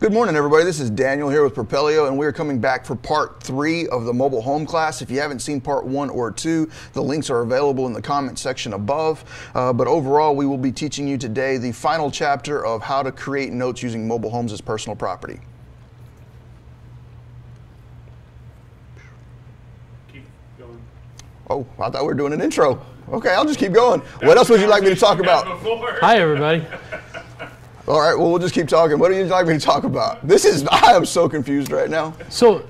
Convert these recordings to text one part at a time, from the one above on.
Good morning, everybody. This is Daniel here with Propelio, and we're coming back for part 3 of the mobile home class. If you haven't seen part 1 or 2, the links are available in the comment section above. But overall, we will be teaching you today the final chapter of how to create notes using mobile homes as personal property. Keep going. Oh, I thought we were doing an intro. Okay, I'll just keep going. What else would you like me to talk about? Hi, everybody. All right, well, we'll just keep talking. What do you like me to talk about? This is, I am so confused right now. So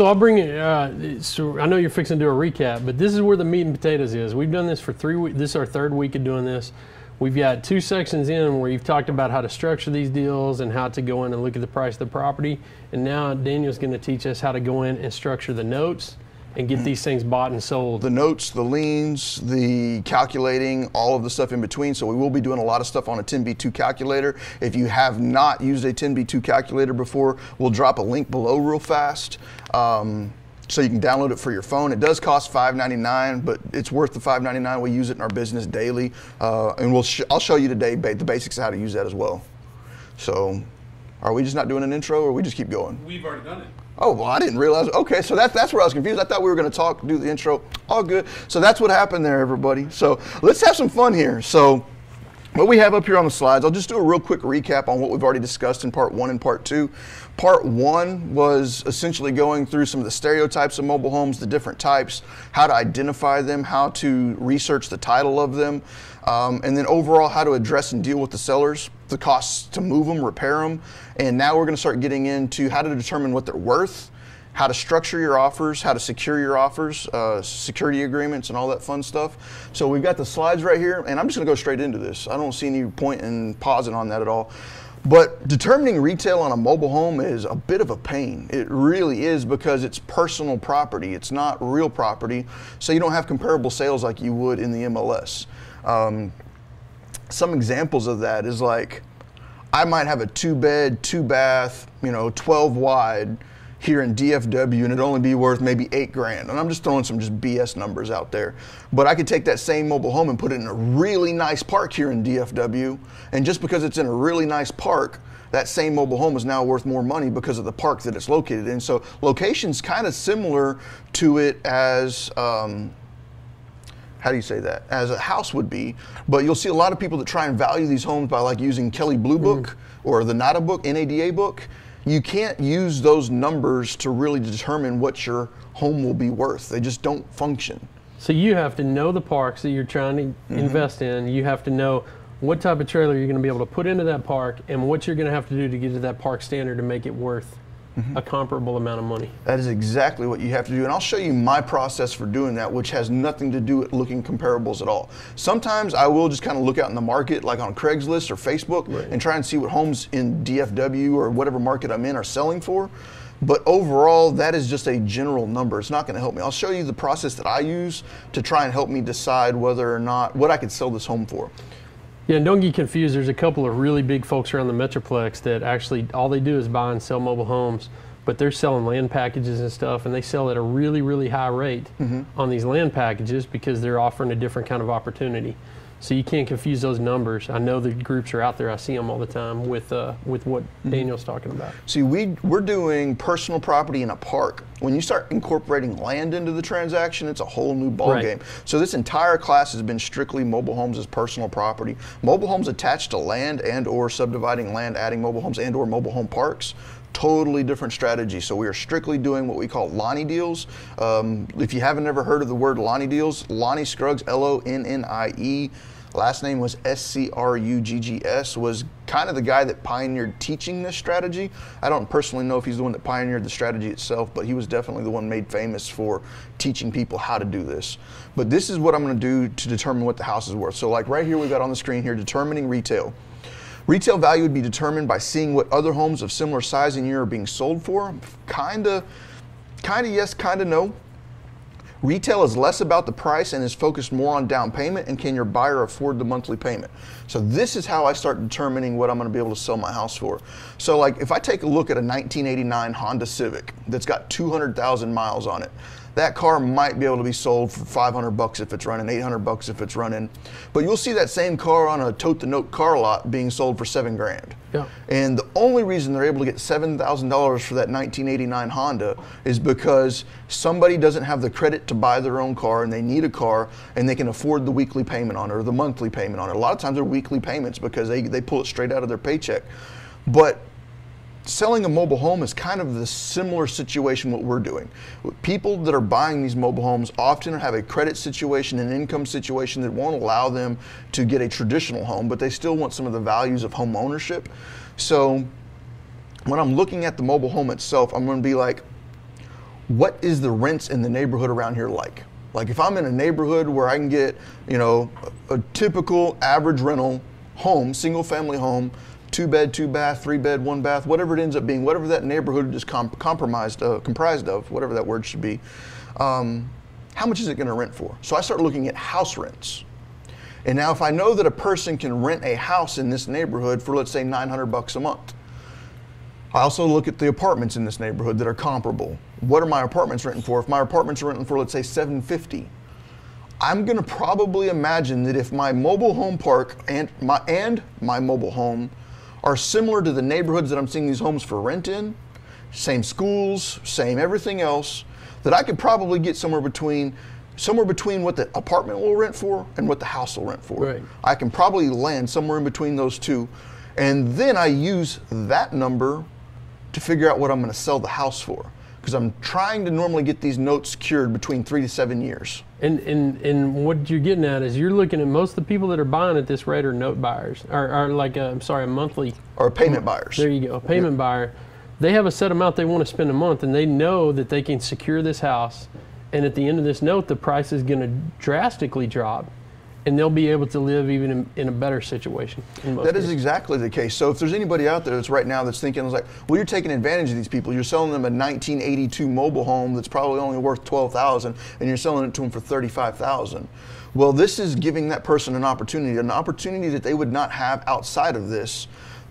I'll bring it, so I know you're fixing to do a recap, but this is where the meat and potatoes is. We've done this for 3 weeks. This is our 3rd week of doing this. We've got 2 sections in where you've talked about how to structure these deals and how to go in and look at the price of the property. And now Daniel's gonna teach us how to go in and structure the notes and get these things bought and sold. The notes, the liens, the calculating, all of the stuff in between. So we will be doing a lot of stuff on a 10B2 calculator. If you have not used a 10B2 calculator before, we'll drop a link below real fast. So you can download it for your phone. It does cost $5.99, but it's worth the $5.99. We use it in our business daily. And I'll show you today the basics of how to use that as well. So are we just not doing an intro, or we just keep going? We've already done it. Oh, well, I didn't realize. Okay, so that's where I was confused. I thought we were going to do the intro. All good. So that's what happened there, everybody. So let's have some fun here. So what we have up here on the slides, I'll just do a real quick recap on what we've already discussed in part 1 and part 2. Part 1 was essentially going through some of the stereotypes of mobile homes, the different types, how to identify them, how to research the title of them, and then overall how to address and deal with the sellers, the costs to move them, repair them, and now we're going to start getting into how to determine what they're worth, how to structure your offers, how to secure your offers, security agreements, and all that fun stuff. So we've got the slides right here, and I'm just going to go straight into this. I don't see any point in pausing on that at all. But determining retail on a mobile home is a bit of a pain. It really is, because it's personal property. It's not real property, so you don't have comparable sales like you would in the MLS. Some examples of that is, like, I might have a 2-bed, 2-bath, you know, 12 wide here in DFW, and it'd only be worth maybe $8,000. And I'm just throwing some just BS numbers out there. But I could take that same mobile home and put it in a really nice park here in DFW. And just because it's in a really nice park, that same mobile home is now worth more money because of the park that it's located in. So location's kind of similar to it as, how do you say that, as a house would be. But you'll see a lot of people that try and value these homes by, like, using Kelly Blue Book or the NADA book, NADA book. You can't use those numbers to really determine what your home will be worth. They just don't function. So you have to know the parks that you're trying to invest in. You have to know what type of trailer you're going to be able to put into that park and what you're going to have to do to get to that park standard to make it worth a comparable amount of money. That is exactly what you have to do, and I'll show you my process for doing that, which has nothing to do with looking comparables at all. Sometimes I will just kind of look out in the market, like on Craigslist or Facebook, and try and see what homes in DFW or whatever market I'm in are selling for. But overall, that is just a general number. It's not going to help me. I'll show you the process that I use to try and help me decide whether or not what I could sell this home for. Yeah, and don't get confused. There's a couple of really big folks around the Metroplex that actually all they do is buy and sell mobile homes, but they're selling land packages and stuff, and they sell at a really, really high rate on these land packages because they're offering a different kind of opportunity. So you can't confuse those numbers. I know the groups are out there. I see them all the time with what Daniel's talking about. See, we're doing personal property in a park. When you start incorporating land into the transaction, it's a whole new ballgame. So this entire class has been strictly mobile homes as personal property. Mobile homes attached to land and or subdividing land, adding mobile homes and or mobile home parks. Totally different strategy. So we are strictly doing what we call Lonnie deals. If you haven't ever heard of the word Lonnie deals, Lonnie Scruggs, L-O-N-N-I-E, last name was S-C-R-U-G-G-S, was kind of the guy that pioneered teaching this strategy. I don't personally know if he's the one that pioneered the strategy itself, but he was definitely the one made famous for teaching people how to do this. But this is what I'm going to do to determine what the house is worth. So, like, right here we've got on the screen here, determining retail. Retail value would be determined by seeing what other homes of similar size and year are being sold for. Kinda yes, kinda no. Retail is less about the price and is focused more on down payment and can your buyer afford the monthly payment. So this is how I start determining what I'm going to be able to sell my house for. So, like, if I take a look at a 1989 Honda Civic that's got 200,000 miles on it, that car might be able to be sold for $500 if it's running, $800 if it's running. But you'll see that same car on a tote-to-note car lot being sold for $7,000. Yeah. And the only reason they're able to get $7,000 for that 1989 Honda is because somebody doesn't have the credit to buy their own car and they need a car and they can afford the weekly payment on it or the monthly payment on it. A lot of times they're weekly payments because they pull it straight out of their paycheck. But selling a mobile home is kind of the similar situation what we're doing. People that are buying these mobile homes often have a credit situation and income situation that won't allow them to get a traditional home, but they still want some of the values of home ownership. So when I'm looking at the mobile home itself, I'm going to be like, what is the rents in the neighborhood around here like? Like if I'm in a neighborhood where I can get, you know, a typical average rental home, single family home, 2-bed, 2-bath, 3-bed, 1-bath, whatever it ends up being, whatever that neighborhood is comprised of, whatever that word should be, how much is it going to rent for? So I start looking at house rents. And now if I know that a person can rent a house in this neighborhood for, let's say, $900 a month, I also look at the apartments in this neighborhood that are comparable. What are my apartments renting for? If my apartments are renting for, let's say, $750, I'm going to probably imagine that if my mobile home park and my mobile home are similar to the neighborhoods that I'm seeing these homes for rent in, same schools, same everything else, that I could probably get somewhere between what the apartment will rent for and what the house will rent for. Right. I can probably land somewhere in between those two. And then I use that number to figure out what I'm going to sell the house for, because I'm trying to normally get these notes cured between 3 to 7 years. And what you're getting at is you're looking at most of the people that are buying at this rate are note buyers, or monthly. Or payment buyers. There you go, a payment buyer. They have a set amount they want to spend a month, and they know that they can secure this house, and at the end of this note, the price is going to drastically drop, and they'll be able to live even in a better situation. That is exactly the case. So if there's anybody out there that's right now that's thinking, like, well, you're taking advantage of these people. You're selling them a 1982 mobile home that's probably only worth $12,000, and you're selling it to them for $35,000. Well, this is giving that person an opportunity that they would not have outside of this,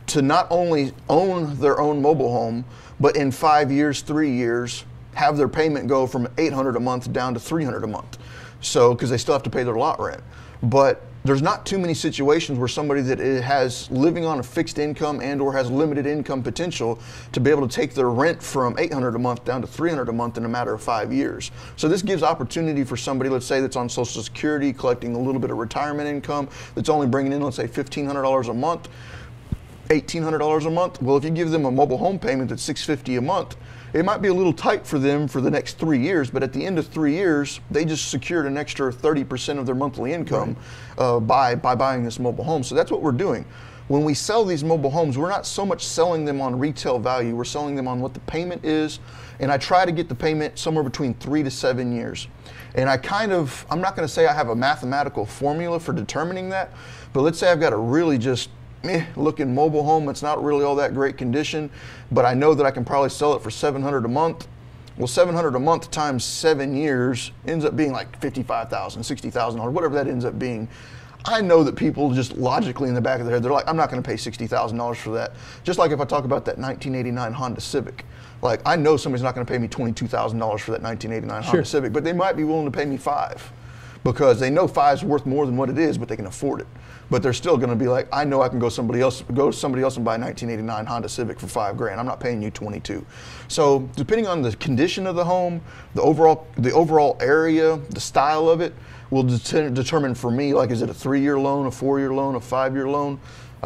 to not only own their own mobile home, but in 5 years, 3 years, have their payment go from $800 a month down to $300 a month. So, because they still have to pay their lot rent. But there's not too many situations where somebody that has living on a fixed income and or has limited income potential to be able to take their rent from $800 a month down to $300 a month in a matter of 5 years. So this gives opportunity for somebody, let's say, that's on Social Security, collecting a little bit of retirement income, that's only bringing in, let's say, $1,500 a month, $1,800 a month. Well, if you give them a mobile home payment that's $650 a month, it might be a little tight for them for the next 3 years, but at the end of 3 years, they just secured an extra 30% of their monthly income by buying this mobile home. So that's what we're doing. When we sell these mobile homes, we're not so much selling them on retail value, we're selling them on what the payment is, and I try to get the payment somewhere between 3 to 7 years. And I'm not gonna say I have a mathematical formula for determining that, but let's say I've got a really just looking mobile home, it's not really all that great condition, but I know that I can probably sell it for $700 a month. Well, $700 a month times 7 years ends up being like $55,000, $60,000, whatever that ends up being. I know that people just logically in the back of their head, they're like, I'm not going to pay $60,000 for that. Just like if I talk about that 1989 Honda Civic. Like, I know somebody's not going to pay me $22,000 for that 1989 Honda Civic, but they might be willing to pay me $5,000. Because they know $5,000's worth more than what it is, but they can afford it. But they're still going to be like, I know I can go to somebody else and buy a 1989 Honda Civic for $5,000. I'm not paying you $22,000. So depending on the condition of the home, the overall area, the style of it, will determine for me, like, is it a 3-year loan, a 4-year loan, a 5-year loan?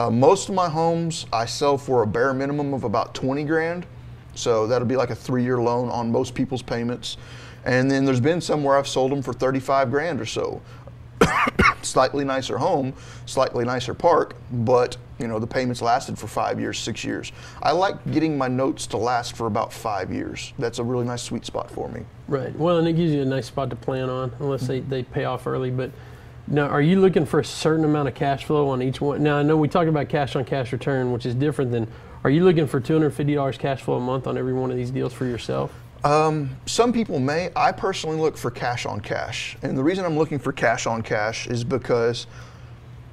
Most of my homes I sell for a bare minimum of about $20,000. So that'll be like a 3-year loan on most people's payments. And then there's been some where I've sold them for $35,000 or so. Slightly nicer home, slightly nicer park, but you know, the payments lasted for 5 years, 6 years. I like getting my notes to last for about 5 years. That's a really nice sweet spot for me. Right. Well, and it gives you a nice spot to plan on, unless they pay off early. But now, are you looking for a certain amount of cash flow on each one? Now, I know we talked about cash on cash return, which is different than, are you looking for $250 cash flow a month on every one of these deals for yourself? Some people may. I personally look for cash on cash. And the reason I'm looking for cash on cash is because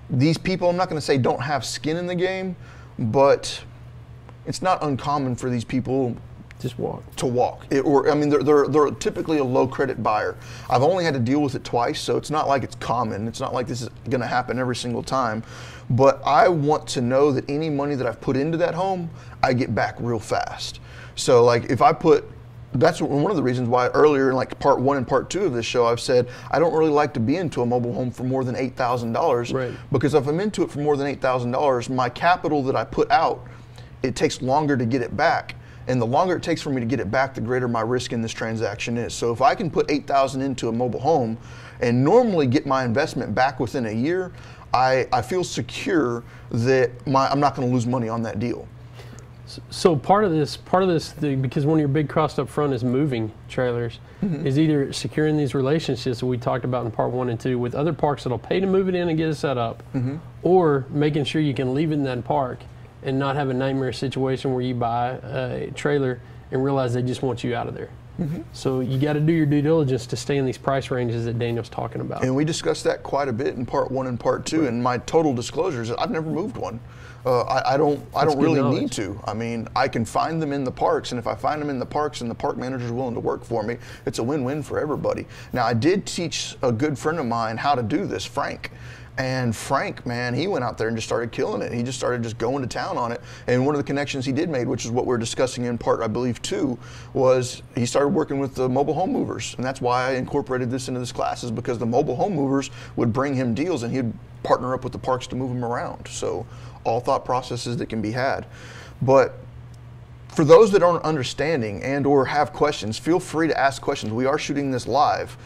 these people, I'm not going to say don't have skin in the game, but it's not uncommon for these people Just walk. To walk. They're typically a low credit buyer. I've only had to deal with it twice, so it's not like it's common. It's not like this is going to happen every single time. But I want to know that any money that I've put into that home, I get back real fast. So like if I put, that's one of the reasons why earlier in like part one and part two of this show, I've said, I don't really like to be into a mobile home for more than $8,000. Right. Because if I'm into it for more than $8,000, my capital that I put out, it takes longer to get it back. And the longer it takes for me to get it back, the greater my risk in this transaction is. So if I can put $8,000 into a mobile home and normally get my investment back within a year, I feel secure that I'm not going to lose money on that deal. So part of this, because one of your big costs up front is moving trailers, is either securing these relationships that we talked about in part one and two with other parks that'll pay to move it in and get it set up, or making sure you can leave it in that park and not have a nightmare situation where you buy a trailer and realize they just want you out of there. So you got to do your due diligence to stay in these price ranges that Daniel's talking about. And we discussed that quite a bit in part one and part two. Right. And my total disclosure is that I've never moved one. I don't really need to. I mean, I can find them in the parks, and if I find them in the parks and the park manager's willing to work for me, it's a win-win for everybody. Now, I did teach a good friend of mine how to do this, Frank. And Frank, man, he went out there and just started killing it. He just started just going to town on it. And one of the connections he did make, which is what we're discussing in part, I believe, two, was he started working with the mobile home movers. And that's why I incorporated this into this class, is because the mobile home movers would bring him deals and he'd partner up with the parks to move them around. So all thought processes that can be had. But for those that aren't understanding and or have questions, feel free to ask questions. We are shooting this live.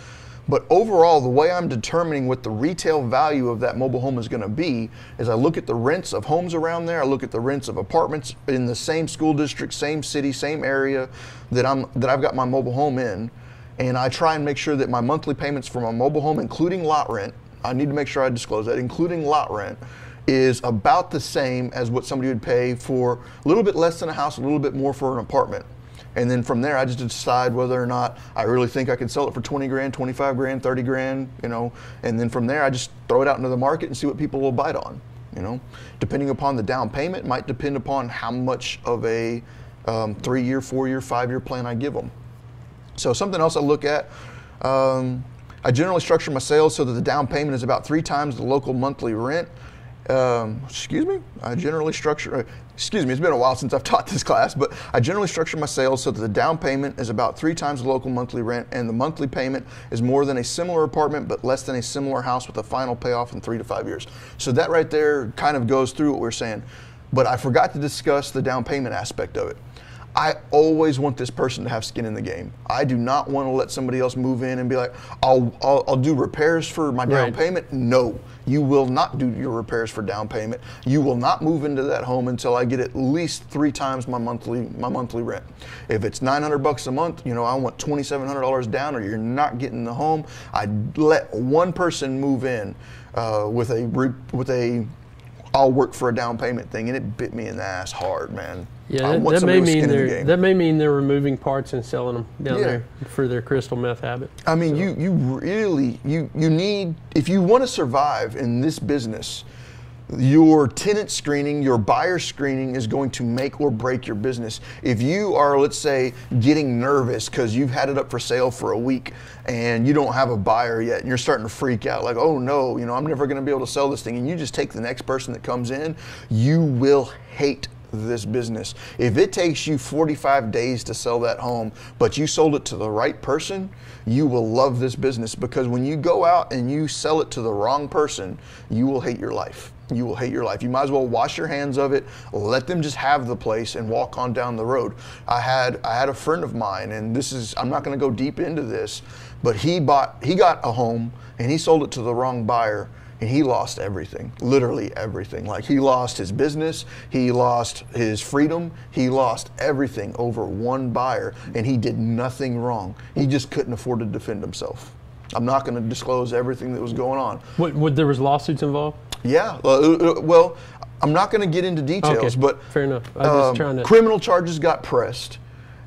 But overall, the way I'm determining what the retail value of that mobile home is going to be is I look at the rents of homes around there. I look at the rents of apartments in the same school district, same city, same area that I've got my mobile home in. And I try and make sure that my monthly payments for my mobile home, including lot rent, I need to make sure I disclose that, including lot rent, is about the same as what somebody would pay for a little bit less than a house, a little bit more for an apartment. And then from there, I just decide whether or not I really think I can sell it for 20 grand, 25 grand, 30 grand, you know, and then from there, I just throw it out into the market and see what people will bite on, you know. Depending upon the down payment, might depend upon how much of a 3-year, 4-year, 5-year plan I give them. So something else I look at, I generally structure my sales so that the down payment is about 3 times the local monthly rent. It's been a while since I've taught this class, but I generally structure my sales so that the down payment is about 3 times the local monthly rent and the monthly payment is more than a similar apartment but less than a similar house with a final payoff in 3 to 5 years. So that right there kind of goes through what we're saying, but I forgot to discuss the down payment aspect of it. I always want this person to have skin in the game. I do not want to let somebody else move in and be like, I'll do repairs for my down payment. No, you will not do your repairs for down payment. You will not move into that home until I get at least 3 times my monthly rent. If it's $900 a month, you know, I want $2,700 down or you're not getting the home. I let one person move in with a I'll work for a down payment thing, and it bit me in the ass hard, man. Yeah, that may mean they're removing parts and selling them down there for their crystal meth habit. I mean, so you really need, if you want to survive in this business, your tenant screening, your buyer screening is going to make or break your business. If you are, let's say, getting nervous because you've had it up for sale for a week and you don't have a buyer yet and you're starting to freak out like, oh no, you know, I'm never going to be able to sell this thing, and you just take the next person that comes in, you will hate this business. If it takes you 45 days to sell that home, but you sold it to the right person, you will love this business, because when you go out and you sell it to the wrong person, you will hate your life. You will hate your life. You might as well wash your hands of it, let them just have the place and walk on down the road. I had a friend of mine, and this is, I'm not going to go deep into this, but he got a home and he sold it to the wrong buyer. And he lost everything, literally everything. Like, he lost his business, he lost his freedom, he lost everything over one buyer, and he did nothing wrong. He just couldn't afford to defend himself. I'm not going to disclose everything that was going on. What, there was lawsuits involved? Yeah, well, I'm not going to get into details, okay, but fair enough. I'm just trying to... criminal charges got pressed.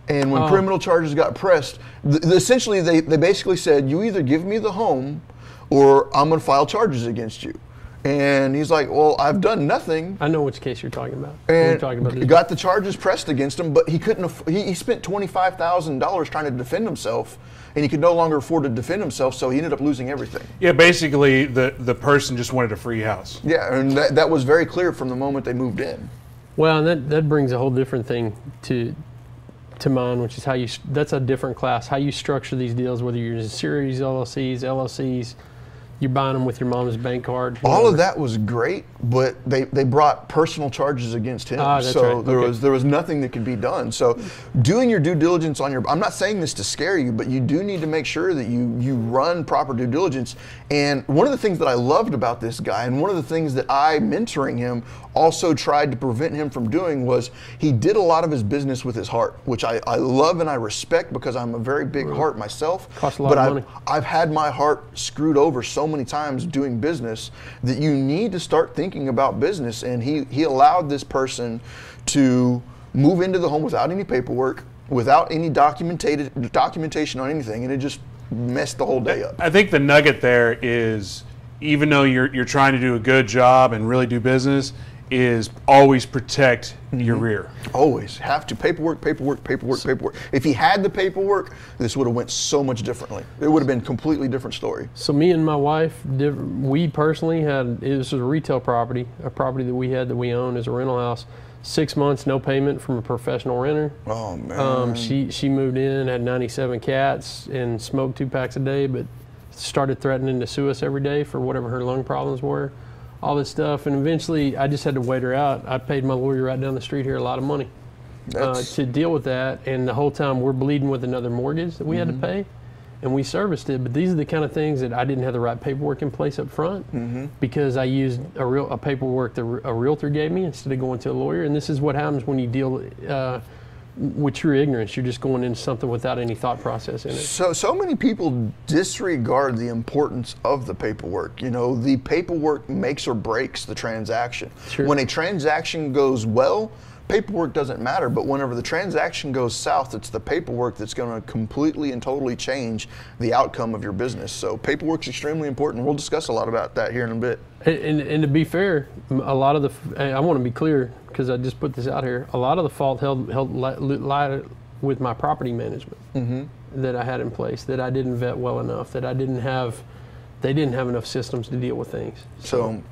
And when criminal charges got pressed, essentially they basically said, you either give me the home or I'm going to file charges against you. And he's like, well, I've done nothing. I know which case you're talking about. And you're talking about got the charges pressed against him, but he couldn't. He spent $25,000 trying to defend himself, and he could no longer afford to defend himself, so he ended up losing everything. Yeah, basically, the person just wanted a free house. Yeah, and that was very clear from the moment they moved in. Well, and that brings a whole different thing to mind, which is how you. That's a different class. How you structure these deals, whether you're in series LLCs. You're buying them with your mom's bank card. Whatever. All of that was great, but they brought personal charges against him. Ah, that's so right. There was nothing that could be done. So doing your due diligence on your, I'm not saying this to scare you, but you do need to make sure that you run proper due diligence. And one of the things that I loved about this guy, and one of the things that I, mentoring him, also tried to prevent him from doing, was he did a lot of his business with his heart, which I love and I respect, because I'm a very big heart myself. Costs a lot of money. I've had my heart screwed over so many times doing business that you need to start thinking about business. And he allowed this person to move into the home without any paperwork, without any documentation on anything, and it just messed the whole day up. I think the nugget there is, even though you're trying to do a good job and really do business, is always protect your rear. Always have to. Paperwork. If he had the paperwork, this would have went so much differently. It would have been a completely different story. So me and my wife, we personally had, this was a retail property, a property that we had that we owned as a rental house. 6 months, no payment from a professional renter. Oh, man. She moved in, had 97 cats, and smoked 2 packs a day, but started threatening to sue us every day for whatever her lung problems were. All this stuff, and eventually I just had to wait her out. I paid my lawyer right down the street here a lot of money to deal with that, and the whole time we're bleeding with another mortgage that we had to pay, and we serviced it. But these are the kind of things that I didn't have the right paperwork in place up front because I used a paperwork that a realtor gave me instead of going to a lawyer. And this is what happens when you deal with true ignorance. You're just going into something without any thought process in it. So many people disregard the importance of the paperwork. You know, the paperwork makes or breaks the transaction. Sure. When a transaction goes well, paperwork doesn't matter, but whenever the transaction goes south, it's the paperwork that's going to completely and totally change the outcome of your business. So paperwork's extremely important. We'll discuss a lot about that here in a bit. And to be fair, a lot of I want to be clear, because I just put this out here, a lot of the fault lied with my property management that I had in place, that I didn't vet well enough, that I didn't have, they didn't have enough systems to deal with things. So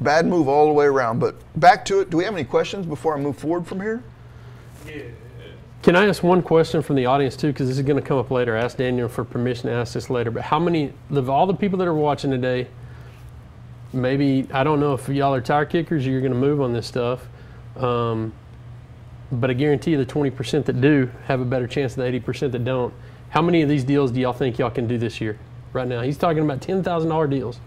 bad move all the way around. But back to it, do we have any questions before I move forward from here? Yeah. Can I ask one question from the audience too, because this is going to come up later. I asked Daniel for permission to ask this later, but how many of all the people that are watching today, maybe, I don't know if y'all are tire kickers or you're going to move on this stuff, but I guarantee you the 20% that do have a better chance than the 80% that don't. How many of these deals do y'all think y'all can do this year right now? He's talking about $10,000 deals.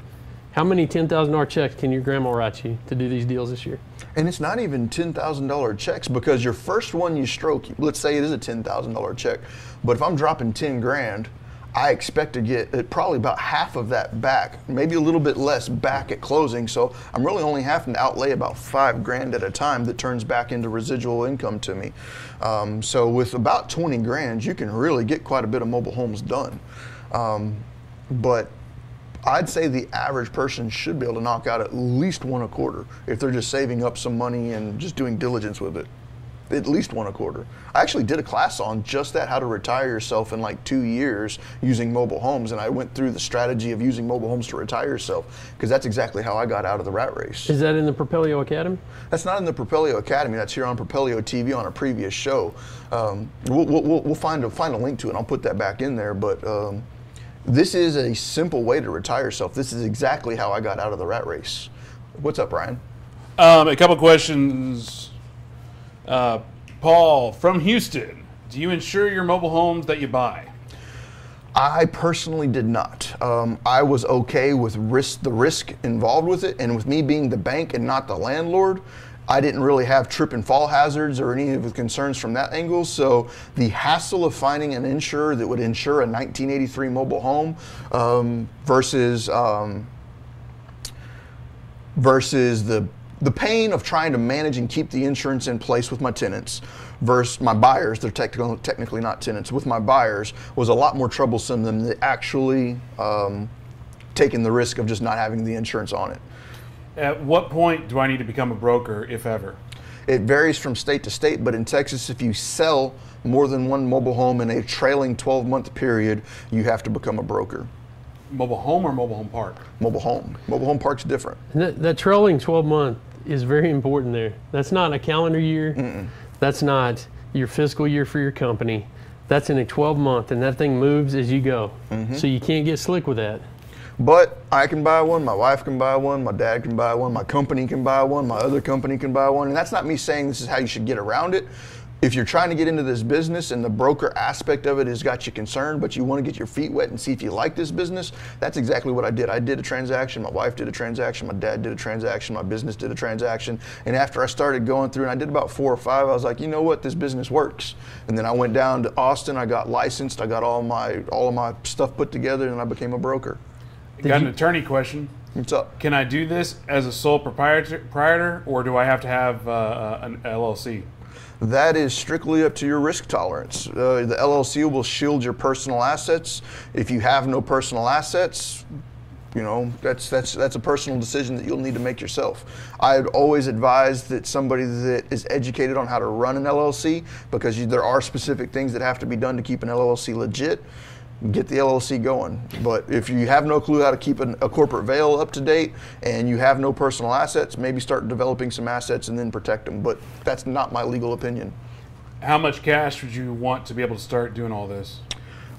How many $10,000 checks can your grandma write you to do these deals this year? And it's not even $10,000 checks, because your first one you stroke, let's say it is a $10,000 check, but if I'm dropping 10 grand, I expect to get probably about half of that back, maybe a little bit less back at closing. So I'm really only having to outlay about 5 grand at a time that turns back into residual income to me. So with about 20 grand, you can really get quite a bit of mobile homes done. But I'd say the average person should be able to knock out at least one a quarter if they're just saving up some money and just doing diligence with it. At least one a quarter. I actually did a class on just that, how to retire yourself in like 2 years using mobile homes, and I went through the strategy of using mobile homes to retire yourself, because that's exactly how I got out of the rat race. Is that in the Propelio Academy? That's not in the Propelio Academy. That's here on Propelio TV on a previous show. We'll find a link to it. I'll put that back in there, but this is a simple way to retire yourself. This is exactly how I got out of the rat race. What's up, Ryan? A couple questions. Paul from Houston, do you insure your mobile homes that you buy? I personally did not. I was okay with the risk involved with it, and with me being the bank and not the landlord, I didn't really have trip and fall hazards or any of the concerns from that angle. So the hassle of finding an insurer that would insure a 1983 mobile home versus the pain of trying to manage and keep the insurance in place with my tenants versus my buyers, they're technically not tenants, with my buyers was a lot more troublesome than actually taking the risk of just not having the insurance on it. At what point do I need to become a broker, if ever? It varies from state to state, but in Texas, if you sell more than one mobile home in a trailing 12-month period, you have to become a broker. Mobile home or mobile home park? Mobile home. Mobile home park's different. The trailing 12-month is very important there. That's not a calendar year. Mm-mm. That's not your fiscal year for your company. That's in a 12-month, and that thing moves as you go. Mm-hmm. So you can't get slick with that. But I can buy one, my wife can buy one, my dad can buy one, my company can buy one, my other company can buy one. And that's not me saying this is how you should get around it. If you're trying to get into this business and the broker aspect of it has got you concerned, but you want to get your feet wet and see if you like this business, that's exactly what I did. I did a transaction, my wife did a transaction, my dad did a transaction, my business did a transaction. And after I started going through, and I did about 4 or 5, I was like, you know what, this business works. And then I went down to Austin, I got licensed, I got all of my stuff put together, and I became a broker. Got an attorney question. What's up? Can I do this as a sole proprietor, or do I have to have an LLC? That is strictly up to your risk tolerance. The LLC will shield your personal assets. If you have no personal assets, you know, that's a personal decision that you'll need to make yourself. I'd always advise that somebody that is educated on how to run an LLC, because there are specific things that have to be done to keep an LLC legit. Get the LLC going. But if you have no clue how to keep a corporate veil up to date and you have no personal assets, maybe start developing some assets and then protect them. But that's not my legal opinion. How much cash would you want to be able to start doing all this?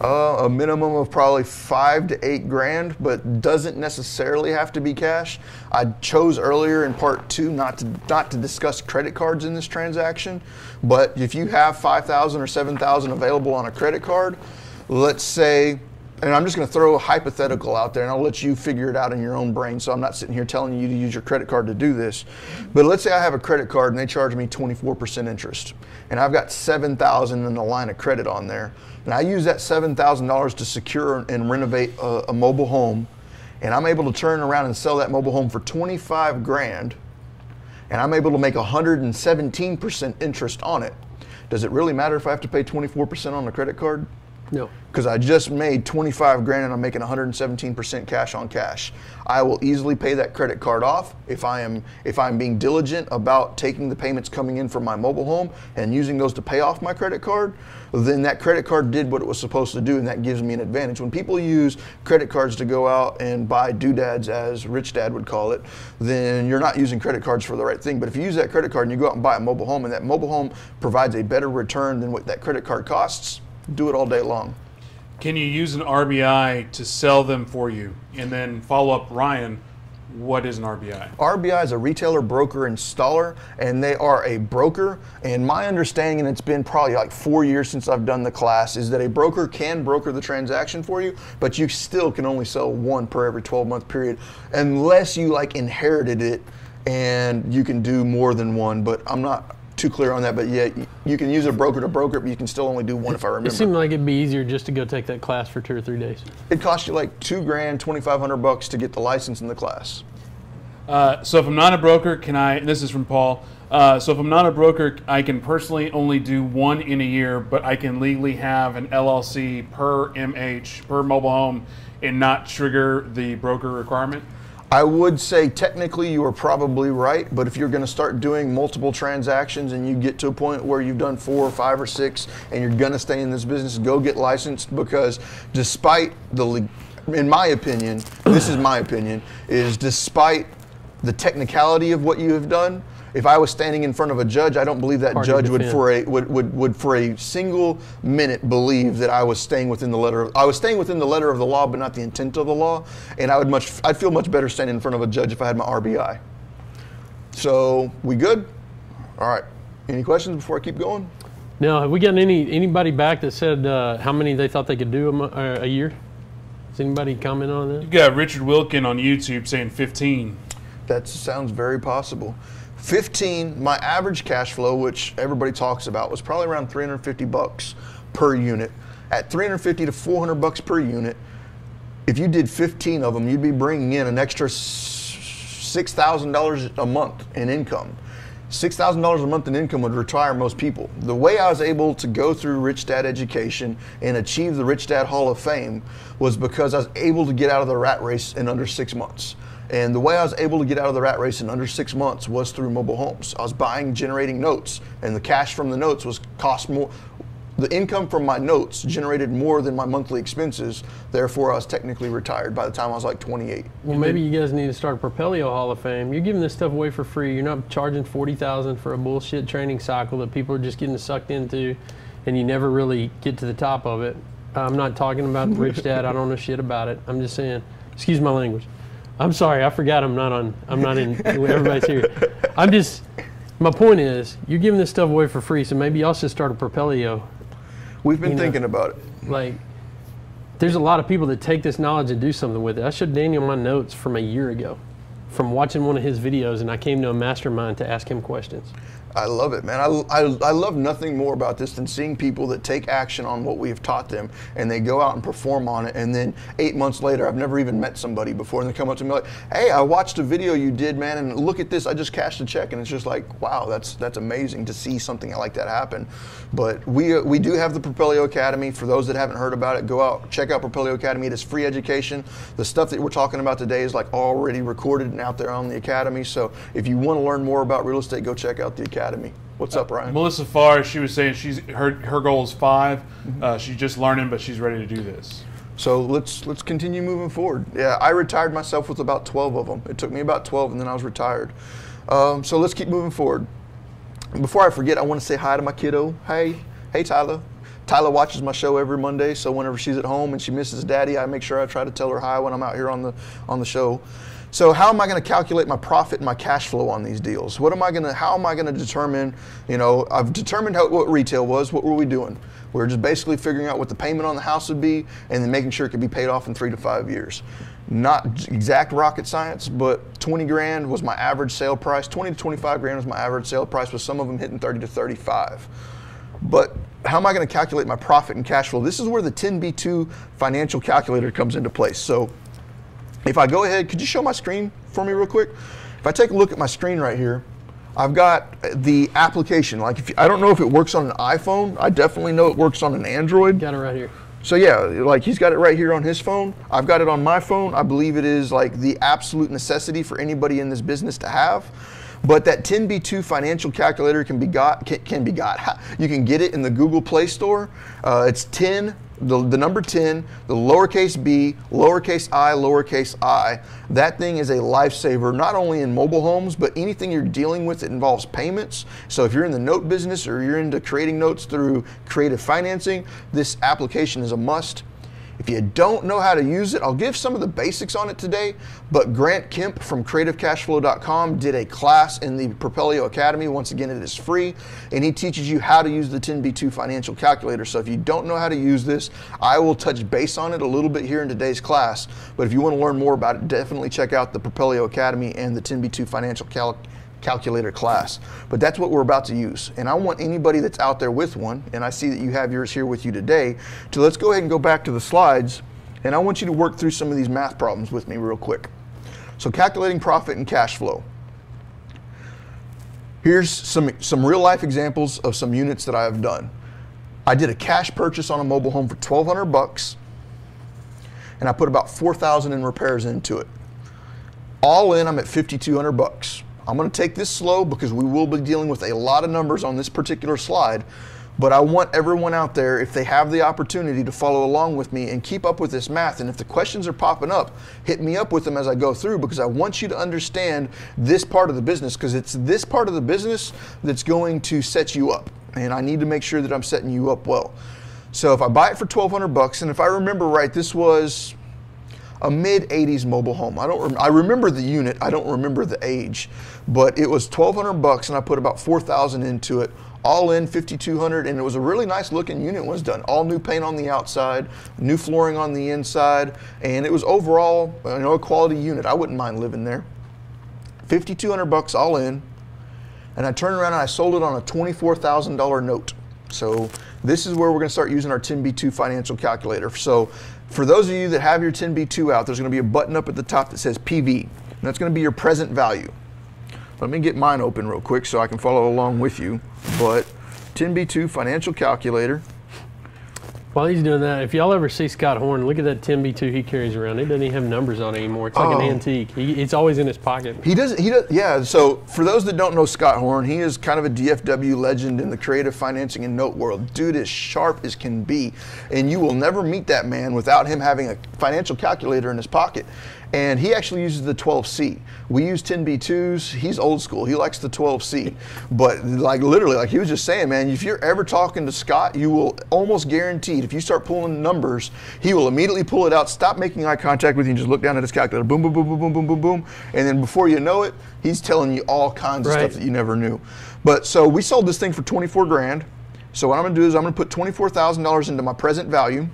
A minimum of probably $5 to $8 grand, but doesn't necessarily have to be cash. I chose earlier in part 2 not to discuss credit cards in this transaction, but if you have $5,000 or $7,000 available on a credit card, let's say, and I'm just going to throw a hypothetical out there, and I'll let you figure it out in your own brain, so I'm not sitting here telling you to use your credit card to do this. But let's say I have a credit card and they charge me 24% interest, and I've got $7,000 in the line of credit on there, and I use that $7,000 to secure and renovate a mobile home, and I'm able to turn around and sell that mobile home for $25 grand, and I'm able to make 117% interest on it. Does it really matter if I have to pay 24% on a credit card? No. Because I just made 25 grand and I'm making 117% cash on cash. I will easily pay that credit card off if I'm being diligent about taking the payments coming in from my mobile home and using those to pay off my credit card. Then that credit card did what it was supposed to do, and that gives me an advantage. When people use credit cards to go out and buy doodads, as Rich Dad would call it, then you're not using credit cards for the right thing. But if you use that credit card and you go out and buy a mobile home and that mobile home provides a better return than what that credit card costs, do it all day long. Can you use an RBI to sell them for you? And then follow up, Ryan, what is an RBI? RBI is a retailer, broker, installer, and they are a broker. And my understanding, and it's been probably like 4 years since I've done the class, is that a broker can broker the transaction for you, but you still can only sell one per every 12-month period, unless you like inherited it and you can do more than one. But I'm not too clear on that, but yeah, you can use a broker to broker, but you can still only do one if I remember. It seemed like it'd be easier just to go take that class for 2 or 3 days. It cost you like $2 grand, $2,500 to get the license in the class. So if I'm not a broker, can I, this is from Paul, so if I'm not a broker, I can personally only do one in a year, but I can legally have an LLC per MH, per mobile home, and not trigger the broker requirement? I would say technically you are probably right, but if you're going to start doing multiple transactions and you get to a point where you've done 4 or 5 or 6 and you're going to stay in this business, go get licensed, because despite the, in my opinion, this is my opinion, is despite the technicality of what you have done, if I was standing in front of a judge, I don't believe that judge would for a single minute believe that I was staying within the letter of, I was staying within the letter of the law, but not the intent of the law. And I would I'd feel much better standing in front of a judge if I had my RBI. So we good? All right. Any questions before I keep going? Now, have we gotten anybody back that said how many they thought they could do a year? Does anybody comment on that? You got Richard Wilkin on YouTube saying 15. That sounds very possible. 15, my average cash flow, which everybody talks about, was probably around 350 bucks per unit. At 350 to 400 bucks per unit, if you did 15 of them, you'd be bringing in an extra $6,000 a month in income. $6,000 a month in income would retire most people. The way I was able to go through Rich Dad education and achieve the Rich Dad Hall of Fame was because I was able to get out of the rat race in under 6 months. And the way I was able to get out of the rat race in under 6 months was through mobile homes. I was buying, generating notes, and the cash from the notes was cost more. The income from my notes generated more than my monthly expenses. Therefore, I was technically retired by the time I was like 28. Well, maybe you guys need to start a Propelio Hall of Fame. You're giving this stuff away for free. You're not charging $40,000 for a bullshit training cycle that people are just getting sucked into, and you never really get to the top of it. I'm not talking about the rich dad. I don't know shit about it. I'm just saying. Excuse my language. I'm sorry. I forgot. I'm not in. Everybody's here. My point is, you're giving this stuff away for free. So maybe y'all should start a Propelio. We've been thinking about it. Like, there's a lot of people that take this knowledge and do something with it. I showed Daniel my notes from a year ago from watching one of his videos, and I came to a mastermind to ask him questions. I love it, man. I love nothing more about this than seeing people that take action on what we've taught them, and they go out and perform on it, and then 8 months later, I've never even met somebody before, and they come up to me like, hey, I watched a video you did, man, and look at this, I just cashed a check. And it's just like, wow, that's amazing to see something like that happen. But we do have the Propelio Academy. For those that haven't heard about it, go out, check out Propelio Academy. It is free education. The stuff that we're talking about today is like already recorded and out there on the Academy. So if you want to learn more about real estate, go check out the Academy. What's up, Ryan? Melissa Farr, she was saying her goal is 5. She's just learning, but she's ready to do this. So let's continue moving forward. Yeah, I retired myself with about 12 of them. It took me about 12, and then I was retired. So let's keep moving forward. Before I forget, I want to say hi to my kiddo. Hey, Tyler. Tyler watches my show every Monday, so whenever she's at home and she misses Daddy, I make sure I try to tell her hi when I'm out here on the show. So how am I going to calculate my profit and my cash flow on these deals? How am I going to determine? You know, I've determined what retail was. What were we doing? We were just basically figuring out what the payment on the house would be, and then making sure it could be paid off in 3 to 5 years. Not exact rocket science, but 20 grand was my average sale price. 20 to 25 grand was my average sale price, with some of them hitting 30 to 35. But how am I going to calculate my profit and cash flow? This is where the 10B2 financial calculator comes into place. So if I go ahead, could you show my screen for me real quick? If I take a look at my screen right here, I've got the application. Like, I don't know if it works on an iPhone. I definitely know it works on an Android. Got it right here. So yeah, like he's got it right here on his phone. I've got it on my phone. I believe it is like the absolute necessity for anybody in this business to have. But that 10B2 financial calculator can be got. You can get it in the Google Play Store. It's 10, the number 10, the lowercase b, lowercase I, lowercase I. That thing is a lifesaver, not only in mobile homes, but anything you're dealing with that involves payments. So if you're in the note business, or you're into creating notes through creative financing, this application is a must. If you don't know how to use it, I'll give some of the basics on it today, but Grant Kemp from creativecashflow.com did a class in the Propelio Academy. Once again, it is free, and he teaches you how to use the 10B2 financial calculator. So if you don't know how to use this, I will touch base on it a little bit here in today's class, but if you want to learn more about it, definitely check out the Propelio Academy and the 10B2 financial calculator class. But that's what we're about to use, and I want anybody that's out there with one, and I see that you have yours here with you today, so let's go ahead and go back to the slides, and I want you to work through some of these math problems with me real quick. So calculating profit and cash flow. Here's some real life examples of some units that I have done. I did a cash purchase on a mobile home for $1,200, and I put about $4,000 in repairs into it. All in, I'm at $5,200. I'm going to take this slow because we will be dealing with a lot of numbers on this particular slide, but I want everyone out there, if they have the opportunity, to follow along with me and keep up with this math. And if the questions are popping up, hit me up with them as I go through, because I want you to understand this part of the business, because it's this part of the business that's going to set you up, and I need to make sure that I'm setting you up well. So if I buy it for $1,200, and if I remember right, this was a mid-80s mobile home. I remember the unit, I don't remember the age, but it was $1,200, and I put about $4,000 into it. All in, $5,200, and it was a really nice looking unit. Was done all new paint on the outside, new flooring on the inside, and it was overall, you know, a quality unit. I wouldn't mind living there. $5,200 all in, and I turned around and I sold it on a $24,000 note. So this is where we're going to start using our 10B2 financial calculator. So for those of you that have your 10B2 out, there's going to be a button up at the top that says PV, and that's going to be your present value. Let me get mine open real quick so I can follow along with you. But 10B2 financial calculator, While he's doing that, if y'all ever see Scott Horn, look at that 10B2 he carries around. It doesn't even have numbers on it anymore. It's like an antique. It's always in his pocket. Yeah, so for those that don't know Scott Horn, he is kind of a DFW legend in the creative financing and note world. Dude is sharp as can be, and you will never meet that man without him having a financial calculator in his pocket. And he actually uses the 12C. We use 10B2s. He's old school. He likes the 12C. But like literally, like he was just saying, man, if you're ever talking to Scott, you will almost guaranteed, if you start pulling numbers, he will immediately pull it out, stop making eye contact with you, and just look down at his calculator. Boom, boom, boom, boom, boom, boom, boom, boom. And then before you know it, he's telling you all kinds of stuff that you never knew. But so we sold this thing for 24 grand. So what I'm gonna do is I'm gonna put $24,000 into my present value.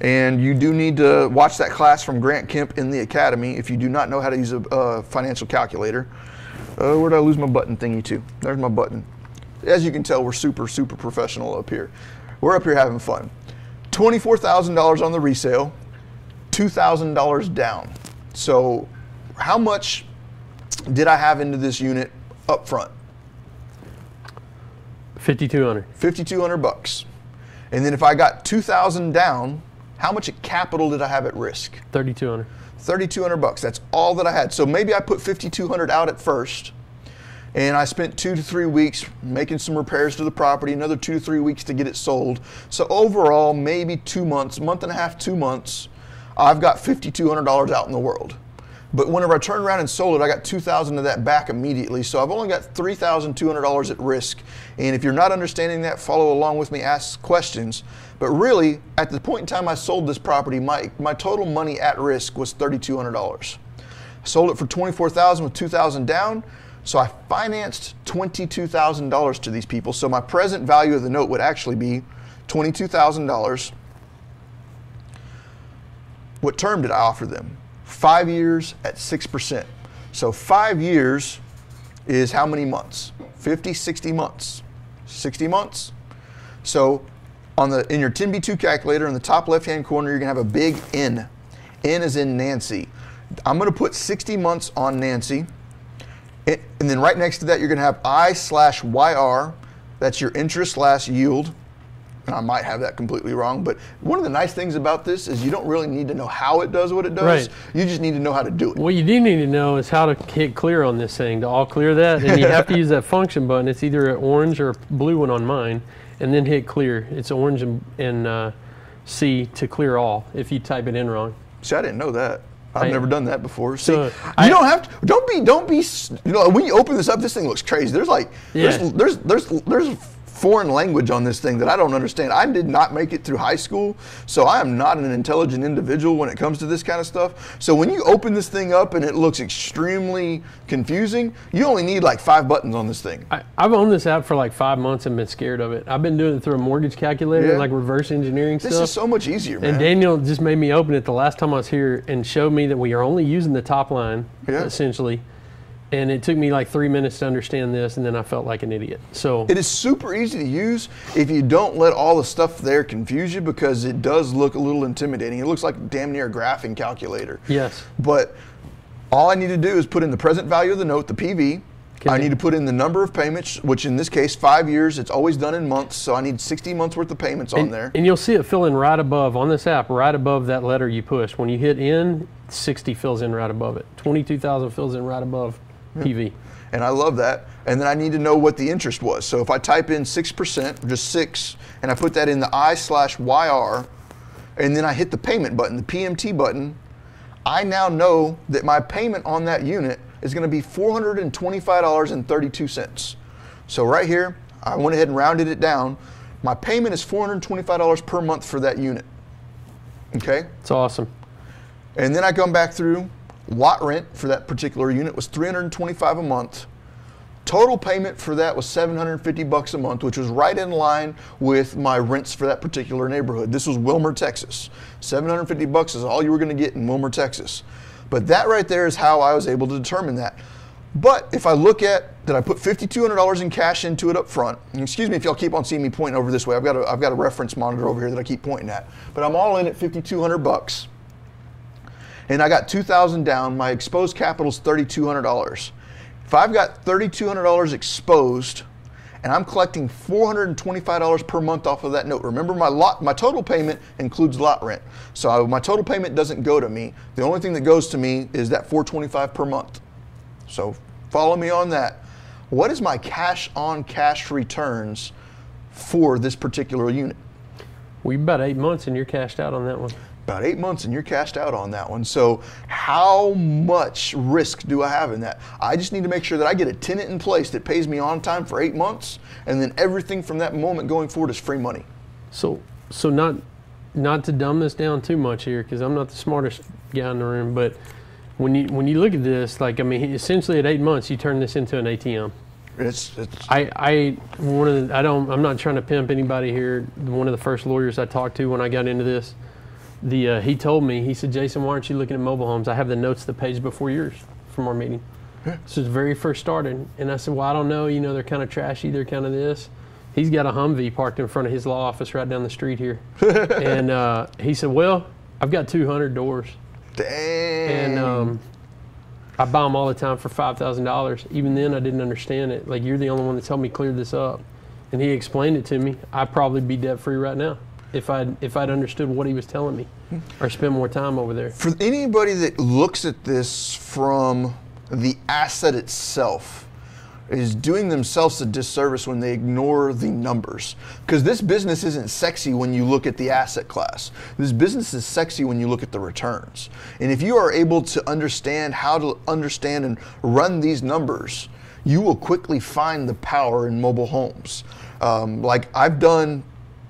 And you do need to watch that class from Grant Kemp in the Academy if you do not know how to use a financial calculator. Where did I lose my button thingy to? There's my button. As you can tell, we're super, super professional up here. We're up here having fun. $24,000 on the resale, $2,000 down. So how much did I have into this unit up front? $5,200. $5,200. And then if I got $2,000 down, how much of capital did I have at risk? $3,200. $3,200. That's all that I had. So maybe I put $5,200 out at first, and I spent 2 to 3 weeks making some repairs to the property, another 2 to 3 weeks to get it sold. So overall, maybe 2 months, month and a half, 2 months, I've got $5,200 out in the world. But whenever I turned around and sold it, I got $2,000 of that back immediately. So I've only got $3,200 at risk. And if you're not understanding that, follow along with me, ask questions. But really, at the point in time I sold this property, my total money at risk was $3,200. I sold it for $24,000 with $2,000 down. So I financed $22,000 to these people. So my present value of the note would actually be $22,000. What term did I offer them? 5 years at 6%. So 5 years is how many months? 50, 60 months. 60 months. So on the in your 10B2 calculator, in the top left-hand corner, you're going to have a big N. N is in Nancy. I'm going to put 60 months on Nancy. And then right next to that, you're going to have I/YR. That's your interest/yield. And I might have that completely wrong, but one of the nice things about this is you don't really need to know how it does what it does. Right. You just need to know how to do it. What you do need to know is how to hit clear on this thing, to all clear that. And you have to use that function button. It's either an orange or a blue one on mine. And then hit clear. It's orange and C to clear all if you type it in wrong. See, I didn't know that. I've never done that before. See, so you don't have to. Don't be. You know, when you open this up, this thing looks crazy. There's like, there's foreign language on this thing that I don't understand. I did not make it through high school, so I am not an intelligent individual when it comes to this kind of stuff. So when you open this thing up and it looks extremely confusing, you only need like 5 buttons on this thing. I've owned this app for like 5 months and been scared of it. I've been doing it through a mortgage calculator, like reverse engineering stuff. This is so much easier, man. And Daniel just made me open it the last time I was here and showed me that we are only using the top line, essentially. And it took me like 3 minutes to understand this, and then I felt like an idiot. So it is super easy to use if you don't let all the stuff there confuse you, because it does look a little intimidating. It looks like damn near a graphing calculator. Yes. But all I need to do is put in the present value of the note, the PV. I need to put in the number of payments, which in this case, 5 years, it's always done in months, so I need 60 months worth of payments on there. And you'll see it fill in right above, on this app, right above that letter you push. When you hit in, 60 fills in right above it. 22,000 fills in right above PV. And I love that. And then I need to know what the interest was. So if I type in 6%, just 6, and I put that in the I/YR, and then I hit the payment button, the PMT button, I now know that my payment on that unit is going to be $425.32. So right here, I went ahead and rounded it down. My payment is $425 per month for that unit. Okay? It's awesome. And then I come back through. Lot rent for that particular unit was $325 a month. Total payment for that was $750 a month, which was right in line with my rents for that particular neighborhood. This was Wilmer, Texas. $750 is all you were going to get in Wilmer, Texas. But that right there is how I was able to determine that. But if I look at that, I put $5,200 in cash into it up front. And excuse me if y'all keep on seeing me pointing over this way. I've got a reference monitor over here that I keep pointing at. But I'm all in at $5,200. And I got $2,000 down. My exposed capital is $3,200. If I've got $3,200 exposed and I'm collecting $425 per month off of that note. Remember, my total payment includes lot rent. So my total payment doesn't go to me. The only thing that goes to me is that $425 per month. So follow me on that. What is my cash on cash returns for this particular unit? Well, you're about 8 months and you're cashed out on that one. About 8 months and you're cashed out on that one. So how much risk do I have in that? I just need to make sure that I get a tenant in place that pays me on time for 8 months, and then everything from that moment going forward is free money. So not to dumb this down too much here, because I'm not the smartest guy in the room, but when you look at this, like, I mean, essentially at 8 months you turn this into an ATM. I'm not trying to pimp anybody here. One of the first lawyers I talked to when I got into this, he told me, he said, "Jason, why aren't you looking at mobile homes? I have the notes the page before yours from our meeting." Yeah. So it's very first started. And I said, "Well, I don't know, you know, they're kind of trashy, they're kind of this." He's got a Humvee parked in front of his law office right down the street here. And he said, "Well, I've got 200 doors." Dang. And I buy them all the time for $5,000. Even then, I didn't understand it. Like, you're the only one that's helped me clear this up. And he explained it to me. I'd probably be debt-free right now if I'd understood what he was telling me, or spend more time over there. For anybody that looks at this from the asset itself, is doing themselves a disservice when they ignore the numbers. Because this business isn't sexy when you look at the asset class. This business is sexy when you look at the returns. And if you are able to understand how to understand and run these numbers, you will quickly find the power in mobile homes. Like, I've done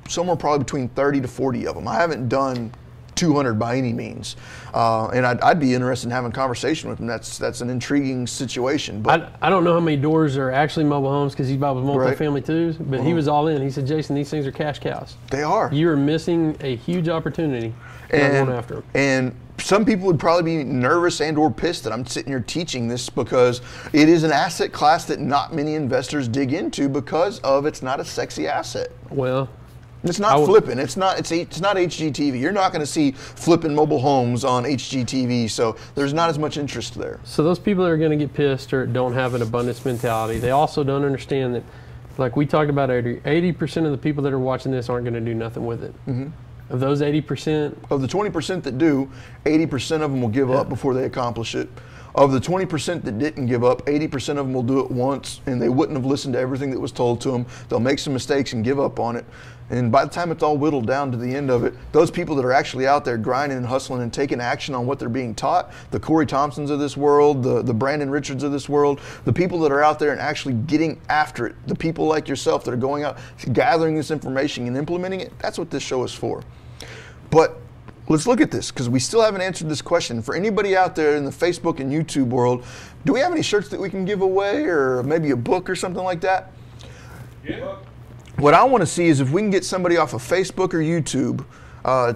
somewhere probably between 30 to 40 of them. I haven't done 200 by any means, and I'd be interested in having a conversation with him. That's an intriguing situation. But I don't know how many doors are actually mobile homes, because he's about with multifamily twos, but he was all in. He said, "Jason, these things are cash cows. They are. You are missing a huge opportunity, and I'm going after them." And some people would probably be nervous and or pissed that I'm sitting here teaching this, because it is an asset class that not many investors dig into because of it's not a sexy asset. Well, it's not flipping. It's not HGTV. You're not going to see flipping mobile homes on HGTV, so there's not as much interest there. So those people that are going to get pissed or don't have an abundance mentality, they also don't understand that, like we talked about, 80% of the people that are watching this aren't going to do nothing with it. Mm-hmm. Of those 80%? Of the 20% that do, 80% of them will give up before they accomplish it. Of the 20% that didn't give up, 80% of them will do it once, and they wouldn't have listened to everything that was told to them. They'll make some mistakes and give up on it. And by the time it's all whittled down to the end of it, those people that are actually out there grinding and hustling and taking action on what they're being taught, the Corey Thompsons of this world, the Brandon Richards of this world, the people that are out there and actually getting after it, the people like yourself that are going out, gathering this information and implementing it, that's what this show is for. But let's look at this, because we still haven't answered this question. For anybody out there in the Facebook and YouTube world, do we have any shirts that we can give away, or maybe a book or something like that? Yeah. What I want to see is if we can get somebody off of Facebook or YouTube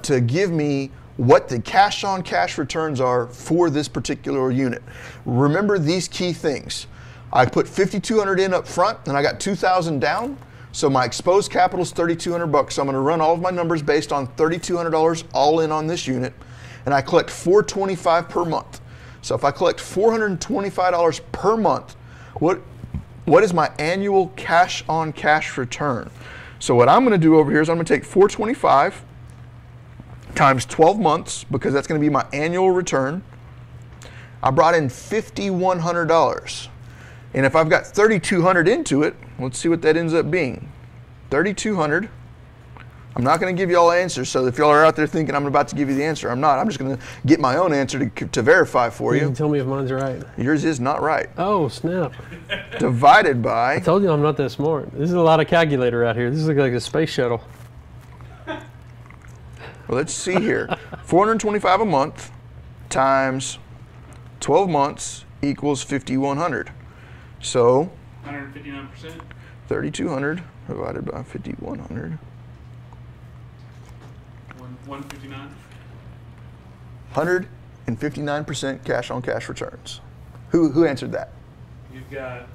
to give me what the cash on cash returns are for this particular unit. Remember these key things. I put $5,200 in up front and I got $2,000 down. So my exposed capital is $3,200. So I'm going to run all of my numbers based on $3,200 all in on this unit, and I collect $425 per month. So if I collect $425 per month, what is my annual cash on cash return? So what I'm going to do over here is I'm going to take 425 times 12 months, because that's going to be my annual return. I brought in $5,100. And if I've got 3,200 into it, let's see what that ends up being. 3,200. I'm not going to give you all answers, so if y'all are out there thinking I'm about to give you the answer, I'm not. I'm just going to get my own answer to verify for you. You can tell me if mine's right. Yours is not right. Oh, snap. Divided by... I told you I'm not that smart. This is a lot of calculator out here. This looks like a space shuttle. Well, let's see here. 425 a month times 12 months equals 5,100. So, 159%. 3,200 divided by 5,100. 159. 159% cash on cash returns. Who answered that? You've got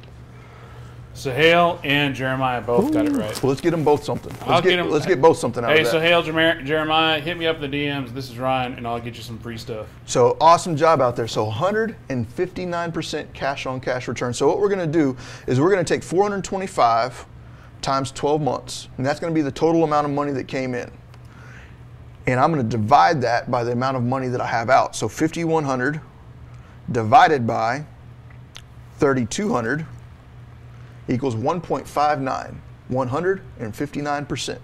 Sahel and Jeremiah both got it right. Well, let's get them both something. Let's get both something out of that. Hey, Sahel, Jeremiah, hit me up in the DMs. This is Ryan, and I'll get you some free stuff. So awesome job out there. So 159% cash on cash return. So what we're going to do is we're going to take 425 times 12 months. And that's going to be the total amount of money that came in. And I'm going to divide that by the amount of money that I have out. So 5,100 divided by 3,200 equals 1.59, 159%.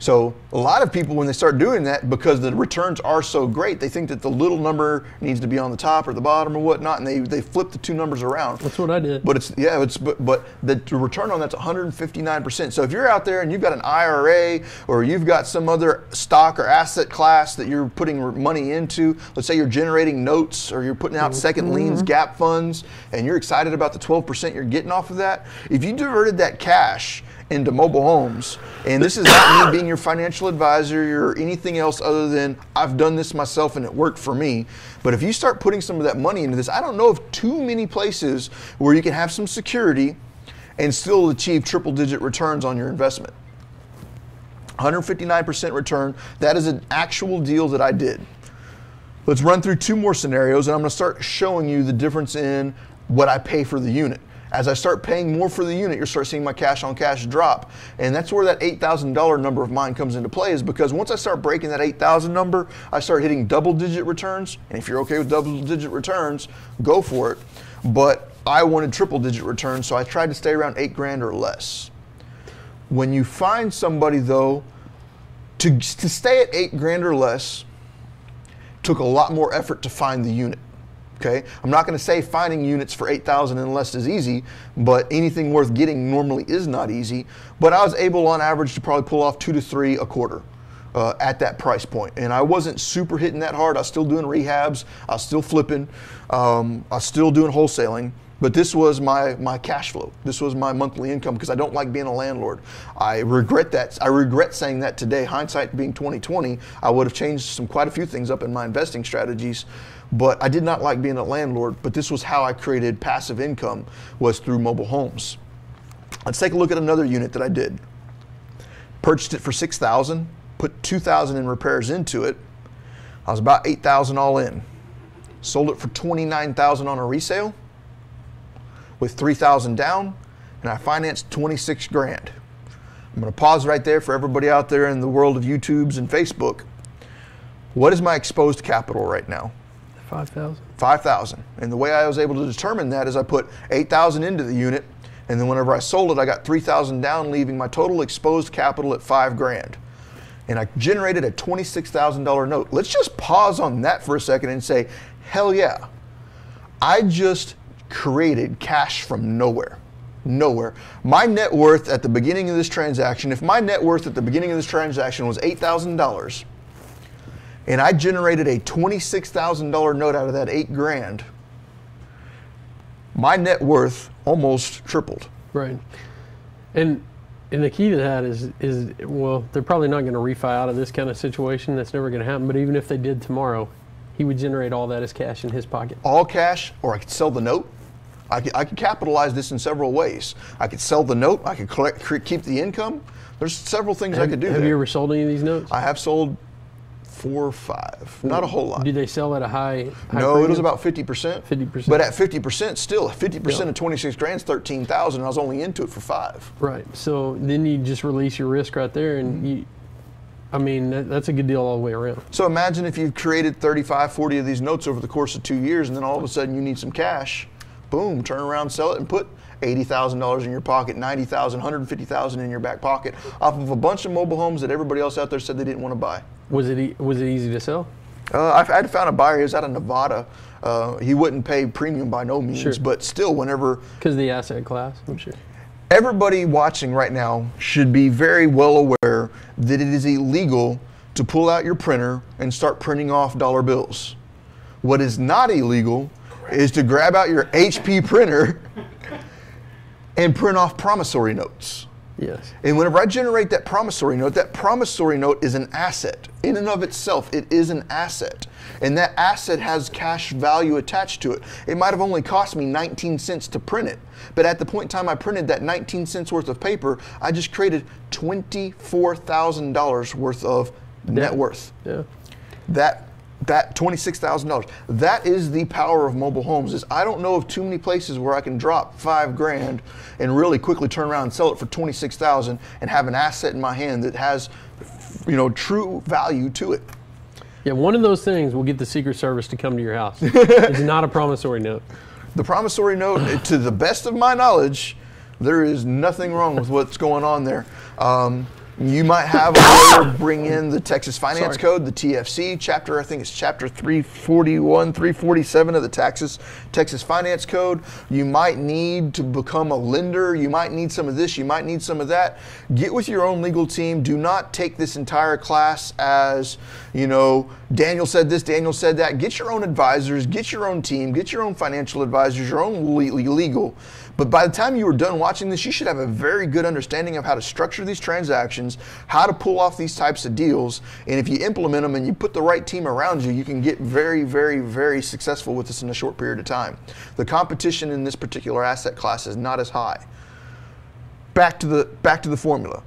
So a lot of people, when they start doing that, because the returns are so great, they think that the little number needs to be on the top or the bottom or whatnot, and they flip the two numbers around. That's what I did. But it's but the return on that's 159%. So if you're out there and you've got an IRA or you've got some other stock or asset class that you're putting money into, let's say you're generating notes or you're putting out second liens, gap funds, and you're excited about the 12% you're getting off of that, if you diverted that cash into mobile homes, and this is not me being your financial advisor or anything else other than I've done this myself and it worked for me, but if you start putting some of that money into this, I don't know of too many places where you can have some security and still achieve triple digit returns on your investment. 159% return, that is an actual deal that I did. Let's run through two more scenarios, and I'm gonna start showing you the difference in what I pay for the unit. As I start paying more for the unit, you'll start seeing my cash on cash drop. And that's where that $8,000 number of mine comes into play, is because once I start breaking that 8,000 number, I start hitting double digit returns. And if you're okay with double digit returns, go for it. But I wanted triple digit returns, so I tried to stay around 8 grand or less. When you find somebody though, to stay at 8 grand or less took a lot more effort to find the unit. Okay, I'm not going to say finding units for 8,000 and less is easy, but anything worth getting normally is not easy. But I was able on average to probably pull off 2 to 3 a quarter at that price point. And I wasn't super hitting that hard. I was still doing rehabs. I was still flipping. I was still doing wholesaling. But this was my cash flow. This was my monthly income, because I don't like being a landlord. I regret that. I regret saying that today. Hindsight being 20/20, I would have changed quite a few things up in my investing strategies. But I did not like being a landlord, but this was how I created passive income, was through mobile homes. Let's take a look at another unit that I did. Purchased it for $6,000, put $2,000 in repairs into it. I was about $8,000 all in. Sold it for $29,000 on a resale, with $3,000 down, and I financed $26,000. I'm gonna pause right there for everybody out there in the world of YouTubes and Facebook. What is my exposed capital right now? 5,000. 5,000. And the way I was able to determine that is I put 8,000 into the unit, and then whenever I sold it, I got 3,000 down, leaving my total exposed capital at $5,000. And I generated a $26,000 note. Let's just pause on that for a second and say, hell yeah, I just created cash from nowhere. Nowhere. My net worth at the beginning of this transaction, if my net worth at the beginning of this transaction was $8,000, and I generated a $26,000 note out of that $8,000, my net worth almost tripled. Right. And the key to that is well, they're probably not going to refi out of this kind of situation. That's never going to happen. But even if they did tomorrow, he would generate all that as cash in his pocket. All cash, or I could sell the note. I could capitalize this in several ways. I could sell the note. I could keep the income. There's several things I could do. Have you ever sold any of these notes? I have sold 4 or 5, not a whole lot. Did they sell at a high? No, premium? It was about 50%. 50%. But at 50%, still 50% of 26 grand's 13,000. I was only into it for 5. Right. So then you just release your risk right there, and you. I mean, that's a good deal all the way around. So imagine if you've created 35, 40 of these notes over the course of 2 years, and then all of a sudden you need some cash. Boom, turn around, sell it, and put $80,000 in your pocket, $90,000, $150,000 in your back pocket off of a bunch of mobile homes that everybody else out there said they didn't want to buy. Was it easy to sell? I found a buyer. He was out of Nevada. He wouldn't pay premium by no means, but still, whenever. Because of the asset class, I'm sure. Everybody watching right now should be very well aware that it is illegal to pull out your printer and start printing off dollar bills. What is not illegal is to grab out your HP printer and print off promissory notes. Yes. And whenever I generate that promissory note is an asset. In and of itself, it is an asset. And that asset has cash value attached to it. It might have only cost me 19 cents to print it. But at the point in time I printed that 19 cents worth of paper, I just created $24,000 worth of net worth. Yeah. That that $26,000. That is the power of mobile homes. Is I don't know of too many places where I can drop $5,000 and really quickly turn around and sell it for $26,000 and have an asset in my hand that has, you know, true value to it. Yeah, one of those things will get the Secret Service to come to your house. It's not a promissory note. The promissory note, to the best of my knowledge, there is nothing wrong with what's going on there. You might have a lawyer bring in the Texas Finance Code, the TFC, chapter, I think it's chapter 341, 347 of the Texas Finance Code. You might need to become a lender. You might need some of this. You might need some of that. Get with your own legal team. Do not take this entire class as, you know, Daniel said this, Daniel said that. Get your own advisors. Get your own team. Get your own financial advisors, your own legal. But by the time you are done watching this, you should have a very good understanding of how to structure these transactions, how to pull off these types of deals. And if you implement them and you put the right team around you, you can get very, very, very successful with this in a short period of time. The competition in this particular asset class is not as high. Back to the formula.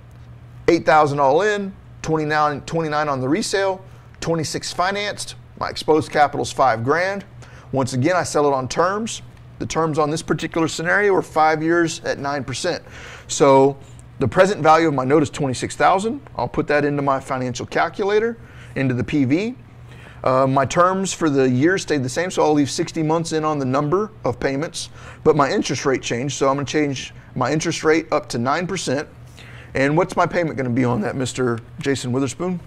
$8,000 all in, $29,000 on the resale, $26,000 financed. My exposed capital is $5,000. Once again, I sell it on terms. The terms on this particular scenario are 5 years at 9%. So the present value of my note is $26,000. I'll put that into my financial calculator, into the PV. My terms for the year stayed the same, so I'll leave 60 months in on the number of payments. But my interest rate changed, so I'm going to change my interest rate up to 9%. And what's my payment going to be on that, Mr. Jason Witherspoon?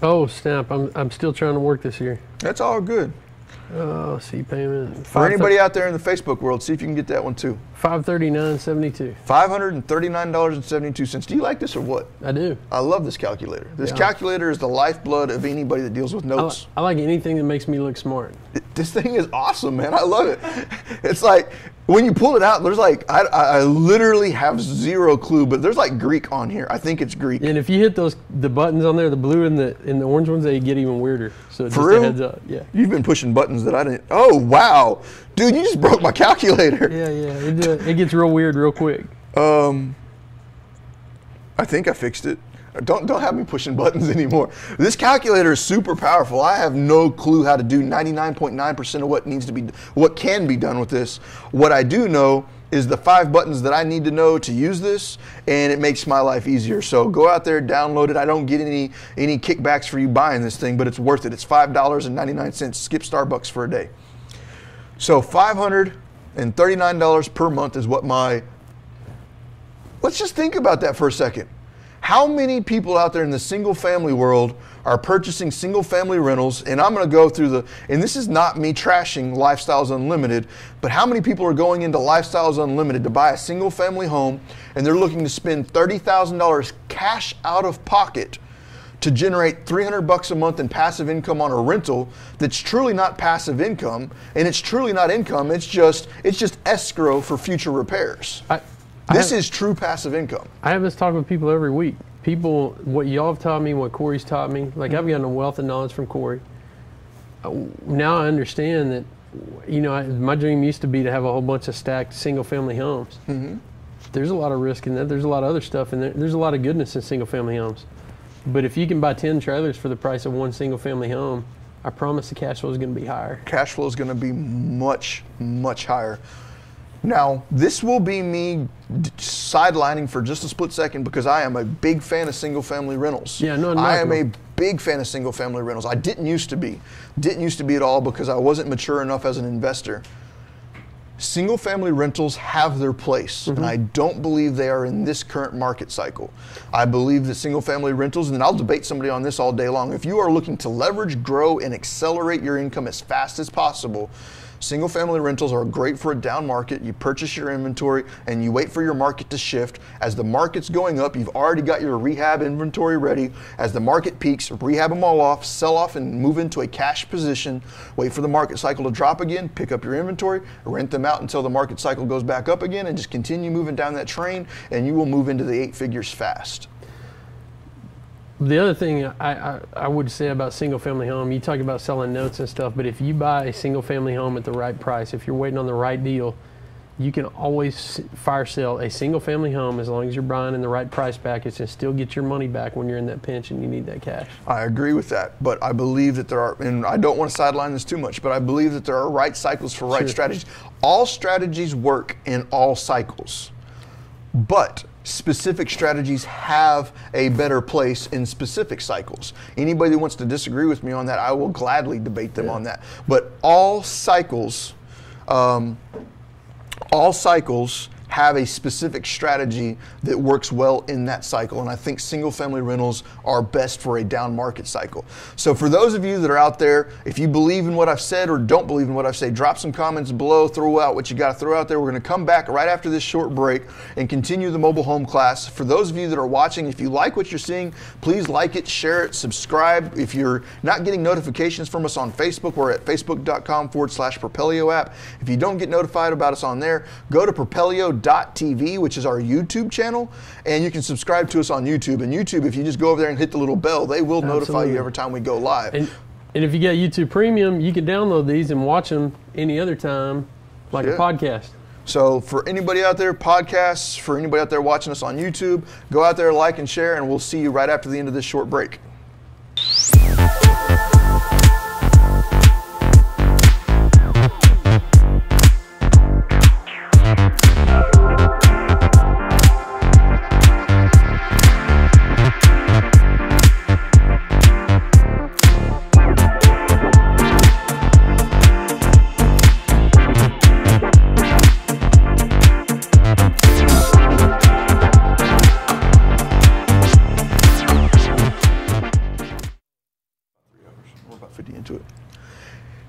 Oh, snap. I'm still trying to work this here. That's all good. Oh, see payment. For anybody out there in the Facebook world, see if you can get that one too. $539.72. $539.72. Do you like this or what? I do. I love this calculator. This calculator is the lifeblood of anybody that deals with notes. I like anything that makes me look smart. This thing is awesome, man. I love it. It's like when you pull it out, there's like I literally have zero clue, but there's like Greek on here. I think it's Greek. And if you hit the buttons on there, the blue and the orange ones, they get even weirder. So just a heads up. Yeah. You've been pushing buttons that I didn't. Oh wow, dude, you just broke my calculator. Yeah. It gets real weird real quick. I think I fixed it. Don't have me pushing buttons anymore. This calculator is super powerful. I have no clue how to do 99.9% of what can be done with this. What I do know is the 5 buttons that I need to know to use this, and it makes my life easier. So go out there, download it. I don't get any kickbacks for you buying this thing, but it's worth it. It's $5.99. Skip Starbucks for a day. So $539 per month is what my. Let's just think about that for a second. How many people out there in the single family world are purchasing single family rentals? And I'm going to go through and this is not me trashing Lifestyles Unlimited, but how many people are going into Lifestyles Unlimited to buy a single family home and they're looking to spend $30,000 cash out of pocket to generate $300 a month in passive income on a rental that's truly not passive income, and it's truly not income, it's just escrow for future repairs. This is true passive income. I have this talk with people every week. People, what y'all have taught me, what Corey's taught me, like I've gotten a wealth of knowledge from Corey. Now I understand that, you know, my dream used to be to have a whole bunch of stacked single family homes. Mm-hmm. There's a lot of risk in that. There's a lot of other stuff in there. There's a lot of goodness in single family homes. But if you can buy 10 trailers for the price of one single family home, I promise the cash flow is going to be higher. Cash flow is going to be much, much higher. Now, this will be me sidelining for just a split second because I am a big fan of single-family rentals. Yeah, no, I am a big fan of single-family rentals. I didn't used to be. Didn't used to be at all because I wasn't mature enough as an investor. Single-family rentals have their place, and I don't believe they are in this current market cycle. I believe that single-family rentals, and I'll debate somebody on this all day long, if you are looking to leverage, grow, and accelerate your income as fast as possible, single-family rentals are great for a down market. You purchase your inventory, and you wait for your market to shift. As the market's going up, you've already got your rehab inventory ready. As the market peaks, rehab them all off, sell off, and move into a cash position. Wait for the market cycle to drop again, pick up your inventory, rent them out until the market cycle goes back up again, and just continue moving down that train, and you will move into the 8 figures fast. The other thing I would say about single-family home, you talk about selling notes and stuff, but if you buy a single-family home at the right price, if you're waiting on the right deal, you can always fire sale a single family home as long as you're buying in the right price package and still get your money back when you're in that pinch and you need that cash. I agree with that, but I believe that there are, and I don't want to sideline this too much, but I believe that there are right cycles for right strategies. All strategies work in all cycles, but specific strategies have a better place in specific cycles. Anybody that wants to disagree with me on that, I will gladly debate them on that. But all cycles have a specific strategy that works well in that cycle. And I think single family rentals are best for a down market cycle. So for those of you that are out there, if you believe in what I've said or don't believe in what I've said, drop some comments below, throw out what you gotta throw out there. We're gonna come back right after this short break and continue the mobile home class. For those of you that are watching, if you like what you're seeing, please like it, share it, subscribe. If you're not getting notifications from us on Facebook, we're at facebook.com/Propelio app. If you don't get notified about us on there, go to Propelio.tv, which is our YouTube channel, and you can subscribe to us on YouTube. And YouTube, if you just go over there and hit the little bell, they will notify you every time we go live. And if you got YouTube Premium, you can download these and watch them any other time, like a podcast. So for anybody out there, podcasts, for anybody out there watching us on YouTube, go out there, like and share, and we'll see you right after the end of this short break.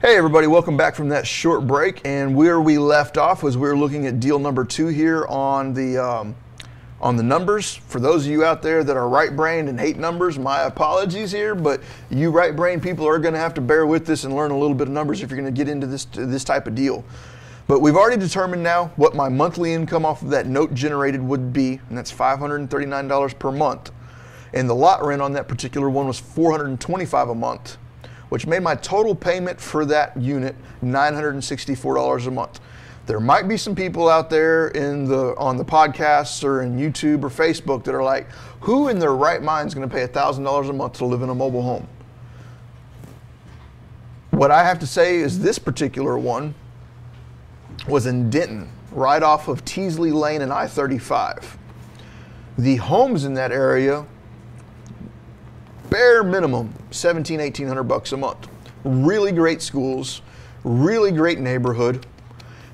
Hey everybody, welcome back from that short break, and where we left off was we were looking at deal number 2 here on the numbers. For those of you out there that are right-brained and hate numbers, my apologies here, but you right-brained people are going to have to bear with this and learn a little bit of numbers if you're going to get into this type of deal. But we've already determined now what my monthly income off of that note generated would be, and that's $539 per month. And the lot rent on that particular one was $425 a month, which made my total payment for that unit $964 a month. There might be some people out there in on the podcasts or in YouTube or Facebook that are like, who in their right mind is going to pay $1,000 a month to live in a mobile home? What I have to say is this particular one was in Denton, right off of Teasley Lane and I-35. The homes in that area, bare minimum, $1,700 to $1,800 a month. Really great schools, really great neighborhood.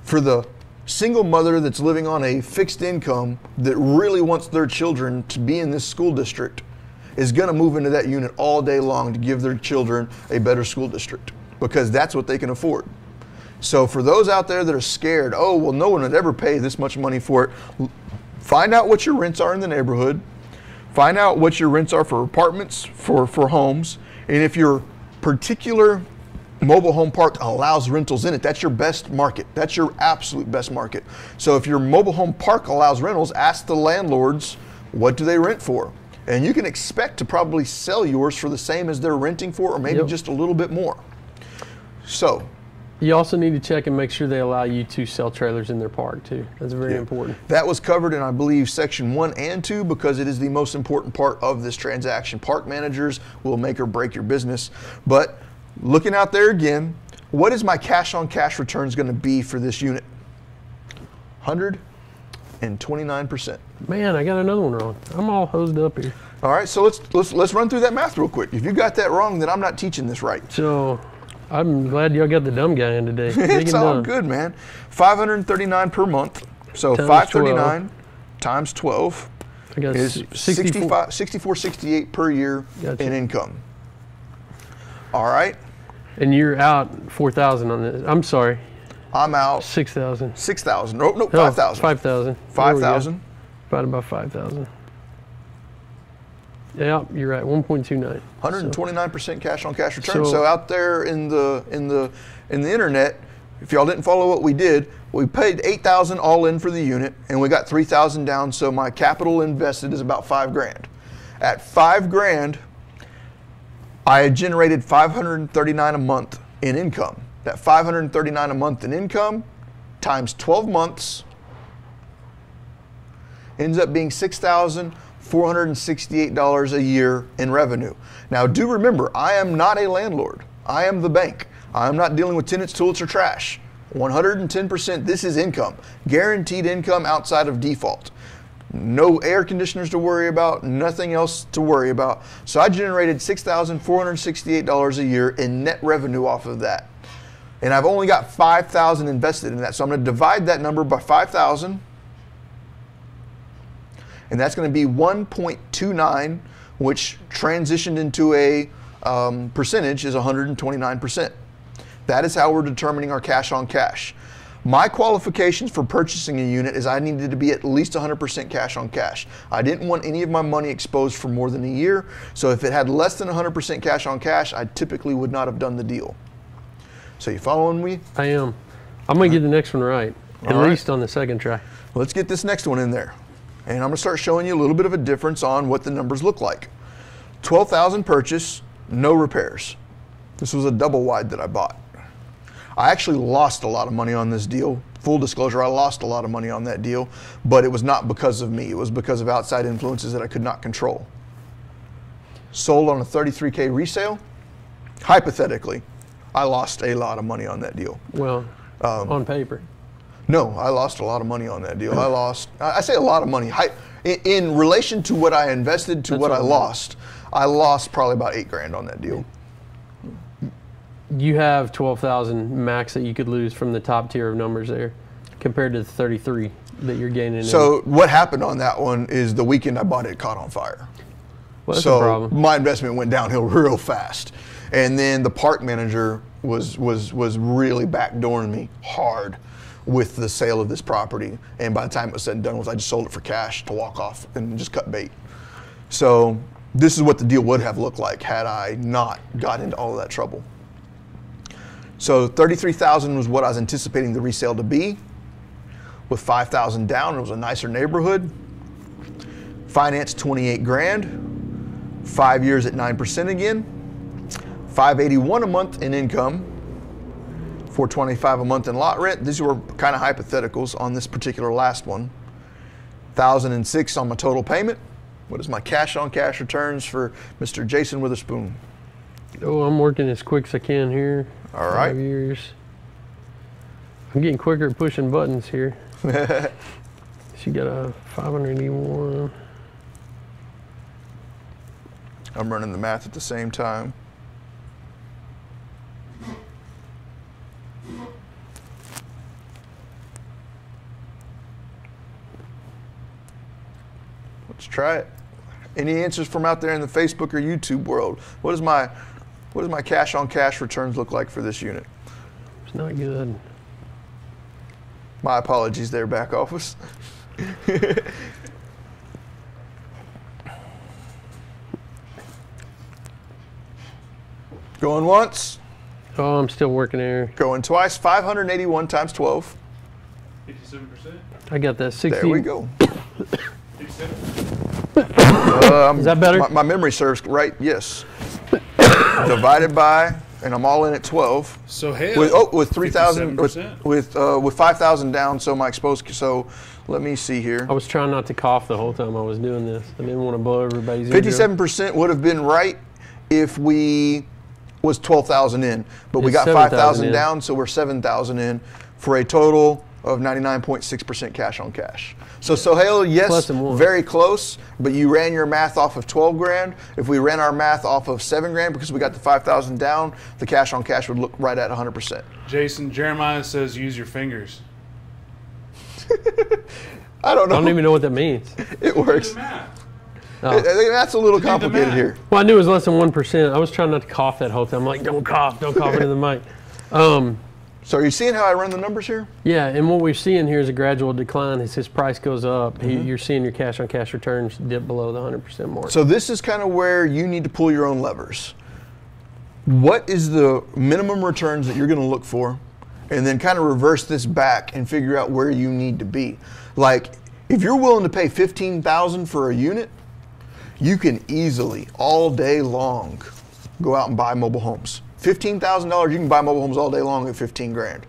For the single mother that's living on a fixed income that really wants their children to be in this school district is gonna move into that unit all day long to give their children a better school district because that's what they can afford. So for those out there that are scared, oh, well, no one would ever pay this much money for it, find out what your rents are in the neighborhood. Find out what your rents are for apartments, for homes, and if your particular mobile home park allows rentals in it, that's your best market. That's your absolute best market. So if your mobile home park allows rentals, ask the landlords, what do they rent for? And you can expect to probably sell yours for the same as they're renting for, or maybe just a little bit more. So you also need to check and make sure they allow you to sell trailers in their park too. That's very important. That was covered in, I believe, section 1 and 2 because it is the most important part of this transaction. Park managers will make or break your business. But looking out there again, what is my cash on cash returns going to be for this unit? 129%. Man, I got another one wrong. I'm all hosed up here. All right, so let's run through that math real quick. If you got that wrong, then I'm not teaching this right. So I'm glad y'all got the dumb guy in today. It's all good, man. $539 per month. So times 539 12. Times 12 is 6468 per year in income. All right. And you're out 4,000 on this. I'm sorry. I'm out 6,000. 6,000. Oh, no, 5,000. 5,000. 5,000. Divided by 5,000. Yeah, you're right. 1.29. 129% cash on cash return. So out there in the internet, if y'all didn't follow what we did, we paid $8,000 all in for the unit, and we got $3,000 down. So my capital invested is about $5,000. At $5,000, I had generated $539 a month in income. That $539 a month in income times 12 months ends up being $6,468 a year in revenue. Now, do remember, I am not a landlord. I am the bank. I am not dealing with tenants, toilets, or trash. 110%, this is income. Guaranteed income outside of default. No air conditioners to worry about, nothing else to worry about. So I generated $6,468 a year in net revenue off of that. And I've only got $5,000 invested in that. So I'm going to divide that number by 5,000. And that's going to be 1.29, which transitioned into a percentage is 129%. That is how we're determining our cash on cash. My qualifications for purchasing a unit is I needed to be at least 100% cash on cash. I didn't want any of my money exposed for more than a year. So if it had less than 100% cash on cash, I typically would not have done the deal. So you following me? I am. I'm going to get the next one right, at least on the second try. Let's get this next one in there. And I'm going to start showing you a little bit of a difference on what the numbers look like. 12,000 purchase, no repairs. This was a double wide that I bought. I actually lost a lot of money on this deal. Full disclosure, I lost a lot of money on that deal, but it was not because of me. It was because of outside influences that I could not control. Sold on a 33K resale. Hypothetically, I lost a lot of money on that deal. Well, on paper. No, I lost a lot of money on that deal. I lost, I say a lot of money. In relation to what I invested to what I lost, I lost probably about $8,000 on that deal. You have 12,000 max that you could lose from the top tier of numbers there compared to the 33 that you're gaining. So what happened on that one is the weekend I bought it caught on fire. Well, that's a problem. My investment went downhill real fast. And then the park manager was really backdooring me hard with the sale of this property. And by the time it was said and done, I just sold it for cash to walk off and just cut bait. So this is what the deal would have looked like had I not got into all of that trouble. So 33,000 was what I was anticipating the resale to be. With 5,000 down, it was a nicer neighborhood. Finance $28,000, 5 years at 9% again, $581 a month in income, $425 a month in lot rent. These were kind of hypotheticals on this particular last one. $1,006 on my total payment. What is my cash on cash returns for Mr. Jason Witherspoon? Oh, I'm working as quick as I can here. All right. 5 years. I'm getting quicker at pushing buttons here. She got a 581. I'm running the math at the same time. Let's try it. Any answers from out there in the Facebook or YouTube world? What does my cash on cash returns look like for this unit? It's not good. My apologies there, back office. Going once. Oh, I'm still working there. Going twice. 581 times 12. 57%. I got that. 60. There we go. 57%. Is that better? My memory serves right. Yes. Divided by, and I'm all in at 12. So hell, with 3,000 with 5,000 down. So my exposed. So let me see here. I was trying not to cough the whole time I was doing this. I didn't want to blow everybody's. 57% would have been right if we was 12,000 in, but we got 5,000 down, so we're 7,000 in for a total of 99.6% cash on cash. So Sohail, yes, very close, but you ran your math off of $12,000. If we ran our math off of $7,000 because we got the 5,000 down, the cash on cash would look right at 100%. Jason, Jeremiah says use your fingers. I don't know. I don't even know what that means. It works. Oh. That's a little complicated here. Well, I knew it was less than 1%. I was trying not to cough that whole time. I'm like, don't cough into the mic. So are you seeing how I run the numbers here? Yeah, and what we're seeing here is a gradual decline. As his price goes up, you're seeing your cash on cash returns dip below the 100% mark. So this is kind of where you need to pull your own levers. What is the minimum returns that you're going to look for? And then kind of reverse this back and figure out where you need to be. Like, if you're willing to pay $15,000 for a unit, you can easily, all day long, go out and buy mobile homes. $15,000, you can buy mobile homes all day long at $15,000.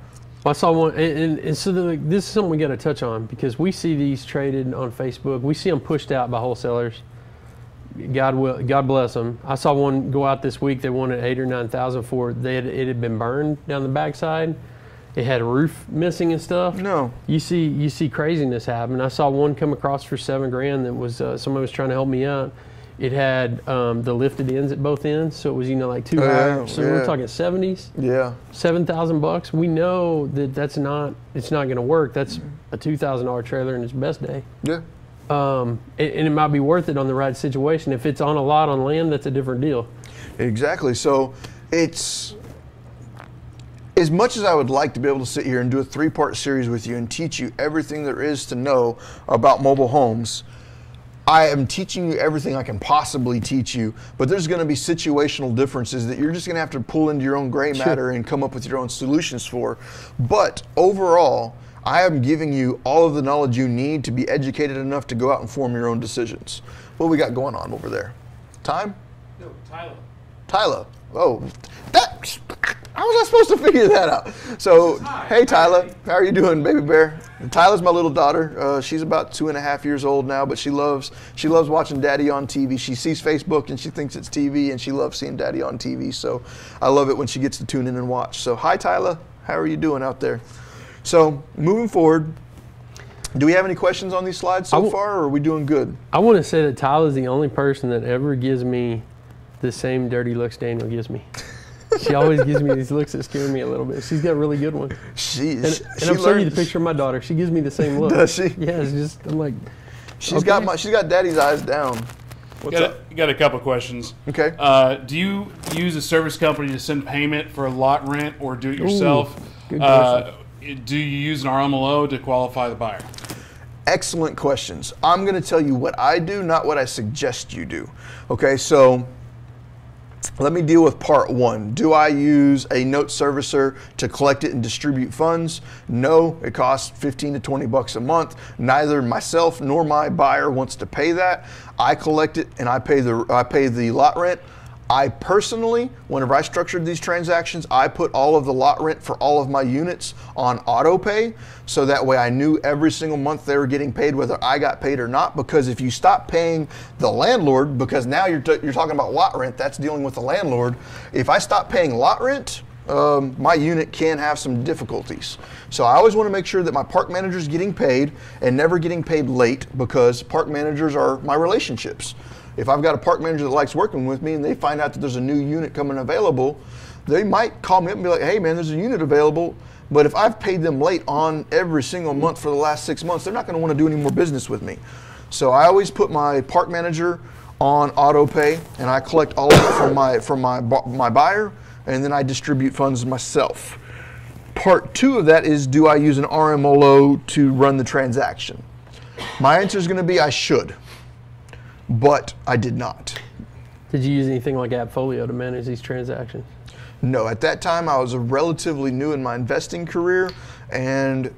I saw one, and so this is something we got to touch on, because we see these traded on Facebook. We see them pushed out by wholesalers. God bless them. I saw one go out this week. They wanted 8 or 9,000 for it. It had been burned down the backside. It had a roof missing and stuff. No, you see craziness happen. I saw one come across for $7,000 that was somebody was trying to help me out. It had the lifted ends at both ends, so it was, you know, like two wires. So we're talking 70s. Yeah, $7,000. We know that it's not going to work. That's a $2,000 trailer in its best day. Yeah. And it might be worth it on the right situation. If it's on a lot on land, that's a different deal. Exactly. So it's, as much as I would like to be able to sit here and do a three-part series with you and teach you everything there is to know about mobile homes, I am teaching you everything I can possibly teach you, but there's going to be situational differences that you're just going to have to pull into your own gray matter and come up with your own solutions for. But overall, I am giving you all of the knowledge you need to be educated enough to go out and form your own decisions. What we got going on over there? Time? No, Tyler. Tyler. Oh, that, how was I supposed to figure that out? So, hey, Tyler, how are you doing, baby bear? Tyler's my little daughter. She's about 2.5 years old now, but she loves watching Daddy on TV. She sees Facebook and she thinks it's TV, and she loves seeing Daddy on TV. So I love it when she gets to tune in and watch. So, hi, Tyler. How are you doing out there? So, moving forward, do we have any questions on these slides so far, or are we doing good? I want to say that Tyler's the only person that ever gives me the same dirty looks Daniel gives me. She always gives me these looks that scare me a little bit. She's got a really good one. And I'm showing you the picture of my daughter. She gives me the same look. Does she? Yeah, it's just, I'm like, she's got Daddy's eyes down. Got a couple questions. Okay. Do you use a service company to send payment for a lot rent or do it yourself? Good question. Do you use an RMLO to qualify the buyer? Excellent questions. I'm going to tell you what I do, not what I suggest you do. Okay, so let me deal with part one. Do I use a note servicer to collect it and distribute funds? No, it costs $15 to $20 a month. Neither myself nor my buyer wants to pay that. I collect it and I pay the lot rent. I personally, whenever I structured these transactions, I put all of the lot rent for all of my units on auto pay, so that way I knew every single month they were getting paid, whether I got paid or not. Because if you stop paying the landlord, because now you're talking about lot rent, that's dealing with the landlord. If I stop paying lot rent, my unit can have some difficulties. So I always want to make sure that my park manager is getting paid and never getting paid late, because park managers are my relationships. If I've got a park manager that likes working with me and they find out that there's a new unit coming available, they might call me up and be like, hey man, there's a unit available. But if I've paid them late on every single month for the last 6 months, they're not going to want to do any more business with me. So I always put my park manager on auto pay and I collect all of it from my buyer, and then I distribute funds myself. Part two of that is, do I use an RMLO to run the transaction? My answer is going to be I should. But I did not. Did you use anything like Appfolio to manage these transactions? No, at that time I was relatively new in my investing career, and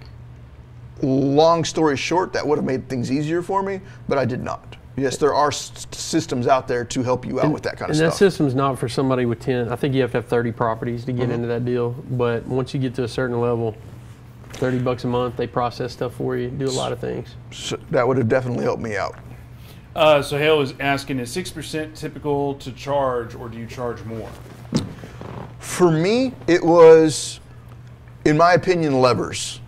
long story short, that would have made things easier for me, but I did not. Yes, there are systems out there to help you out with that kind of stuff. And that system's not for somebody with 10. I think you have to have 30 properties to get into that deal, but once you get to a certain level, $30 a month, they process stuff for you, do a lot of things. So that would have definitely helped me out. Sohail is asking, is 6% typical to charge, or do you charge more? For me, it was, in my opinion, levers.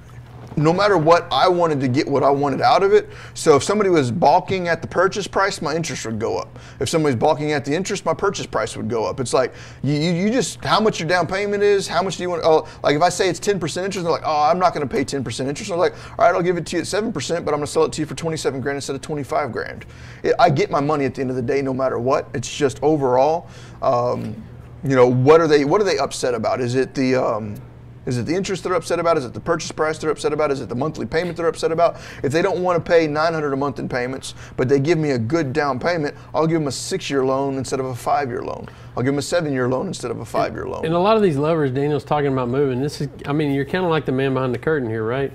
No matter what, I wanted to get what I wanted out of it. So if somebody was balking at the purchase price, my interest would go up. If somebody's balking at the interest, my purchase price would go up. It's like, you just, how much your down payment is, how much do you want, oh, like if I say it's 10% interest, they're like, oh, I'm not going to pay 10% interest. I'm like, all right, I'll give it to you at 7%, but I'm going to sell it to you for $27,000 instead of $25,000. I get my money at the end of the day, no matter what. It's just overall, you know, what are they upset about? Is it the interest they're upset about? Is it the purchase price they're upset about? Is it the monthly payment they're upset about? If they don't want to pay $900 a month in payments, but they give me a good down payment, I'll give them a 6-year loan instead of a 5-year loan. I'll give them a 7-year loan instead of a 5-year loan. And a lot of these levers Daniel's talking about moving, this is, I mean, you're kind of like the man behind the curtain here, right?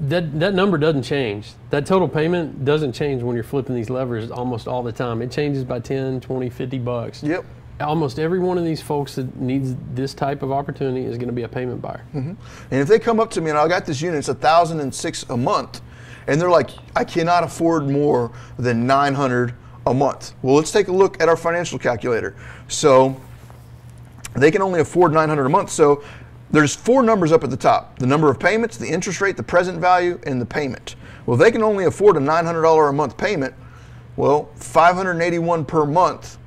That number doesn't change. That total payment doesn't change when you're flipping these levers almost all the time. It changes by 10, 20, $50. Yep. almost every one of these folks that needs this type of opportunity is going to be a payment buyer. Mm-hmm. And if they come up to me and I got this unit, it's $1,006 a month, and they're like, I cannot afford more than $900 a month. Well, let's take a look at our financial calculator. So they can only afford $900 a month. So there's four numbers up at the top: the number of payments, the interest rate, the present value, and the payment. Well, if they can only afford a $900 a month payment, well, $581 per month.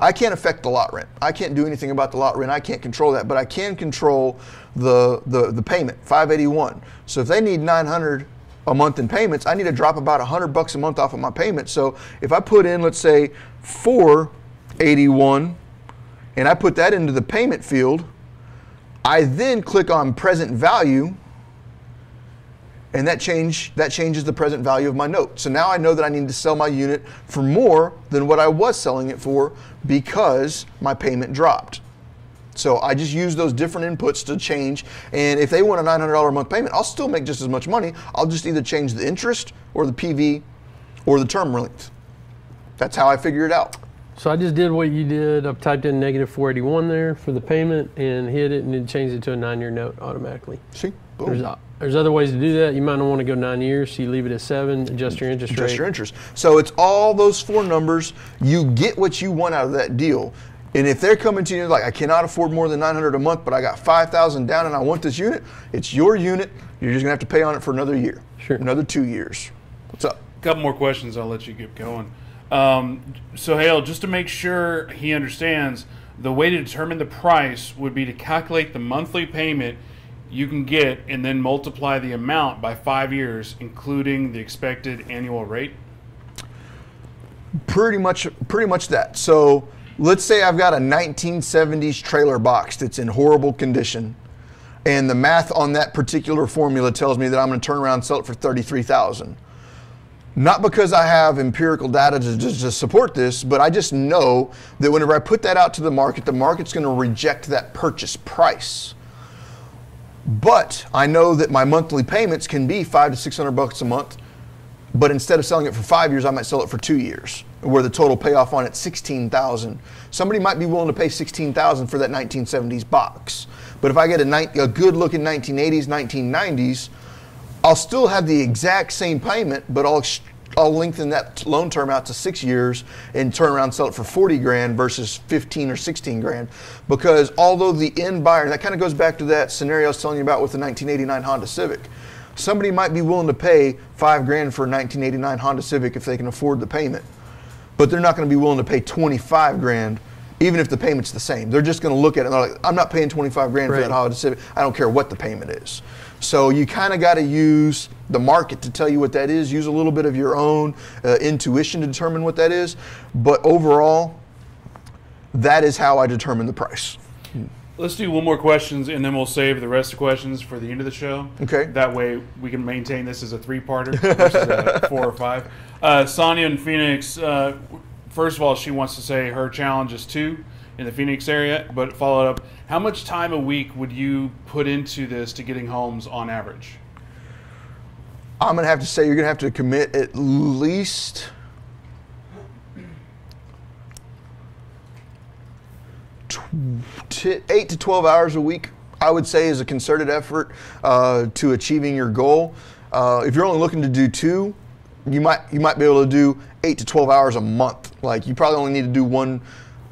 I can't affect the lot rent. I can't do anything about the lot rent. I can't control that, but I can control the payment, $581. So if they need $900 a month in payments, I need to drop about $100 a month off of my payment. So if I put in, let's say, $481, and I put that into the payment field, I then click on present value, and that changes the present value of my note. So now I know that I need to sell my unit for more than what I was selling it for because my payment dropped. So I just use those different inputs to change. And if they want a $900 a month payment, I'll still make just as much money. I'll just either change the interest or the PV or the term length. That's how I figure it out. So I just did what you did. I've typed in -481 there for the payment and hit it, and it changed it to a 9-year note automatically. See? Boom. There's other ways to do that. You might not want to go 9 years, so you leave it at 7, adjust your interest rate. Adjust your interest. So it's all those four numbers. You get what you want out of that deal. And if they're coming to you like, I cannot afford more than $900 a month, but I got $5,000 down and I want this unit, it's your unit. You're just going to have to pay on it for another year, sure, another 2 years. What's up? A couple more questions, I'll let you get going. Sohail, just to make sure he understands, the way to determine the price would be to calculate the monthly payment you can get and then multiply the amount by 5 years, including the expected annual rate? Pretty much that. So let's say I've got a 1970s trailer box that's in horrible condition, and the math on that particular formula tells me that I'm going to turn around and sell it for $33,000. Not because I have empirical data to support this, but I just know that whenever I put that out to the market's going to reject that purchase price. But I know that my monthly payments can be $500 to $600 a month, but instead of selling it for 5 years, I might sell it for 2 years, where the total payoff on it's $16,000. Somebody might be willing to pay $16,000 for that 1970s box. But if I get a good looking 1980s, 1990s, I'll still have the exact same payment, but I'll lengthen that loan term out to 6 years and turn around and sell it for 40 grand versus 15 or 16 grand. Because although the end buyer, and that kind of goes back to that scenario I was telling you about with the 1989 Honda Civic, somebody might be willing to pay 5 grand for a 1989 Honda Civic if they can afford the payment, but they're not going to be willing to pay 25 grand even if the payment's the same. They're just going to look at it and they're like, I'm not paying 25 grand for that Honda Civic. I don't care what the payment is. So you kind of got to use the market to tell you what that is. Use a little bit of your own intuition to determine what that is. But overall, that is how I determine the price. Let's do one more question, and then we'll save the rest of the questions for the end of the show. Okay. That way we can maintain this as a three-parter versus a 4 or 5. Sonia in Phoenix, first of all, she wants to say her challenge is 2 in the Phoenix area, but follow up, how much time a week would you put into this to getting homes on average? I'm going to have to say you're going to have to commit at least 8 to 12 hours a week, I would say, is a concerted effort to achieving your goal. If you're only looking to do 2, you might be able to do 8 to 12 hours a month. Like, you probably only need to do one,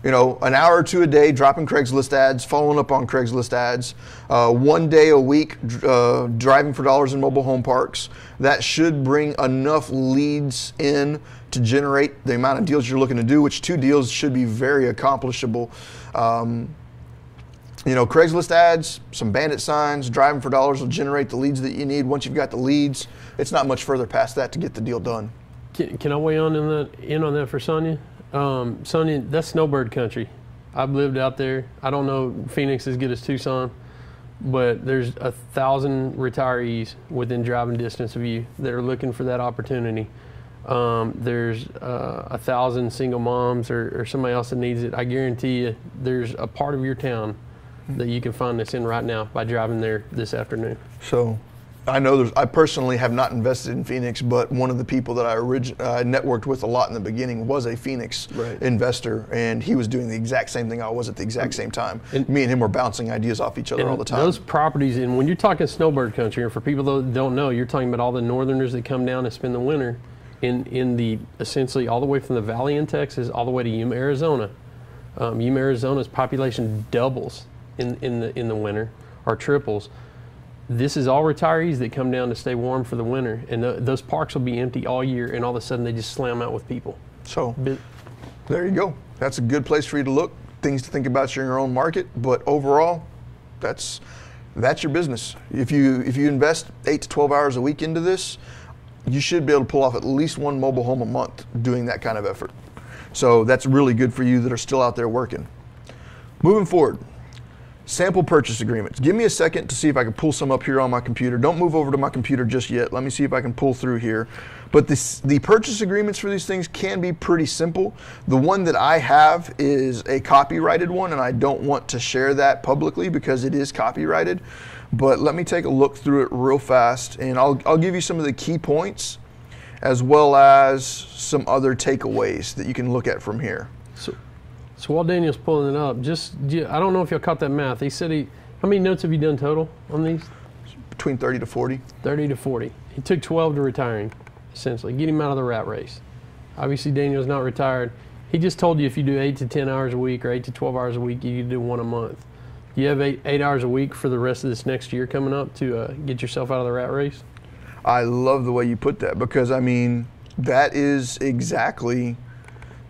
you know, an hour or two a day, dropping Craigslist ads, following up on Craigslist ads, 1 day a week driving for dollars in mobile home parks. That should bring enough leads in to generate the amount of deals you're looking to do, which 2 deals should be very accomplishable. You know, Craigslist ads, some bandit signs, driving for dollars will generate the leads that you need. Once you've got the leads, it's not much further past that to get the deal done. Can I weigh in on that for Sonia? Sonia, that's snowbird country. I've lived out there. I don't know Phoenix as good as Tucson, but there's 1,000 retirees within driving distance of you that are looking for that opportunity. There's 1,000 single moms or somebody else that needs it. I guarantee you there's a part of your town that you can find this in right now by driving there this afternoon. So I know there's, I personally have not invested in Phoenix, but one of the people that I networked with a lot in the beginning was a Phoenix investor, and he was doing the exact same thing I was at the exact same time. And me and him were bouncing ideas off each other all the time. Those properties, and when you're talking snowbird country, and for people that don't know, you're talking about all the northerners that come down and spend the winter in the, essentially all the way from the valley in Texas all the way to Yuma, Arizona. Yuma, Arizona's population doubles in the winter, or triples. This is all retirees that come down to stay warm for the winter, and those parks will be empty all year, and all of a sudden they just slam out with people. So there you go. That's a good place for you to look, things to think about in your own market, but overall, that's your business. If you invest 8 to 12 hours a week into this, you should be able to pull off at least one mobile home a month doing that kind of effort. So that's really good for you that are still out there working. Moving forward. Sample purchase agreements. Give me a second to see if I can pull some up here on my computer. Don't move over to my computer just yet. Let me see if I can pull through here. But the purchase agreements for these things can be pretty simple. The one that I have is a copyrighted one, and I don't want to share that publicly because it is copyrighted. But let me take a look through it real fast, and I'll give you some of the key points as well as some other takeaways that you can look at from here. So while Daniel's pulling it up, I don't know if y'all caught that math. He said how many notes have you done total on these? Between 30 to 40. 30 to 40. He took 12 to retiring, essentially. Get him out of the rat race. Obviously, Daniel's not retired. He just told you if you do 8 to 10 hours a week or 8 to 12 hours a week, you can do one a month. You have eight hours a week for the rest of this next year coming up to get yourself out of the rat race? I love the way you put that because, I mean, that is exactly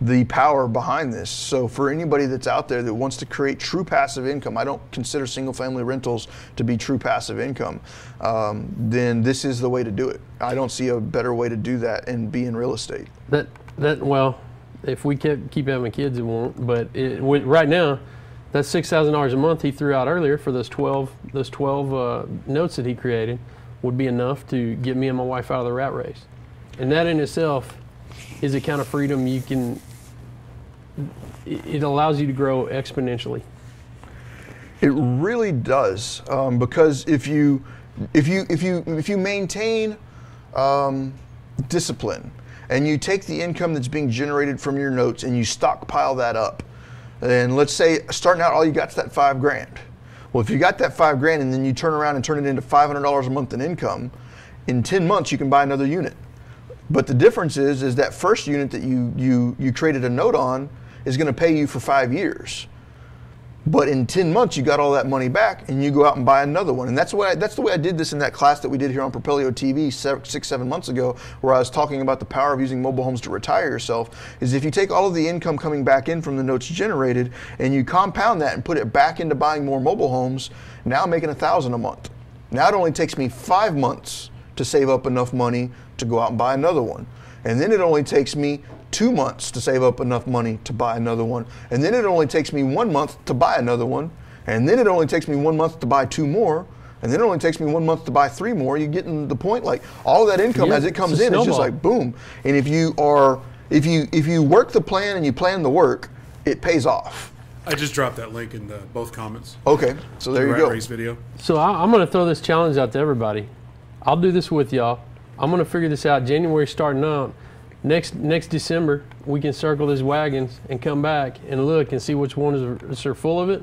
the power behind this. So for anybody that's out there that wants to create true passive income, I don't consider single family rentals to be true passive income, then this is the way to do it. I don't see a better way to do that and be in real estate. Well, if we keep having kids, it won't, but right now, that's $6,000 a month he threw out earlier for those 12 notes that he created would be enough to get me and my wife out of the rat race. And that in itself is a kind of freedom you can, it allows you to grow exponentially. It really does, because if you maintain discipline and you take the income that's being generated from your notes and you stockpile that up, and let's say starting out all you got's that $5,000. Well, if you got that $5,000 and then you turn around and turn it into $500 a month in income, in 10 months you can buy another unit. But the difference is that first unit that you created a note on is going to pay you for 5 years. But in 10 months, you got all that money back, and you go out and buy another one. And that's the way I did this in that class that we did here on Propelio TV 6, 7 months ago, where I was talking about the power of using mobile homes to retire yourself, is if you take all of the income coming back in from the notes generated, and you compound that and put it back into buying more mobile homes, now I'm making $1,000 a month. Now it only takes me 5 months to save up enough money to go out and buy another one. And then it only takes me 2 months to save up enough money to buy another one. And then it only takes me 1 month to buy another one. And then it only takes me 1 month to buy 2 more. And then it only takes me 1 month to buy 3 more. You're getting the point? Like all that income as it comes in, it's just like boom. And if you work the plan and you plan the work, it pays off. I just dropped that link in both comments. Okay, so there you go. Race video. So I'm gonna throw this challenge out to everybody. I'll do this with y'all. I'm going to figure this out. January starting out. Next December, we can circle these wagons and come back and look and see which ones are full of it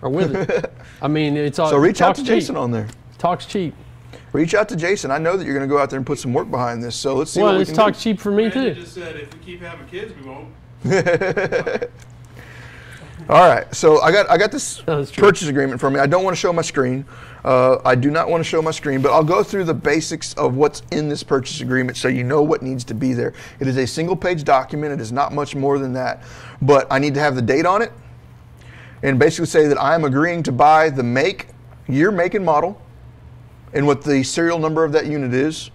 or with it. I mean, it's all. So reach out to Jason on there. Talk's cheap. Reach out to Jason. I know that you're going to go out there and put some work behind this. So let's see. Well, it's talk cheap for me too. You just said if we keep having kids, we won't. All right, so I got this purchase agreement for me. I don't want to show my screen. I do not want to show my screen, but I'll go through the basics of what's in this purchase agreement so you know what needs to be there. It is a single-page document. It is not much more than that, but I need to have the date on it and basically say that I am agreeing to buy the make, year, make, and model, and what the serial number of that unit is.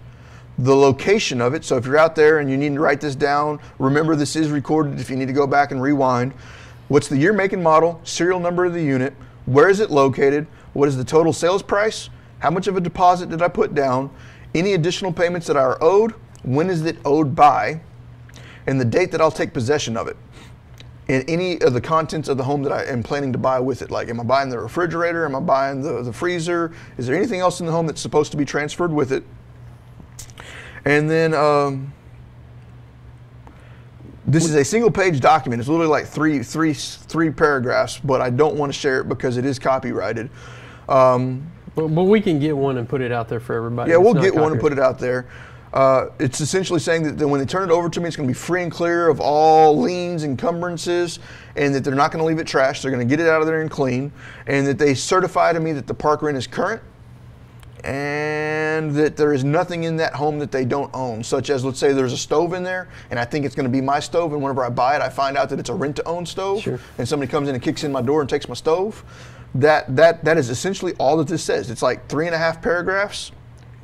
The location of it, so if you're out there and you need to write this down, remember this is recorded if you need to go back and rewind. What's the year, make, and model, serial number of the unit, where is it located, what is the total sales price, how much of a deposit did I put down, any additional payments that are owed, when is it owed by, and the date that I'll take possession of it. and any of the contents of the home that I am planning to buy with it. Like, am I buying the refrigerator? Am I buying the freezer? Is there anything else in the home that's supposed to be transferred with it? And then this is a single-page document. It's literally like three paragraphs, but I don't want to share it because it is copyrighted. But we can get one and put it out there for everybody. Yeah, we'll get one and put it out there. It's essentially saying that when they turn it over to me, it's going to be free and clear of all liens, encumbrances, and that they're not going to leave it trashed. They're going to get it out of there and clean, and that they certify to me that the park rent is current, and that there is nothing in that home that they don't own, such as, let's say there's a stove in there, and I think it's going to be my stove, and whenever I buy it, I find out that it's a rent-to-own stove, sure, and somebody comes in and kicks in my door and takes my stove. That is essentially all that this says. It's like 3.5 paragraphs,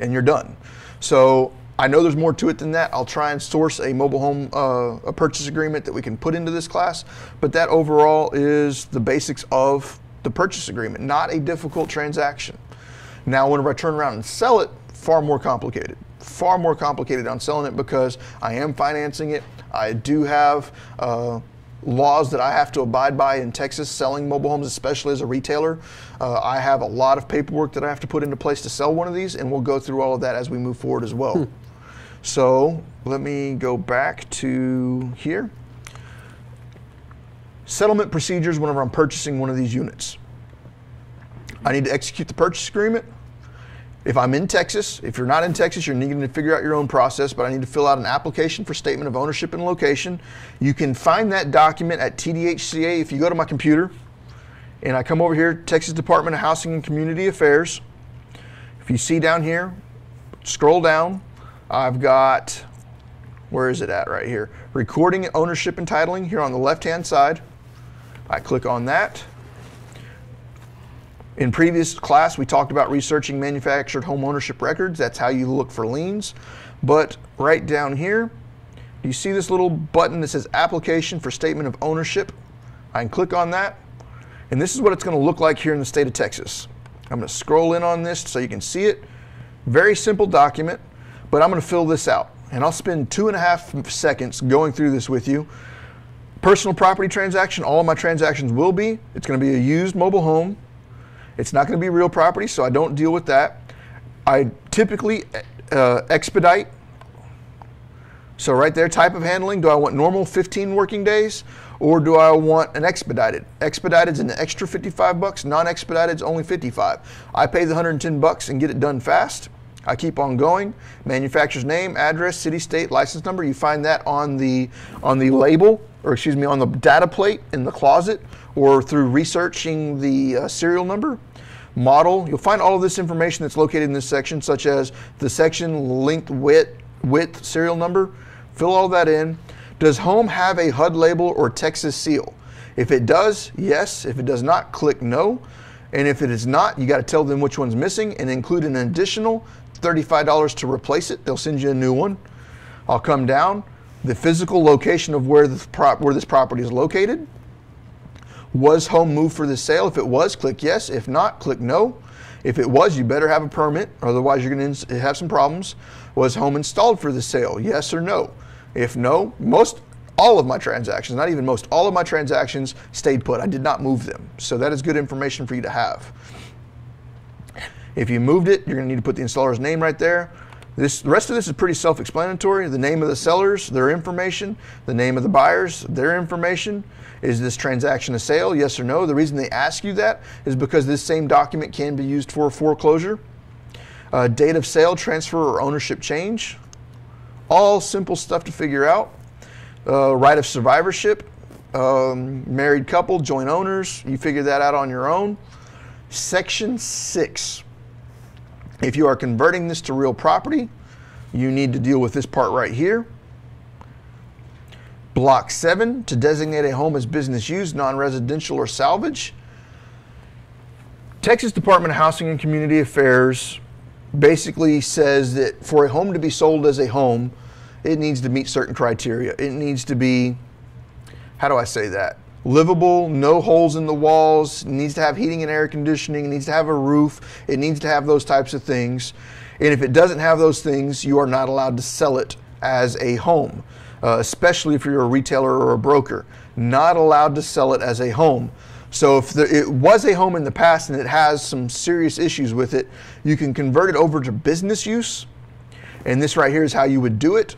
and you're done. So I know there's more to it than that. I'll try and source a mobile home a purchase agreement that we can put into this class, but that overall is the basics of the purchase agreement. Not a difficult transaction. Now, whenever I turn around and sell it, far more complicated. Far more complicated on selling it because I am financing it. I do have laws that I have to abide by in Texas selling mobile homes, especially as a retailer. I have a lot of paperwork that I have to put into place to sell one of these, and we'll go through all of that as we move forward as well. So let me go back to here. Settlement procedures whenever I'm purchasing one of these units. I need to execute the purchase agreement. If I'm in Texas, if you're not in Texas, you're needing to figure out your own process, but I need to fill out an application for statement of ownership and location. You can find that document at TDHCA. If you go to my computer and I come over here, Texas Department of Housing and Community Affairs, if you see down here, scroll down, I've got, where is it at right here? Recording, ownership, and titling here on the left-hand side. I click on that. In previous class, we talked about researching manufactured home ownership records. That's how you look for liens. But right down here, you see this little button that says Application for Statement of Ownership. I can click on that, and this is what it's going to look like here in the state of Texas. I'm going to scroll in on this so you can see it. Very simple document, but I'm going to fill this out, and I'll spend 2.5 seconds going through this with you. Personal property transaction, all of my transactions will be. It's going to be a used mobile home. It's not going to be real property, so I don't deal with that. I typically expedite. So right there, type of handling. Do I want normal 15 working days, or do I want an expedited? Expedited's an extra $55. Non-expedited's only $55. I pay the $110 and get it done fast. I keep on going. Manufacturer's name, address, city, state, license number. You find that on the label, or excuse me, on the data plate in the closet, or through researching the serial number, model. You'll find all of this information that's located in this section, such as the section, length, width, serial number. Fill all that in. Does home have a HUD label or Texas seal? If it does, yes. If it does not, click no. And if it is not, you got to tell them which one's missing and include an additional $35 to replace it. They'll send you a new one. I'll come down. The physical location of where this property is located. Was home moved for the sale? If it was, click yes. If not, click no. If it was, you better have a permit, otherwise you're going to have some problems. Was home installed for the sale? Yes or no? If no, all of my transactions, not even most, all of my transactions stayed put. I did not move them. So that is good information for you to have. If you moved it, you're going to need to put the installer's name right there. The rest of this is pretty self-explanatory. The name of the sellers, their information. The name of the buyers, their information. Is this transaction a sale? Yes or no? The reason they ask you that is because this same document can be used for foreclosure. Date of sale, transfer, or ownership change. All simple stuff to figure out. Right of survivorship. Married couple, joint owners. You figure that out on your own. Section 6. If you are converting this to real property, you need to deal with this part right here. Block 7, to designate a home as business use, non-residential, or salvage. Texas Department of Housing and Community Affairs basically says that for a home to be sold as a home, it needs to meet certain criteria. It needs to be, how do I say that? Livable, no holes in the walls, needs to have heating and air conditioning, it needs to have a roof, it needs to have those types of things. And if it doesn't have those things, you are not allowed to sell it as a home. especially if you're a retailer or a broker. Not allowed to sell it as a home. So if it was a home in the past and it has some serious issues with it, you can convert it over to business use. And this right here is how you would do it.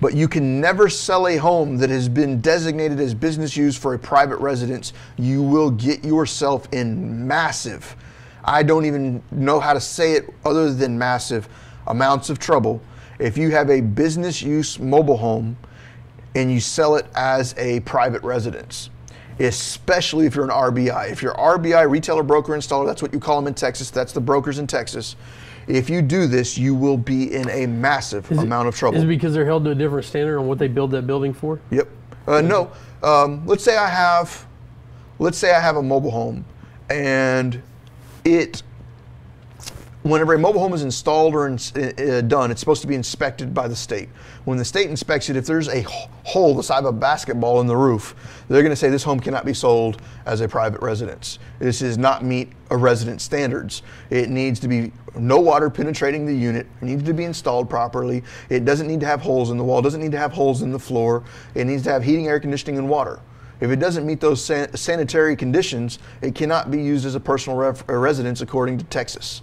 But you can never sell a home that has been designated as business use for a private residence. You will get yourself in massive, I don't even know how to say it other than massive, amounts of trouble if you have a business use mobile home and you sell it as a private residence, especially if you're an RBI. If you're RBI, retailer, broker, installer, that's what you call them in Texas, that's the brokers in Texas. If you do this, you will be in a massive amount of trouble. Is it because they're held to a different standard on what they build that building for? Yep. No. Let's say I have a mobile home, and whenever a mobile home is installed or done, it's supposed to be inspected by the state. When the state inspects it, if there's a hole the size of a basketball in the roof, they're going to say this home cannot be sold as a private residence. This does not meet a resident standards. It needs to be no water penetrating the unit. It needs to be installed properly. It doesn't need to have holes in the wall. It doesn't need to have holes in the floor. It needs to have heating, air conditioning, and water. If it doesn't meet those sanitary conditions, it cannot be used as a personal residence according to Texas.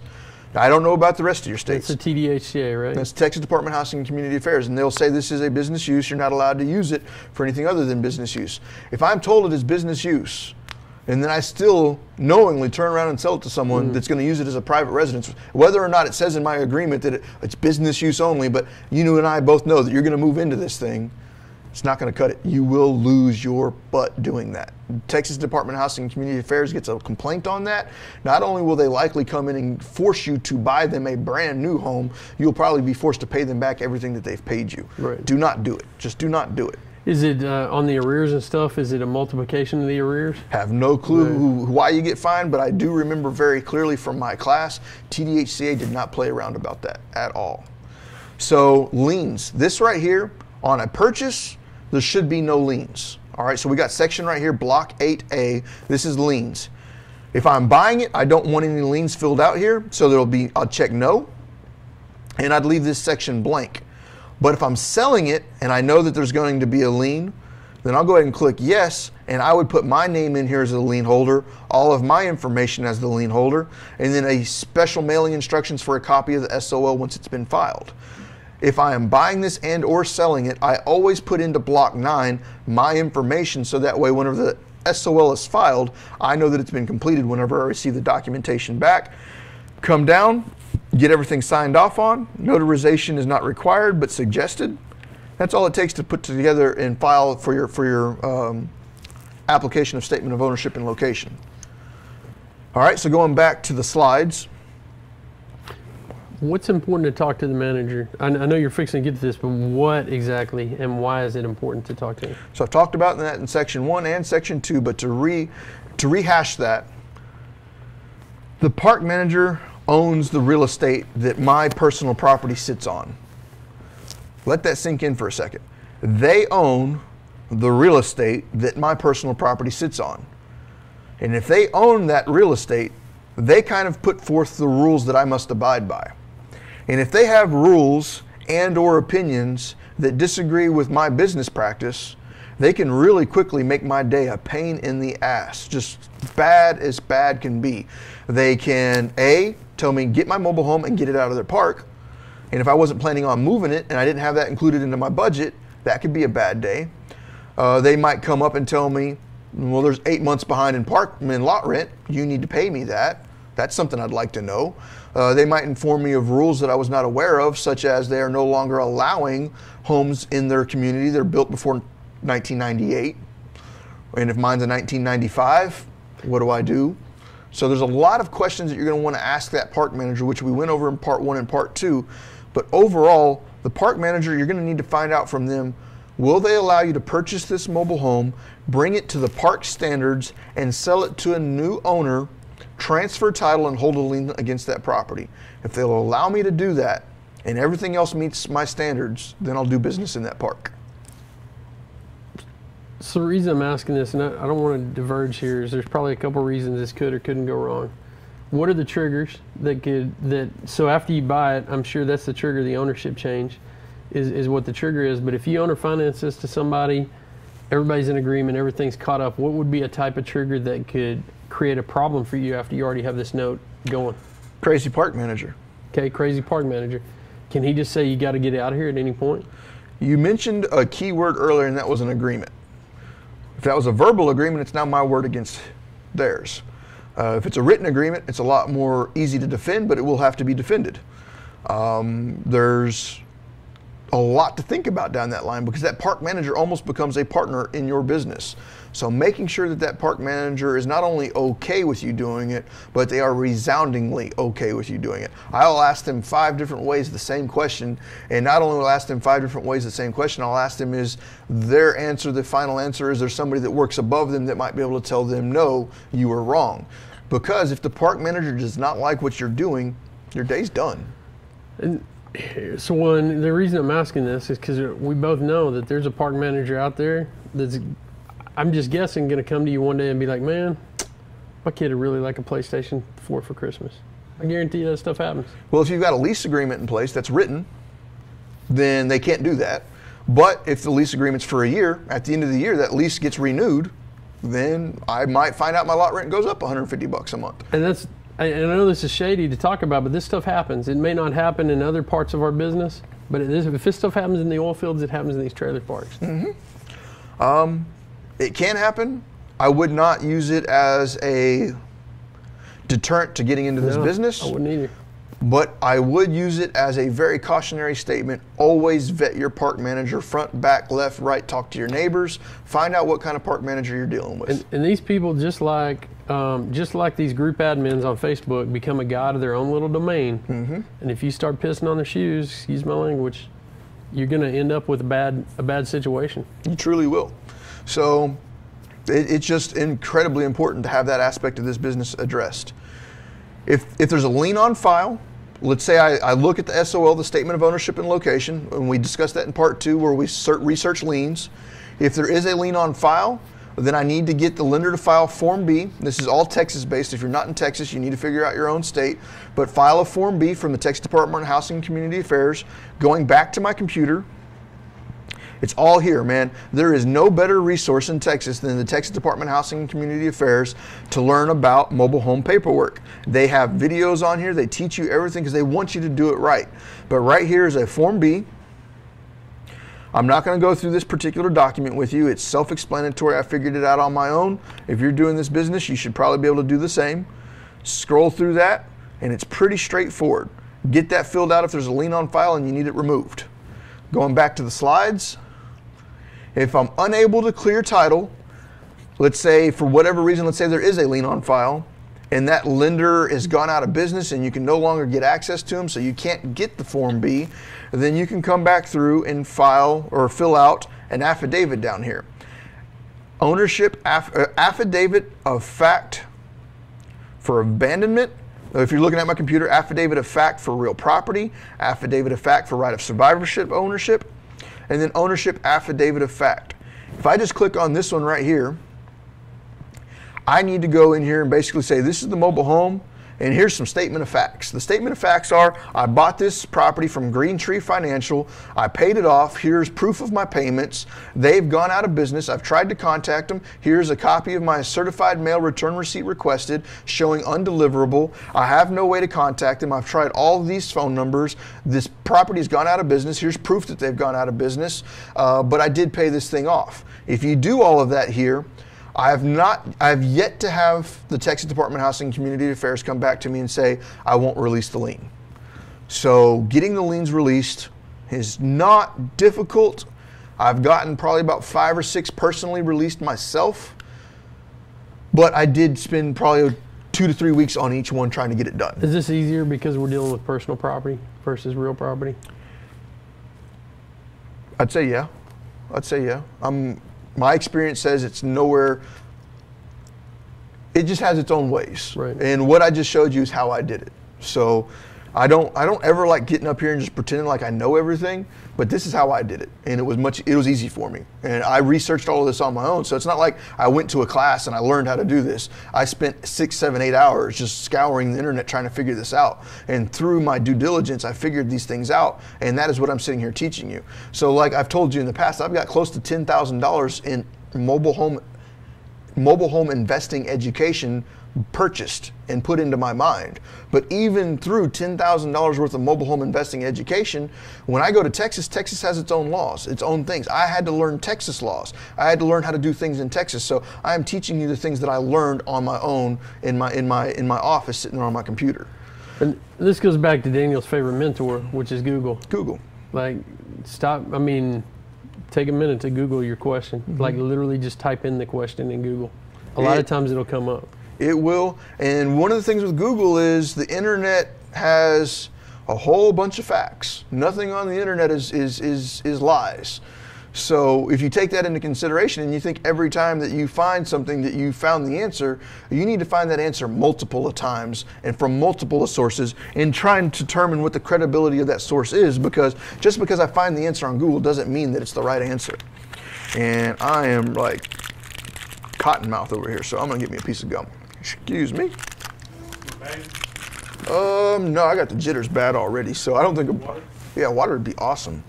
I don't know about the rest of your states. It's a TDHCA, right? That's Texas Department of Housing and Community Affairs, and they'll say this is a business use. You're not allowed to use it for anything other than business use. If I'm told it is business use, and then I still knowingly turn around and sell it to someone that's going to use it as a private residence, whether or not it says in my agreement that it's business use only, but you and I both know that you're going to move into this thing, it's not going to cut it. You will lose your butt doing that. Texas Department of Housing and Community Affairs gets a complaint on that. Not only will they likely come in and force you to buy them a brand new home, you'll probably be forced to pay them back everything that they've paid you. Right. Do not do it. Just do not do it. Is it on the arrears and stuff? Is it a multiplication of the arrears? Have no clue why you get fined, but I do remember very clearly from my class, TDHCA did not play around about that at all. So liens, this right here, on a purchase, there should be no liens. All right, so we got section right here, block 8A. This is liens. If I'm buying it, I don't want any liens filled out here, so I'll check no, and I'd leave this section blank. But if I'm selling it and I know that there's going to be a lien, then I'll go ahead and click yes, and I would put my name in here as the lien holder, all of my information as the lien holder, and then a special mailing instructions for a copy of the SOL once it's been filed. If I am buying this and or selling it, I always put into block 9 my information, so that way whenever the SOL is filed, I know that it's been completed whenever I receive the documentation back. Come down, get everything signed off on. Notarization is not required but suggested. That's all it takes to put together and file for your application of statement of ownership and location. All right, so going back to the slides. What's important to talk to the manager? I know you're fixing to get to this, but what exactly and why is it important to talk to him? So I've talked about that in section 1 and section 2, but to rehash that, the park manager owns the real estate that my personal property sits on. Let that sink in for a second. They own the real estate that my personal property sits on. And if they own that real estate, they kind of put forth the rules that I must abide by. And if they have rules and or opinions that disagree with my business practice, they can really quickly make my day a pain in the ass, just bad as bad can be. They can, A, tell me, get my mobile home and get it out of their park. And if I wasn't planning on moving it and I didn't have that included into my budget, that could be a bad day. They might come up and tell me, well, there's 8 months behind in lot rent. You need to pay me that. That's something I'd like to know. They might inform me of rules that I was not aware of, such as they are no longer allowing homes in their community that are built before 1998. And if mine's a 1995, what do I do? So there's a lot of questions that you're going to want to ask that park manager, which we went over in part 1 and part 2. But overall, the park manager, you're going to need to find out from them, will they allow you to purchase this mobile home, bring it to the park standards, and sell it to a new owner, transfer title, and hold a lien against that property? If they'll allow me to do that, and everything else meets my standards, then I'll do business in that park. So the reason I'm asking this, and I don't want to diverge here, is there's probably a couple reasons this could or couldn't go wrong. What are the triggers that so after you buy it, I'm sure that's the trigger, the ownership change. is what the trigger is. But if you own or finance this to somebody, everybody's in agreement, everything's caught up, what would be a type of trigger that could create a problem for you after you already have this note going? Crazy park manager. Okay, crazy park manager. Can he just say you got to get out of here at any point? You mentioned a key word earlier, and that was an agreement. If that was a verbal agreement, it's now my word against theirs. If it's a written agreement, it's a lot more easy to defend, but it will have to be defended. There's a lot to think about down that line, because that park manager almost becomes a partner in your business. So making sure that that park manager is not only okay with you doing it, but they are resoundingly okay with you doing it. I'll ask them 5 different ways the same question, and not only will I ask them 5 different ways the same question, I'll ask them, is their answer the final answer? Is there somebody that works above them that might be able to tell them, no, you were wrong? Because if the park manager does not like what you're doing, your day's done. And so one, the reason I'm asking this is because we both know that there's a park manager out there that's, I'm just guessing, going to come to you one day and be like, man, my kid would really like a PlayStation 4 for Christmas. I guarantee you that stuff happens. Well, if you've got a lease agreement in place that's written, then they can't do that. But if the lease agreement's for a year, at the end of the year that lease gets renewed, then I might find out my lot rent goes up 150 bucks a month. And that's, and I know this is shady to talk about, but this stuff happens. It may not happen in other parts of our business, but it is, if this stuff happens in the oil fields, it happens in these trailer parks. Mm-hmm. It can happen. I would not use it as a deterrent to getting into this business. I wouldn't either. But I would use it as a very cautionary statement. Always vet your park manager, front, back, left, right. Talk to your neighbors. Find out what kind of park manager you're dealing with. And these people, just like these group admins on Facebook, become a god of their own little domain. Mm-hmm. And if you start pissing on their shoes, excuse my language, you're going to end up with a bad situation. You truly will. So it's just incredibly important to have that aspect of this business addressed. If there's a lien on file, let's say I look at the SOL, the Statement of Ownership and Location, and we discussed that in Part 2 where we research liens. If there is a lien on file, then I need to get the lender to file Form B. This is all Texas-based. If you're not in Texas, you need to figure out your own state. But file a Form B from the Texas Department of Housing and Community Affairs. Going back to my computer, it's all here, man. There is no better resource in Texas than the Texas Department of Housing and Community Affairs to learn about mobile home paperwork. They have videos on here. They teach you everything because they want you to do it right. But right here is a Form B. I'm not going to go through this particular document with you. It's self-explanatory. I figured it out on my own. If you're doing this business, you should probably be able to do the same. Scroll through that, and it's pretty straightforward. Get that filled out if there's a lien on file and you need it removed. Going back to the slides. If I'm unable to clear title, let's say for whatever reason, let's say there is a lien on file and that lender has gone out of business and you can no longer get access to them, so you can't get the Form B, then you can come back through and file or fill out an affidavit down here. Ownership affidavit of fact for abandonment. If you're looking at my computer, affidavit of fact for real property, affidavit of fact for right of survivorship ownership, and then ownership affidavit of fact. If I just click on this one right here, I need to go in here and basically say, this is the mobile home, and here's some statement of facts. The statement of facts are, I bought this property from Green Tree Financial, I paid it off, here's proof of my payments, they've gone out of business, I've tried to contact them, here's a copy of my certified mail return receipt requested showing undeliverable, I have no way to contact them, I've tried all of these phone numbers, this property's gone out of business, here's proof that they've gone out of business, but I did pay this thing off. If you do all of that here, I have yet to have the Texas Department of Housing and Community Affairs come back to me and say, I won't release the lien. So getting the liens released is not difficult. I've gotten probably about 5 or 6 personally released myself, but I did spend probably 2 to 3 weeks on each one trying to get it done. Is this easier because we're dealing with personal property versus real property? I'd say yeah. I'd say yeah. My experience says it's nowhere, it just has its own ways. Right. And what I just showed you is how I did it. So I don't ever like getting up here and just pretending like I know everything, but this is how I did it. And it was easy for me. And I researched all of this on my own. So it's not like I went to a class and I learned how to do this. I spent 6, 7, 8 hours just scouring the internet trying to figure this out. And through my due diligence, I figured these things out. And that is what I'm sitting here teaching you. So like I've told you in the past, I've got close to $10,000 in mobile home investing education purchased and put into my mind. But even through $10,000 worth of mobile home investing education, when I go to Texas, Texas has its own laws, its own things. I had to learn Texas laws. I had to learn how to do things in Texas. So I am teaching you the things that I learned on my own in my office sitting there on my computer. And this goes back to Daniel's favorite mentor, which is Google. Google. Like, stop, I mean, take a minute to Google your question. Mm-hmm. Like literally just type in the question in Google. A lot of times it'll come up. It will. And one of the things with Google is the internet has a whole bunch of facts. Nothing on the internet is lies. So if you take that into consideration and you think every time that you find something that you found the answer, you need to find that answer multiple times and from multiple sources and try and determine what the credibility of that source is, because just because I find the answer on Google doesn't mean that it's the right answer. And I am like cottonmouth over here, so I'm gonna get me a piece of gum. Excuse me. No, I got the jitters bad already, so I don't think... Yeah, water would be awesome.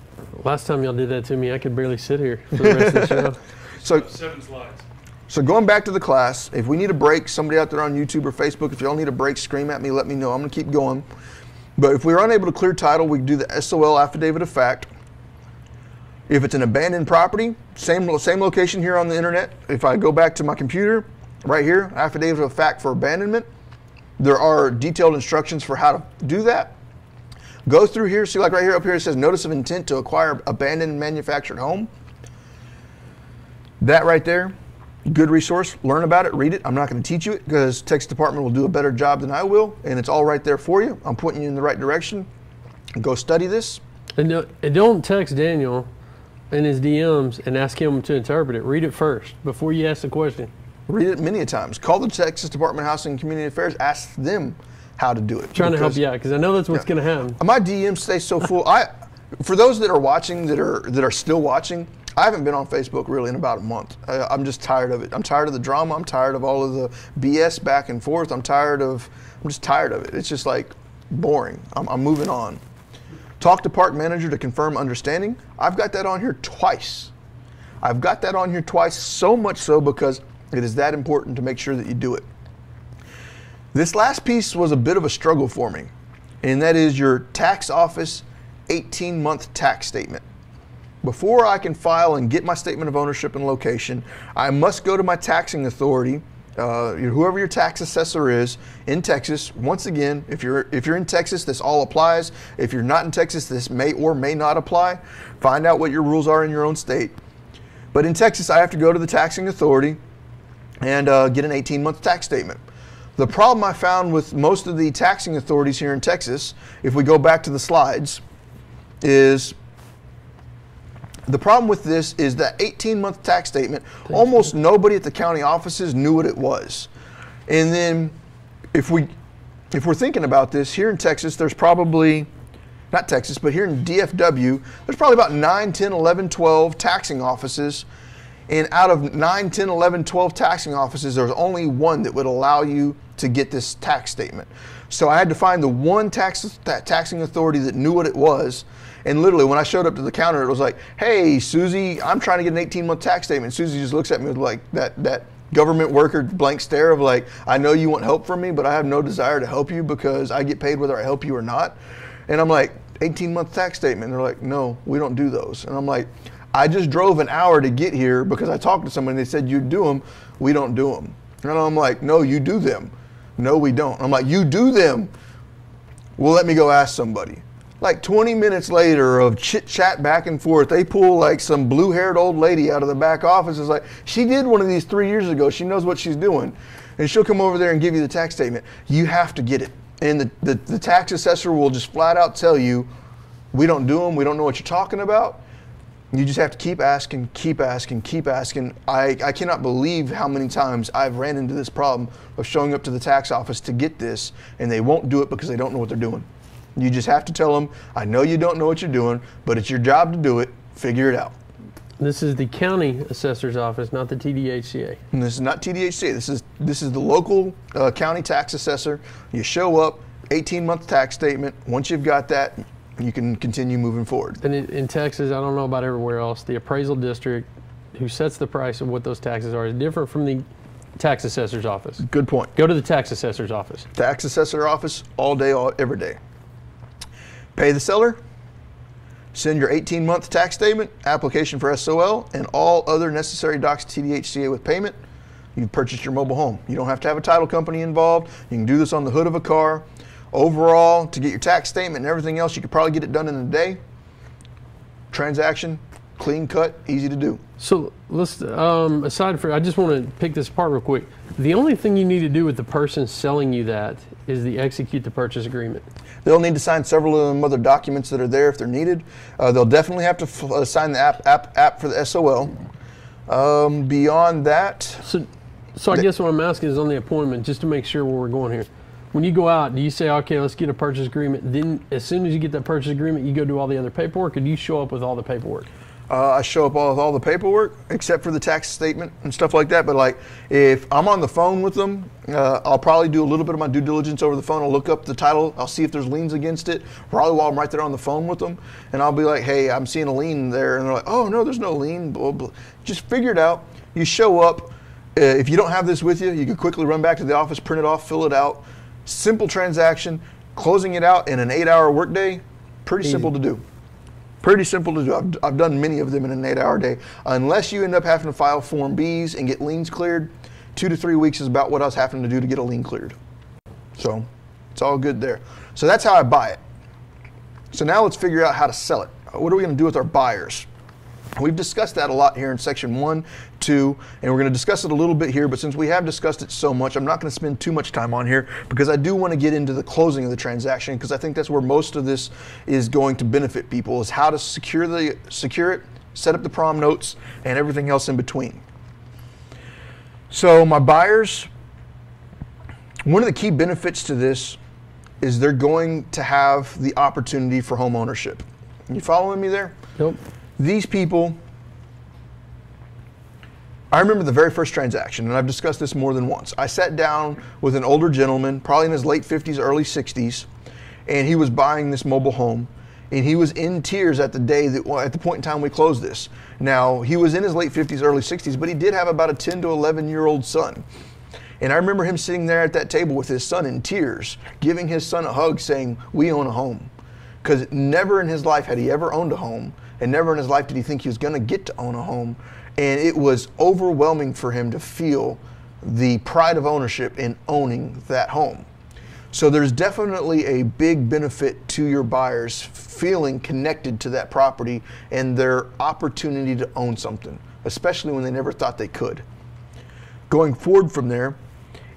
Last time y'all did that to me, I could barely sit here for the rest of the show. So 7 slides. So going back to the class, if we need a break, somebody out there on YouTube or Facebook, if y'all need a break, scream at me, let me know. I'm gonna keep going. But if we're unable to clear title, we do the SOL affidavit of fact. If it's an abandoned property, same location here on the internet. If I go back to my computer, right here, affidavit of fact for abandonment. There are detailed instructions for how to do that. Go through here, see like right here up here it says notice of intent to acquire abandoned manufactured home. That right there, good resource, learn about it, read it. I'm not gonna teach you it because Texas Department will do a better job than I will, and it's all right there for you. I'm pointing you in the right direction. Go study this. And don't text Daniel in his DMs and ask him to interpret it. Read it first before you ask the question. Read it many times. Call the Texas Department of Housing and Community Affairs. Ask them how to do it. Trying to help you out because I know that's what's going to happen. My DMs stay so full. For those that are watching, that are still watching, I haven't been on Facebook really in about a month. I'm just tired of it. I'm tired of the drama. I'm tired of all of the BS back and forth. I'm just tired of it. It's just like boring. I'm moving on. Talk to park manager to confirm understanding. I've got that on here twice. I've got that on here twice, so much so because it is that important to make sure that you do it. This last piece was a bit of a struggle for me, and that is your tax office 18-month tax statement. Before I can file and get my statement of ownership and location, I must go to my taxing authority, whoever your tax assessor is in Texas. Once again, if you're in Texas, this all applies. If you're not in Texas, this may or may not apply. Find out what your rules are in your own state. But in Texas, I have to go to the taxing authority and get an 18-month tax statement. The problem I found with most of the taxing authorities here in Texas, if we go back to the slides, is the problem with this is that 18-month tax statement, almost nobody at the county offices knew what it was. And then if we're thinking about this, here in Texas, there's probably, not Texas, but here in DFW, there's probably about 9, 10, 11, 12 taxing offices. And out of 9, 10, 11, 12 taxing offices, there's only one that would allow you to get this tax statement. So I had to find the one taxing authority that knew what it was. And literally, when I showed up to the counter, it was like, hey, Susie, I'm trying to get an 18-month tax statement. Susie just looks at me with like that government worker blank stare of like, I know you want help from me, but I have no desire to help you because I get paid whether I help you or not. And I'm like, 18-month tax statement. And they're like, no, we don't do those. And I'm like, I just drove an hour to get here because I talked to someone and they said, you do them. We don't do them. And I'm like, no, you do them. No, we don't. I'm like, you do them. Well, let me go ask somebody. Like 20 minutes later of chit chat back and forth, they pull like some blue haired old lady out of the back office. It's like, she did one of these 3 years ago. She knows what she's doing. And she'll come over there and give you the tax statement. You have to get it. And the tax assessor will just flat out tell you, we don't do them. We don't know what you're talking about. You just have to keep asking, keep asking, keep asking. I cannot believe how many times I've ran into this problem of showing up to the tax office to get this, and they won't do it because they don't know what they're doing. You just have to tell them, I know you don't know what you're doing, but it's your job to do it. Figure it out. This is the county assessor's office, not the TDHCA. And this is not TDHCA. This is the local county tax assessor. You show up, 18-month tax statement. Once you've got that, you can continue moving forward. And in Texas, I don't know about everywhere else, the appraisal district who sets the price of what those taxes are is different from the tax assessor's office. Good point. Go to the tax assessor's office. Tax assessor office all day, every day. Pay the seller. Send your 18-month tax statement, application for SOL, and all other necessary docs to TDHCA with payment. You've purchased your mobile home. You don't have to have a title company involved. You can do this on the hood of a car. Overall, to get your tax statement and everything else, you could probably get it done in a day. Transaction, clean cut, easy to do. So let's, aside from, I just want to pick this apart real quick. The only thing you need to do with the person selling you that is the execute the purchase agreement. They'll need to sign several of them other documents that are there if they're needed. They'll definitely have to sign the app for the SOL. Beyond that. So I guess what I'm asking is on the appointment, just to make sure where we're going here. When you go out, do you say, okay, let's get a purchase agreement. Then as soon as you get that purchase agreement, you go do all the other paperwork, or do you show up with all the paperwork? I show up with all the paperwork except for the tax statement and stuff like that. But like if I'm on the phone with them, I'll probably do a little bit of my due diligence over the phone. I'll look up the title. I'll see if there's liens against it. Probably while I'm right there on the phone with them. And I'll be like, hey, I'm seeing a lien there. And they're like, oh, no, there's no lien. Blah, blah. Just figure it out. You show up. If you don't have this with you, you can quickly run back to the office, print it off, fill it out. Simple transaction. Closing it out in an 8-hour workday. Pretty simple to do. Pretty simple to do. I've done many of them in an 8-hour day. Unless you end up having to file Form Bs and get liens cleared, 2 to 3 weeks is about what I was having to do to get a lien cleared. So it's all good there. So that's how I buy it. So now let's figure out how to sell it. What are we going to do with our buyers? We've discussed that a lot here in Section 1, 2, and we're going to discuss it a little bit here. But since we have discussed it so much, I'm not going to spend too much time on here because I do want to get into the closing of the transaction because I think that's where most of this is going to benefit people is how to secure it, set up the prom notes, and everything else in between. So my buyers, one of the key benefits to this is they're going to have the opportunity for home ownership. You following me there? Nope. These people, I remember the very first transaction, and I've discussed this more than once. I sat down with an older gentleman, probably in his late 50s, early 60s, and he was buying this mobile home, and he was in tears at the point in time we closed this. Now, he was in his late 50s, early 60s, but he did have about a 10 to 11-year-old son. And I remember him sitting there at that table with his son in tears, giving his son a hug saying, we own a home. Because never in his life had he ever owned a home. And never in his life did he think he was going to get to own a home. And it was overwhelming for him to feel the pride of ownership in owning that home. So there's definitely a big benefit to your buyers feeling connected to that property and their opportunity to own something, especially when they never thought they could. Going forward from there,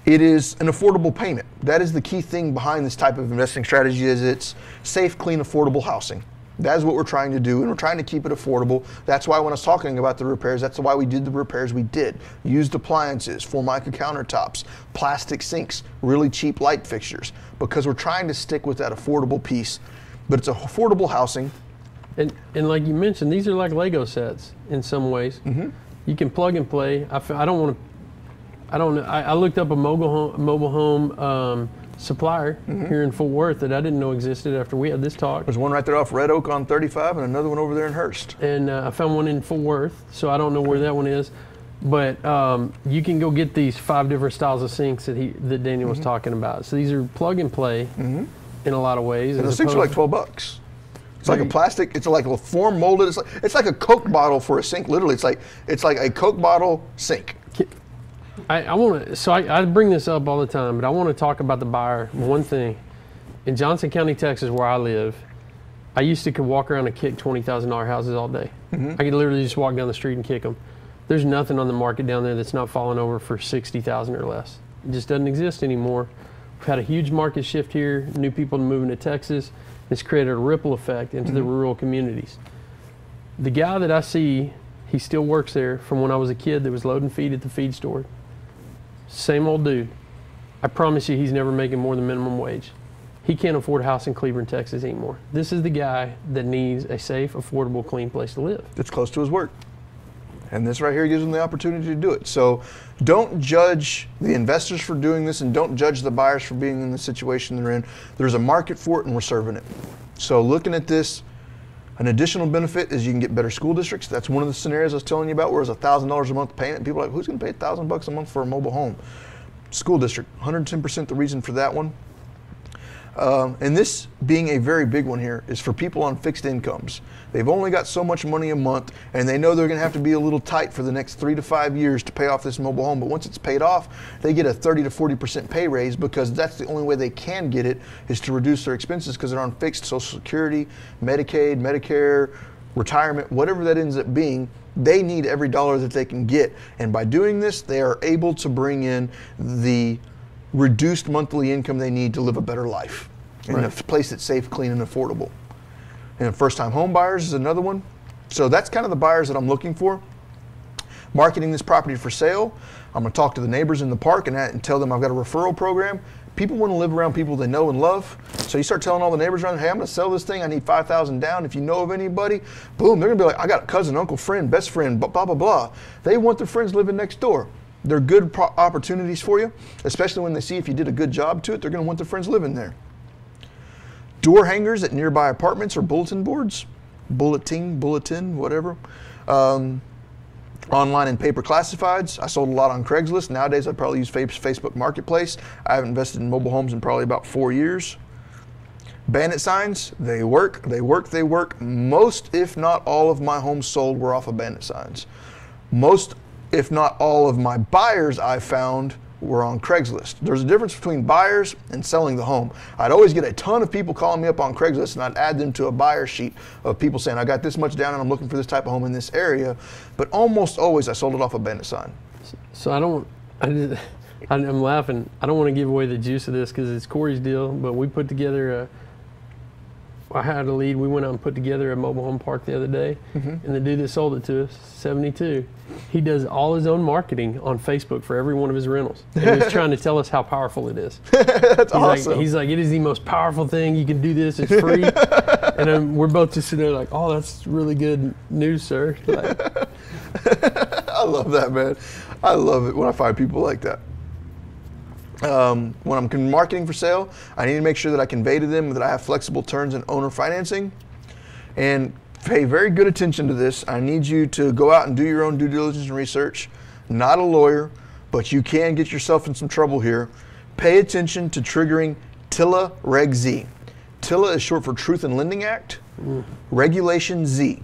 it is an affordable payment. That is the key thing behind this type of investing strategy is it's safe, clean, affordable housing. That's what we're trying to do, and we're trying to keep it affordable. That's why when I was talking about the repairs, that's why we did the repairs we did. Used appliances, Formica countertops, plastic sinks, really cheap light fixtures, because we're trying to stick with that affordable piece. But it's affordable housing. And like you mentioned, these are like Lego sets in some ways. Mm-hmm. You can plug and play. I looked up a mobile home supplier here in Fort Worth that I didn't know existed after we had this talk. There's one right there off Red Oak on 35 and another one over there in Hearst. And I found one in Fort Worth, so I don't know where that one is. But you can go get these 5 different styles of sinks that Daniel was talking about. So these are plug and play in a lot of ways. And the sinks are like $12. It's like a plastic, it's like a form molded, it's like a Coke bottle for a sink, literally. It's like a Coke bottle sink. I bring this up all the time, but I want to talk about the buyer. One thing, in Johnson County, Texas, where I live, I used to could walk around and kick $20,000 houses all day. I could literally just walk down the street and kick them. There's nothing on the market down there that's not falling over for $60,000 or less. It just doesn't exist anymore. We've had a huge market shift here. New people moving to Texas. It's created a ripple effect into the rural communities. The guy that I see, he still works there from when I was a kid that was loading feed at the feed store. Same old dude. I promise you he's never making more than minimum wage. He can't afford a house in Cleburne, Texas anymore. This is the guy that needs a safe, affordable, clean place to live. That's close to his work. And this right here gives them the opportunity to do it. So don't judge the investors for doing this, and don't judge the buyers for being in the situation they're in. There's a market for it, and we're serving it. So looking at this, an additional benefit is you can get better school districts. That's one of the scenarios I was telling you about, where it's $1,000 a month payment. People are like, who's going to pay $1,000 a month for a mobile home? School district, 110% the reason for that one. And this being a very big one here is for people on fixed incomes. They've only got so much money a month, and they know they're going to have to be a little tight for the next 3 to 5 years to pay off this mobile home. But once it's paid off, they get a 30 to 40% pay raise, because that's the only way they can get it, is to reduce their expenses, because they're on fixed Social Security, Medicaid, Medicare, retirement, whatever that ends up being. They need every dollar that they can get. And by doing this, they are able to bring in the reduced monthly income they need to live a better life in a place that's safe, clean, and affordable. And first-time home buyers is another one. So that's kind of the buyers that I'm looking for. Marketing this property for sale, I'm going to talk to the neighbors in the park and tell them I've got a referral program. People want to live around people they know and love. So you start telling all the neighbors around, hey, I'm going to sell this thing. I need $5,000 down. If you know of anybody, boom, they're going to be like, I got a cousin, uncle, friend, best friend, blah, blah, blah, blah. They want their friends living next door. They're good opportunities for you, especially when they see if you did a good job to it. They're going to want their friends living there. Door hangers at nearby apartments or bulletin boards, bulletin, whatever. Online and paper classifieds. I sold a lot on Craigslist. Nowadays, I probably use Facebook Marketplace. I haven't invested in mobile homes in probably about 4 years. Bandit signs, they work, they work, they work. Most, if not all, of my homes sold were off of bandit signs. Most, if not all, of my buyers I found were on Craigslist. There's a difference between buyers and selling the home. I'd always get a ton of people calling me up on Craigslist, and I'd add them to a buyer sheet of people saying, I got this much down and I'm looking for this type of home in this area. But almost always I sold it off a bandit sign. So I'm laughing. I don't want to give away the juice of this because it's Corey's deal, but we put together I had a lead. We went out and put together a mobile home park the other day, and the dude that sold it to us, 72, he does all his own marketing on Facebook for every one of his rentals. And he's trying to tell us how powerful it is. That's awesome. Like, he's like, it is the most powerful thing. You can do this. It's free. And we're both just sitting there like, oh, that's really good news, sir. Like, I love that, man. I love it when I find people like that. When I'm marketing for sale, I need to make sure that I convey to them that I have flexible terms and owner financing. And pay very good attention to this. I need you to go out and do your own due diligence and research. Not a lawyer, but you can get yourself in some trouble here. Pay attention to triggering TILA Reg Z. TILA is short for Truth in Lending Act. Regulation Z.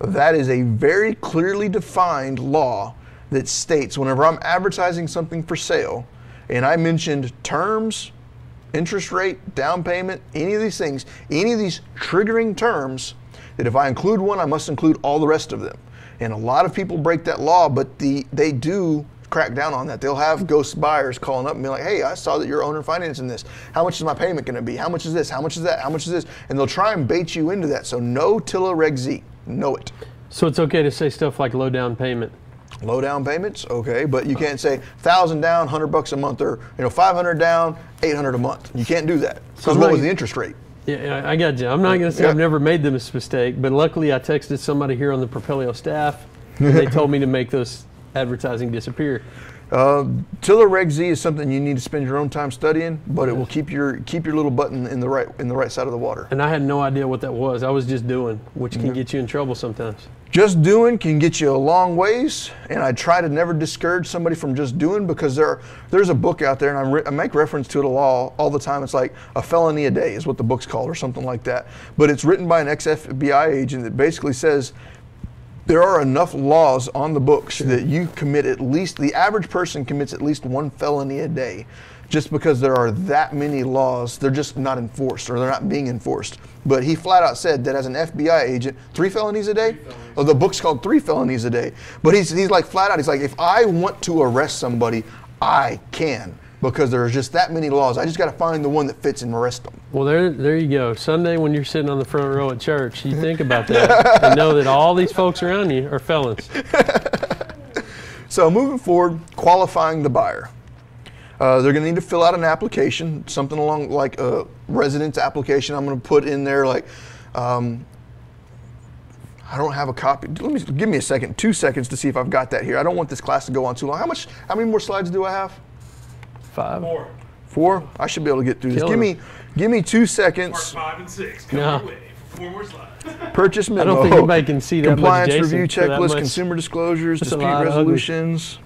That is a very clearly defined law that states whenever I'm advertising something for sale, and I mentioned terms, interest rate, down payment, any of these things, any of these triggering terms, that if I include one, I must include all the rest of them. And a lot of people break that law, but they do crack down on that. They'll have ghost buyers calling up and be like, hey, I saw that you're owner financing this. How much is my payment going to be? How much is this? How much is that? How much is this? And they'll try and bait you into that. So no TILA Reg Z. Know it. So it's okay to say stuff like low down payment. Low down payments, okay, but you can't say $1,000 down, $100 a month, or $500 down, $800 a month. You can't do that. Because what was the interest rate? Yeah, I got you. I'm not going to say I've never made this mistake, but luckily I texted somebody here on the Propelio staff, and they told me to make those advertising disappear. TILA Reg Z is something you need to spend your own time studying, but it will keep your little button in the right side of the water. And I had no idea what that was. I was just doing, which can get you in trouble sometimes. Just doing can get you a long ways, and I try to never discourage somebody from just doing, because there's a book out there, and I make reference to it all the time. It's like A Felony a Day is what the book's called, or something like that. But it's written by an ex-FBI agent that basically says, there are enough laws on the books that you commit at least, the average person commits at least one felony a day, just because there are that many laws. They're just not enforced, or they're not being enforced. But he flat out said that as an FBI agent, 3 felonies a day? Oh, the book's called 3 felonies a day. But he's like flat out, he's like, if I want to arrest somebody, I can, because there are just that many laws. I just got to find the one that fits and arrest them. Well, there you go. Sunday when you're sitting on the front row at church, you think about that and know that all these folks around you are felons. So moving forward, qualifying the buyer. They're going to need to fill out an application, something along like a residence application. I'm going to put in there like, I don't have a copy. Give me a second, 2 seconds to see if I've got that here. I don't want this class to go on too long. How many more slides do I have? Five. Four? I should be able to get through this. Give me 2 seconds. Part 5 and 6. Come away for 4 more slides. Purchase memo. I don't think anybody can see that. Compliance review checklist, consumer disclosures, dispute resolutions,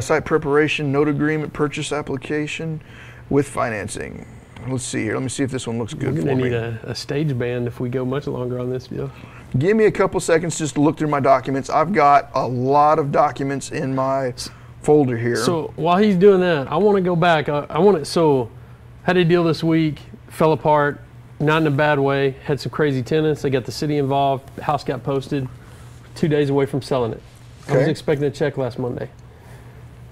site preparation, note agreement, purchase application with financing. Let's see here. Let me see if this one looks good for me. We're going to need a stage band if we go much longer on this deal. Give me a couple seconds just to look through my documents. I've got a lot of documents in my folder here. So while he's doing that, I want to go back. I want to, so had a deal this week, fell apart, not in a bad way, had some crazy tenants. They got the city involved. The house got posted, 2 days away from selling it. Okay. I was expecting a check last Monday.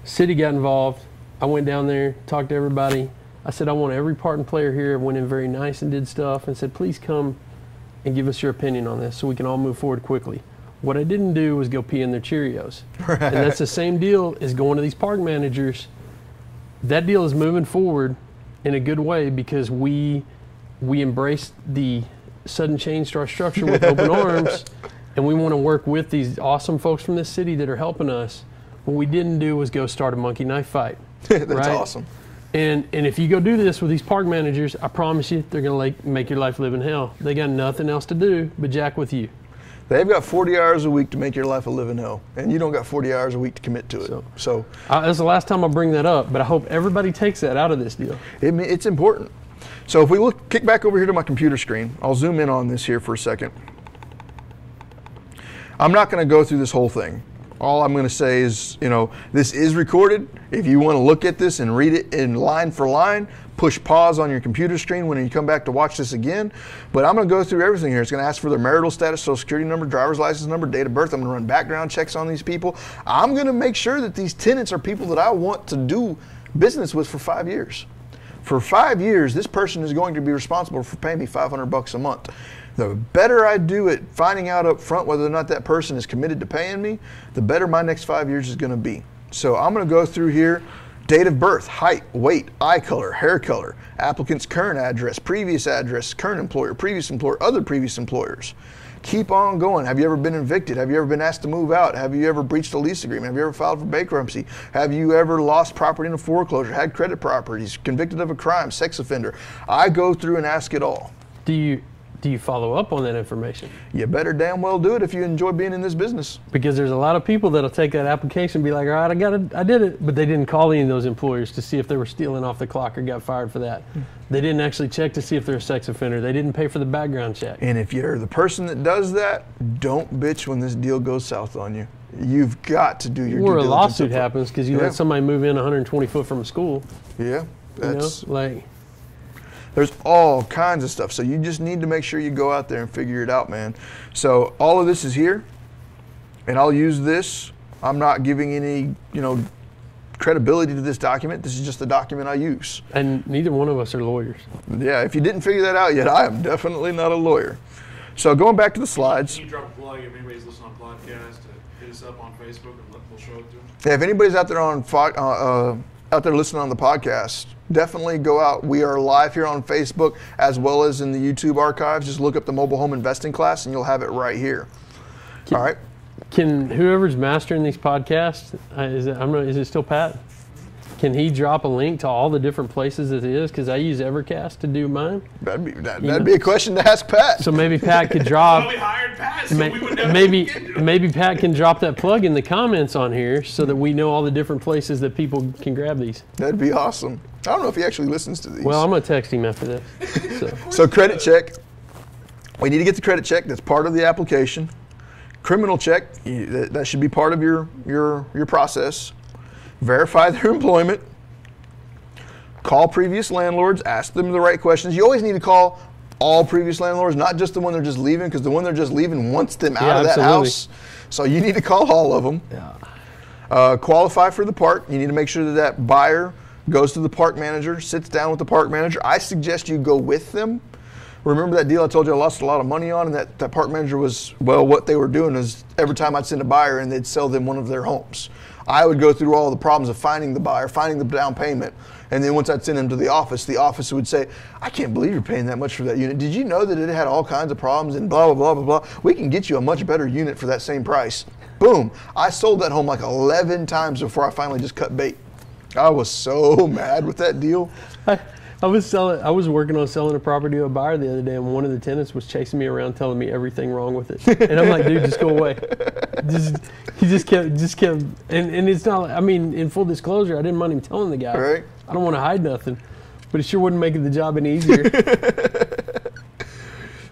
City got involved. I went down there, talked to everybody. I said, I want every part and player here. Went in very nice and did stuff and said, please come and give us your opinion on this so we can all move forward quickly. What I didn't do was go pee in their Cheerios. Right. And that's the same deal as going to these park managers. That deal is moving forward in a good way because we embraced the sudden change to our structure with open arms, and we want to work with these awesome folks from this city that are helping us. What we didn't do was go start a monkey knife fight. That's right? Awesome. And if you go do this with these park managers, I promise you they're going to make your life live in hell. They got nothing else to do but jack with you. They've got 40 hours a week to make your life a living hell, and you don't got 40 hours a week to commit to it. So that's the last time I bring that up, but I hope everybody takes that out of this deal. It's important. So if we kick back over here to my computer screen, I'll zoom in on this here for a second. I'm not going to go through this whole thing. All I'm going to say is, you know, this is recorded. If you want to look at this and read it in line for line, push pause on your computer screen when you come back to watch this again. But I'm going to go through everything here. It's going to ask for their marital status, social security number, driver's license number, date of birth. I'm going to run background checks on these people. I'm going to make sure that these tenants are people that I want to do business with for 5 years. For 5 years, this person is going to be responsible for paying me $500 a month. The better I do at finding out up front whether or not that person is committed to paying me, the better my next 5 years is going to be. So I'm going to go through here, date of birth, height, weight, eye color, hair color, applicant's current address, current employer, previous employer, other previous employers. Keep on going. Have you ever been evicted? Have you ever been asked to move out? Have you ever breached a lease agreement? Have you ever filed for bankruptcy? Have you ever lost property in a foreclosure, had credit properties, convicted of a crime, sex offender? I go through and ask it all. Do you follow up on that information? You better damn well do it if you enjoy being in this business. Because there's a lot of people that'll take that application and be like, all right, I did it. But they didn't call any of those employers to see if they were stealing off the clock or got fired for that. They didn't actually check to see if they're a sex offender. They didn't pay for the background check. And if you're the person that does that, don't bitch when this deal goes south on you. You've got to do your due diligence. Or a lawsuit happens because you let somebody move in 120 foot from a school. Yeah. That's, you know, like... There's all kinds of stuff. So you just need to make sure you go out there and figure it out, man. So all of this is here, and I'll use this. I'm not giving any, you know, credibility to this document. This is just the document I use. And neither one of us are lawyers. Yeah, if you didn't figure that out yet, I am definitely not a lawyer. So going back to the slides. Can you drop a plug if anybody's listening on podcast, hit us up on Facebook and we'll show it to them? Yeah, if anybody's out there on out there listening on the podcast, definitely go out. We are live here on Facebook as well as in the YouTube archives. Just look up the mobile home investing class and you'll have it right here. All right. Can whoever's mastering these podcasts, is it still Pat? Can he drop a link to all the different places that it is? Because I use Evercast to do mine. That'd be a question to ask Pat. So maybe Pat could drop. Well, we hired Pat, so we would never maybe Pat can drop that plug in the comments on here so that we know all the different places that people can grab these. That'd be awesome. I don't know if he actually listens to these. Well, I'm gonna text him after this. So credit check. We need to get the credit check. That's part of the application. Criminal check. That should be part of your process. Verify their employment, call previous landlords, ask them the right questions. You always need to call all previous landlords, not just the one they're just leaving, because the one they're just leaving wants them out of that house. So you need to call all of them. Yeah. Qualify for the park. You need to make sure that that buyer goes to the park manager, sits down with the park manager. I suggest you go with them. Remember that deal I told you I lost a lot of money on, and that park manager was, well, what they were doing is every time I'd send a buyer in, they'd sell them one of their homes. I would go through all the problems of finding the buyer, finding the down payment, and then once I'd send them to the office would say, I can't believe you're paying that much for that unit. Did you know that it had all kinds of problems and blah, blah, blah, blah, blah? We can get you a much better unit for that same price. Boom. I sold that home like 11 times before I finally just cut bait. I was so mad with that deal. I was working on selling a property to a buyer the other day, and one of the tenants was chasing me around telling me everything wrong with it. And I'm like, dude, just go away. He just kept and it's not, I mean, in full disclosure, I didn't mind him telling the guy. Right. I don't want to hide nothing, but it sure wouldn't make the job any easier.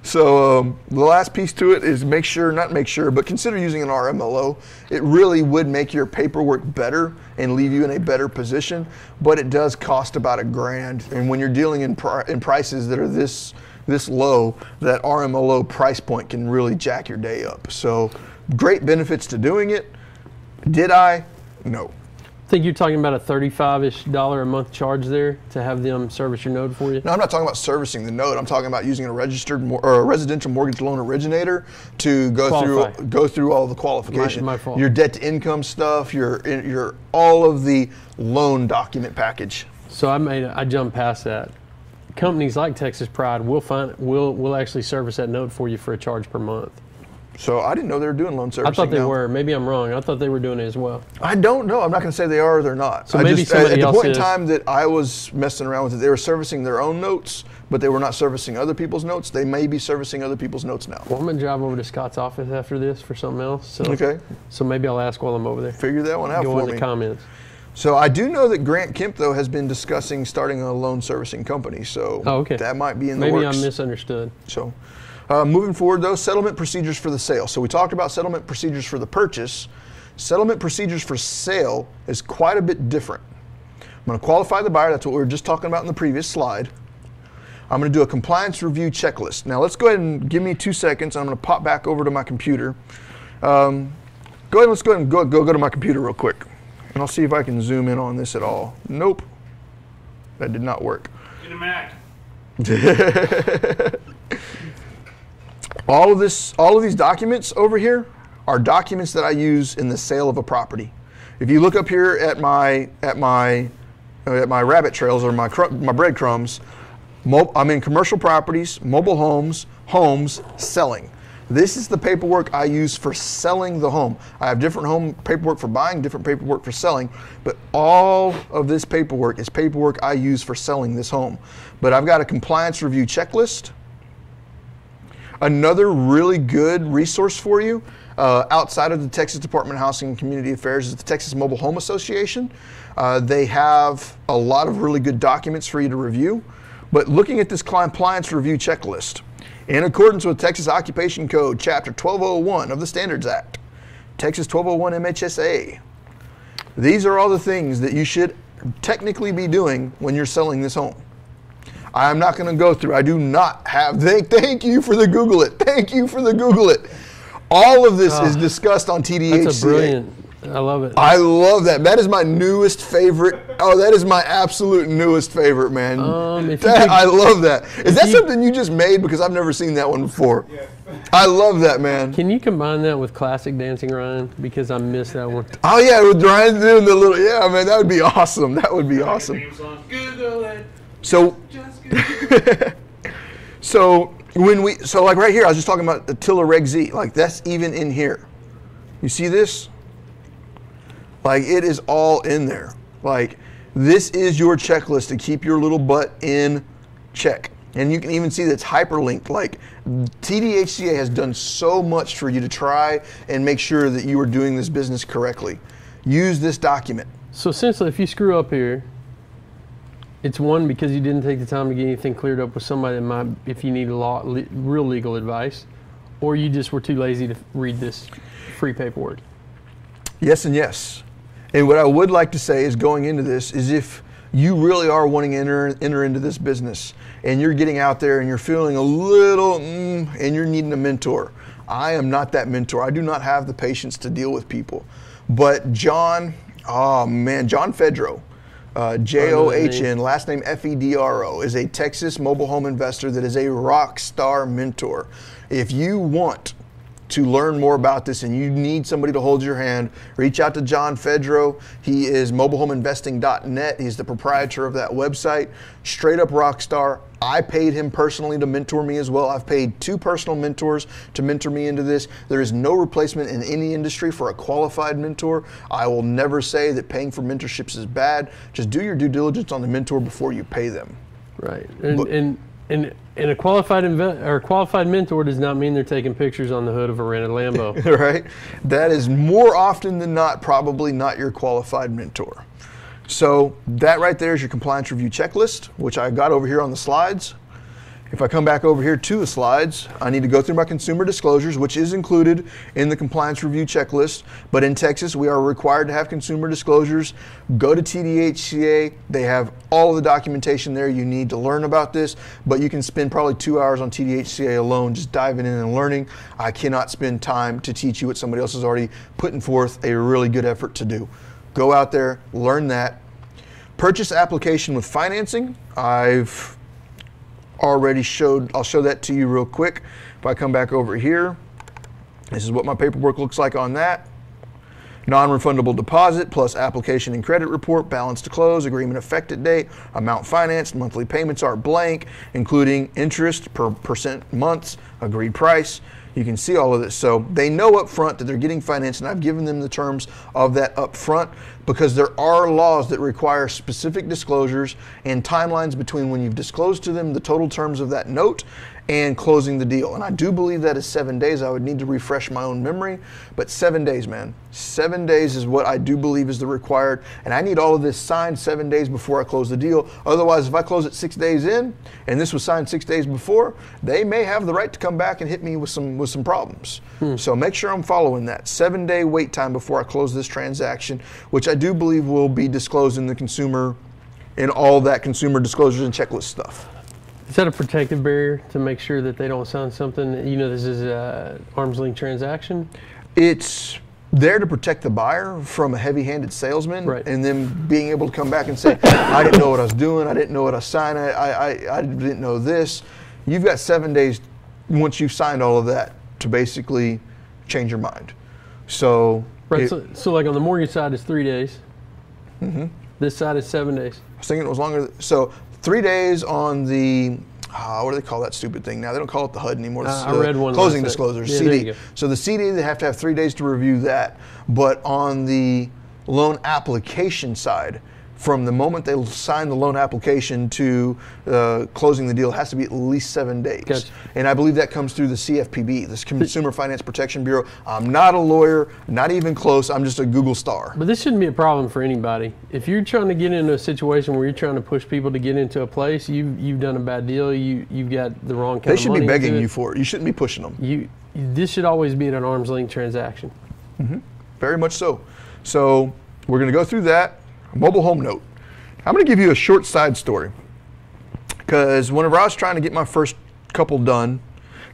So the last piece to it is not make sure, but consider using an RMLO. It really would make your paperwork better and leave you in a better position, but it does cost about $1,000. And when you're dealing in prices that are this low, that RMLO price point can really jack your day up. So great benefits to doing it. Did I? No. I think you're talking about a $35-ish a month charge there to have them service your note for you. No, I'm not talking about servicing the note. I'm talking about using a registered or a residential mortgage loan originator to go through all the qualifications. My fault. Your debt to income stuff, your all of the loan document package. So I jumped past that. Companies like Texas Pride will actually service that note for you for a charge per month. So I didn't know they were doing loan servicing. I thought they were. Maybe I'm wrong. I thought they were doing it as well. I don't know. I'm not going to say they are or they're not. So maybe somebody else is. At the point in time that I was messing around with it, they were servicing their own notes, but they were not servicing other people's notes. They may be servicing other people's notes now. Well, I'm going to drive over to Scott's office after this for something else. So, okay. So maybe I'll ask while I'm over there. Figure that one out for me. Go in the comments. So I do know that Grant Kemp, though, has been discussing starting a loan servicing company. So that might be in the works. Maybe I misunderstood. So. Moving forward, though, settlement procedures for the sale. So we talked about settlement procedures for the purchase. Settlement procedures for sale is quite a bit different. I'm going to qualify the buyer. That's what we were just talking about in the previous slide. I'm going to do a compliance review checklist. Now, let's go ahead and give me 2 seconds. I'm going to pop back over to my computer. Let's go to my computer real quick, and I'll see if I can zoom in on this at all. Nope. That did not work. Get a Mac. All of these documents over here are documents that I use in the sale of a property. If you look up here at my rabbit trails or my breadcrumbs, I'm in commercial properties, mobile homes, selling. This is the paperwork I use for selling the home. I have different home paperwork for buying, different paperwork for selling, but all of this paperwork is paperwork I use for selling this home. But I've got a compliance review checklist. Another really good resource for you outside of the Texas Department of Housing and Community Affairs is the Texas Mobile Home Association. They have a lot of really good documents for you to review. But looking at this compliance review checklist, in accordance with Texas Occupation Code, Chapter 1201 of the Standards Act, Texas 1201 MHSA, these are all the things that you should technically be doing when you're selling this home. I'm not going to go through. I do not have. Thank you for the Google it. Thank you for the Google it. All of this is discussed on TDHCA. That's brilliant. I love it. I love that. That is my newest favorite. Oh, that is my absolute newest favorite, man. I love that. Is that something you just made? Because I've never seen that one before. Yeah. I love that, man. Can you combine that with classic dancing, Ryan? Because I missed that one. Oh, yeah. With Ryan doing the little, yeah, man, that would be awesome. That would be awesome. Google it. So so like right here, I was just talking about Attila Reg Z. Like that's even in here. You see this? Like it is all in there. Like this is your checklist to keep your little butt in check. And you can even see that's hyperlinked. Like TDHCA has done so much for you to try and make sure that you are doing this business correctly. Use this document. So essentially, if you screw up here, it's one, because you didn't take the time to get anything cleared up with somebody that might, if you need real legal advice, or you just were too lazy to read this free paperwork. Yes and yes. And what I would like to say is going into this is if you really are wanting to enter into this business and you're getting out there and you're feeling a little and you're needing a mentor. I am not that mentor. I do not have the patience to deal with people. But John Fedro. J-O-H-N, last name F-E-D-R-O, is a Texas mobile home investor that is a rock star mentor. If you want to learn more about this and you need somebody to hold your hand, reach out to John Fedro. He is mobilehomeinvesting.net. He's the proprietor of that website. Straight up rock star. I paid him personally to mentor me as well. I've paid two personal mentors to mentor me into this. There is no replacement in any industry for a qualified mentor. I will never say that paying for mentorships is bad. Just do your due diligence on the mentor before you pay them. Right. And a qualified qualified mentor does not mean they're taking pictures on the hood of a rented Lambo. Right? That is more often than not probably not your qualified mentor. So that right there is your compliance review checklist, which I got over here on the slides. If I come back over here to the slides, I need to go through my consumer disclosures, which is included in the compliance review checklist. But in Texas, we are required to have consumer disclosures. Go to TDHCA. They have all the documentation there you need to learn about this, but you can spend probably 2 hours on TDHCA alone, just diving in and learning. I cannot spend time to teach you what somebody else is already putting forth a really good effort to do. Go out there, learn that. Purchase application with financing. I've already showed, I'll show that to you real quick. If I come back over here, this is what my paperwork looks like on that. Non-refundable deposit plus application and credit report, balance to close, agreement effective date, amount financed, monthly payments are blank, including interest per percent months, agreed price. You can see all of this. So they know up front that they're getting financed, and I've given them the terms of that up front because there are laws that require specific disclosures and timelines between when you've disclosed to them the total terms of that note and closing the deal. And I do believe that is 7 days. I would need to refresh my own memory, but 7 days, man. 7 days is what I do believe is the required, and I need all of this signed 7 days before I close the deal. Otherwise, if I close it 6 days in and this was signed 6 days before, they may have the right to come back and hit me with some problems. So make sure I'm following that 7 day wait time before I close this transaction, which I do believe will be disclosed in the consumer, in all that consumer disclosures and checklist stuff. Is that a protective barrier to make sure that they don't sign something, you know, this is an arm's length transaction? It's there to protect the buyer from a heavy-handed salesman, right, and then being able to come back and say, I didn't know what I was doing, I didn't know what I signed, I didn't know this. You've got 7 days once you've signed all of that to basically change your mind. So, right, so like on the mortgage side is 3 days. Mm-hmm. This side is 7 days. I was thinking it was longer. So 3 days on the, what do they call that stupid thing now? They don't call it the HUD anymore. I read one. Closing disclosures, yeah, CD. So the CD, they have to have 3 days to review that. But on the loan application side, from the moment they sign the loan application to closing the deal, it has to be at least 7 days. Gotcha. And I believe that comes through the CFPB, this Consumer Finance Protection Bureau. I'm not a lawyer, not even close. I'm just a Google star. But this shouldn't be a problem for anybody. If you're trying to get into a situation where you're trying to push people to get into a place, you've done a bad deal, you've got the wrong kind of money. They should be begging you for it. You shouldn't be pushing them. This should always be an arm's length transaction. Mm-hmm. Very much so. So we're going to go through that. Mobile home note. I'm going to give you a short side story because whenever I was trying to get my first couple done,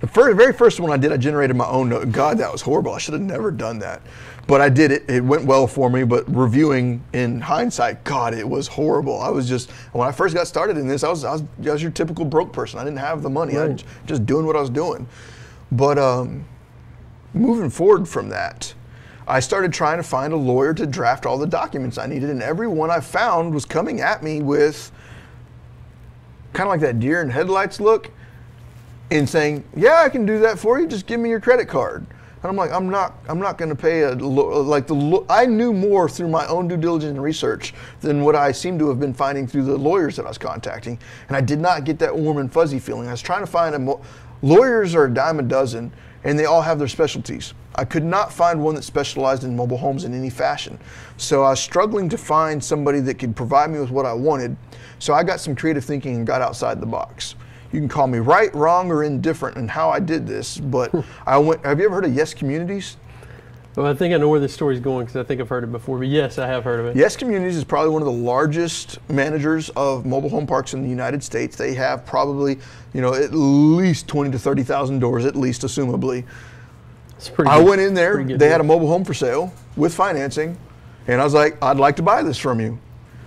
the very first one I did, I generated my own note. God, that was horrible. I should have never done that. But I did it. It went well for me. But reviewing in hindsight, God, it was horrible. I was just, when I first got started in this, I was your typical broke person. I didn't have the money. Right. I was just doing what I was doing. But moving forward from that, I started trying to find a lawyer to draft all the documents I needed, and every one I found was coming at me with kind of like that deer in headlights look and saying, yeah, I can do that for you. Just give me your credit card. And I'm like, I'm not going to pay a, like the, I knew more through my own due diligence and research than what I seemed to have been finding through the lawyers that I was contacting. And I did not get that warm and fuzzy feeling. I was trying to find lawyers are a dime a dozen, and they all have their specialties. I could not find one that specialized in mobile homes in any fashion. So I was struggling to find somebody that could provide me with what I wanted. So I got some creative thinking and got outside the box. You can call me right, wrong, or indifferent in how I did this, but I went, have you ever heard of Yes Communities? Well, I think I know where this story's going because I think I've heard it before, but yes, I have heard of it. Yes Communities is probably one of the largest managers of mobile home parks in the United States. They have probably, you know, at least 20 to 30,000 doors, at least, assumably. I went in there, they had a mobile home for sale with financing, and I was like, I'd like to buy this from you.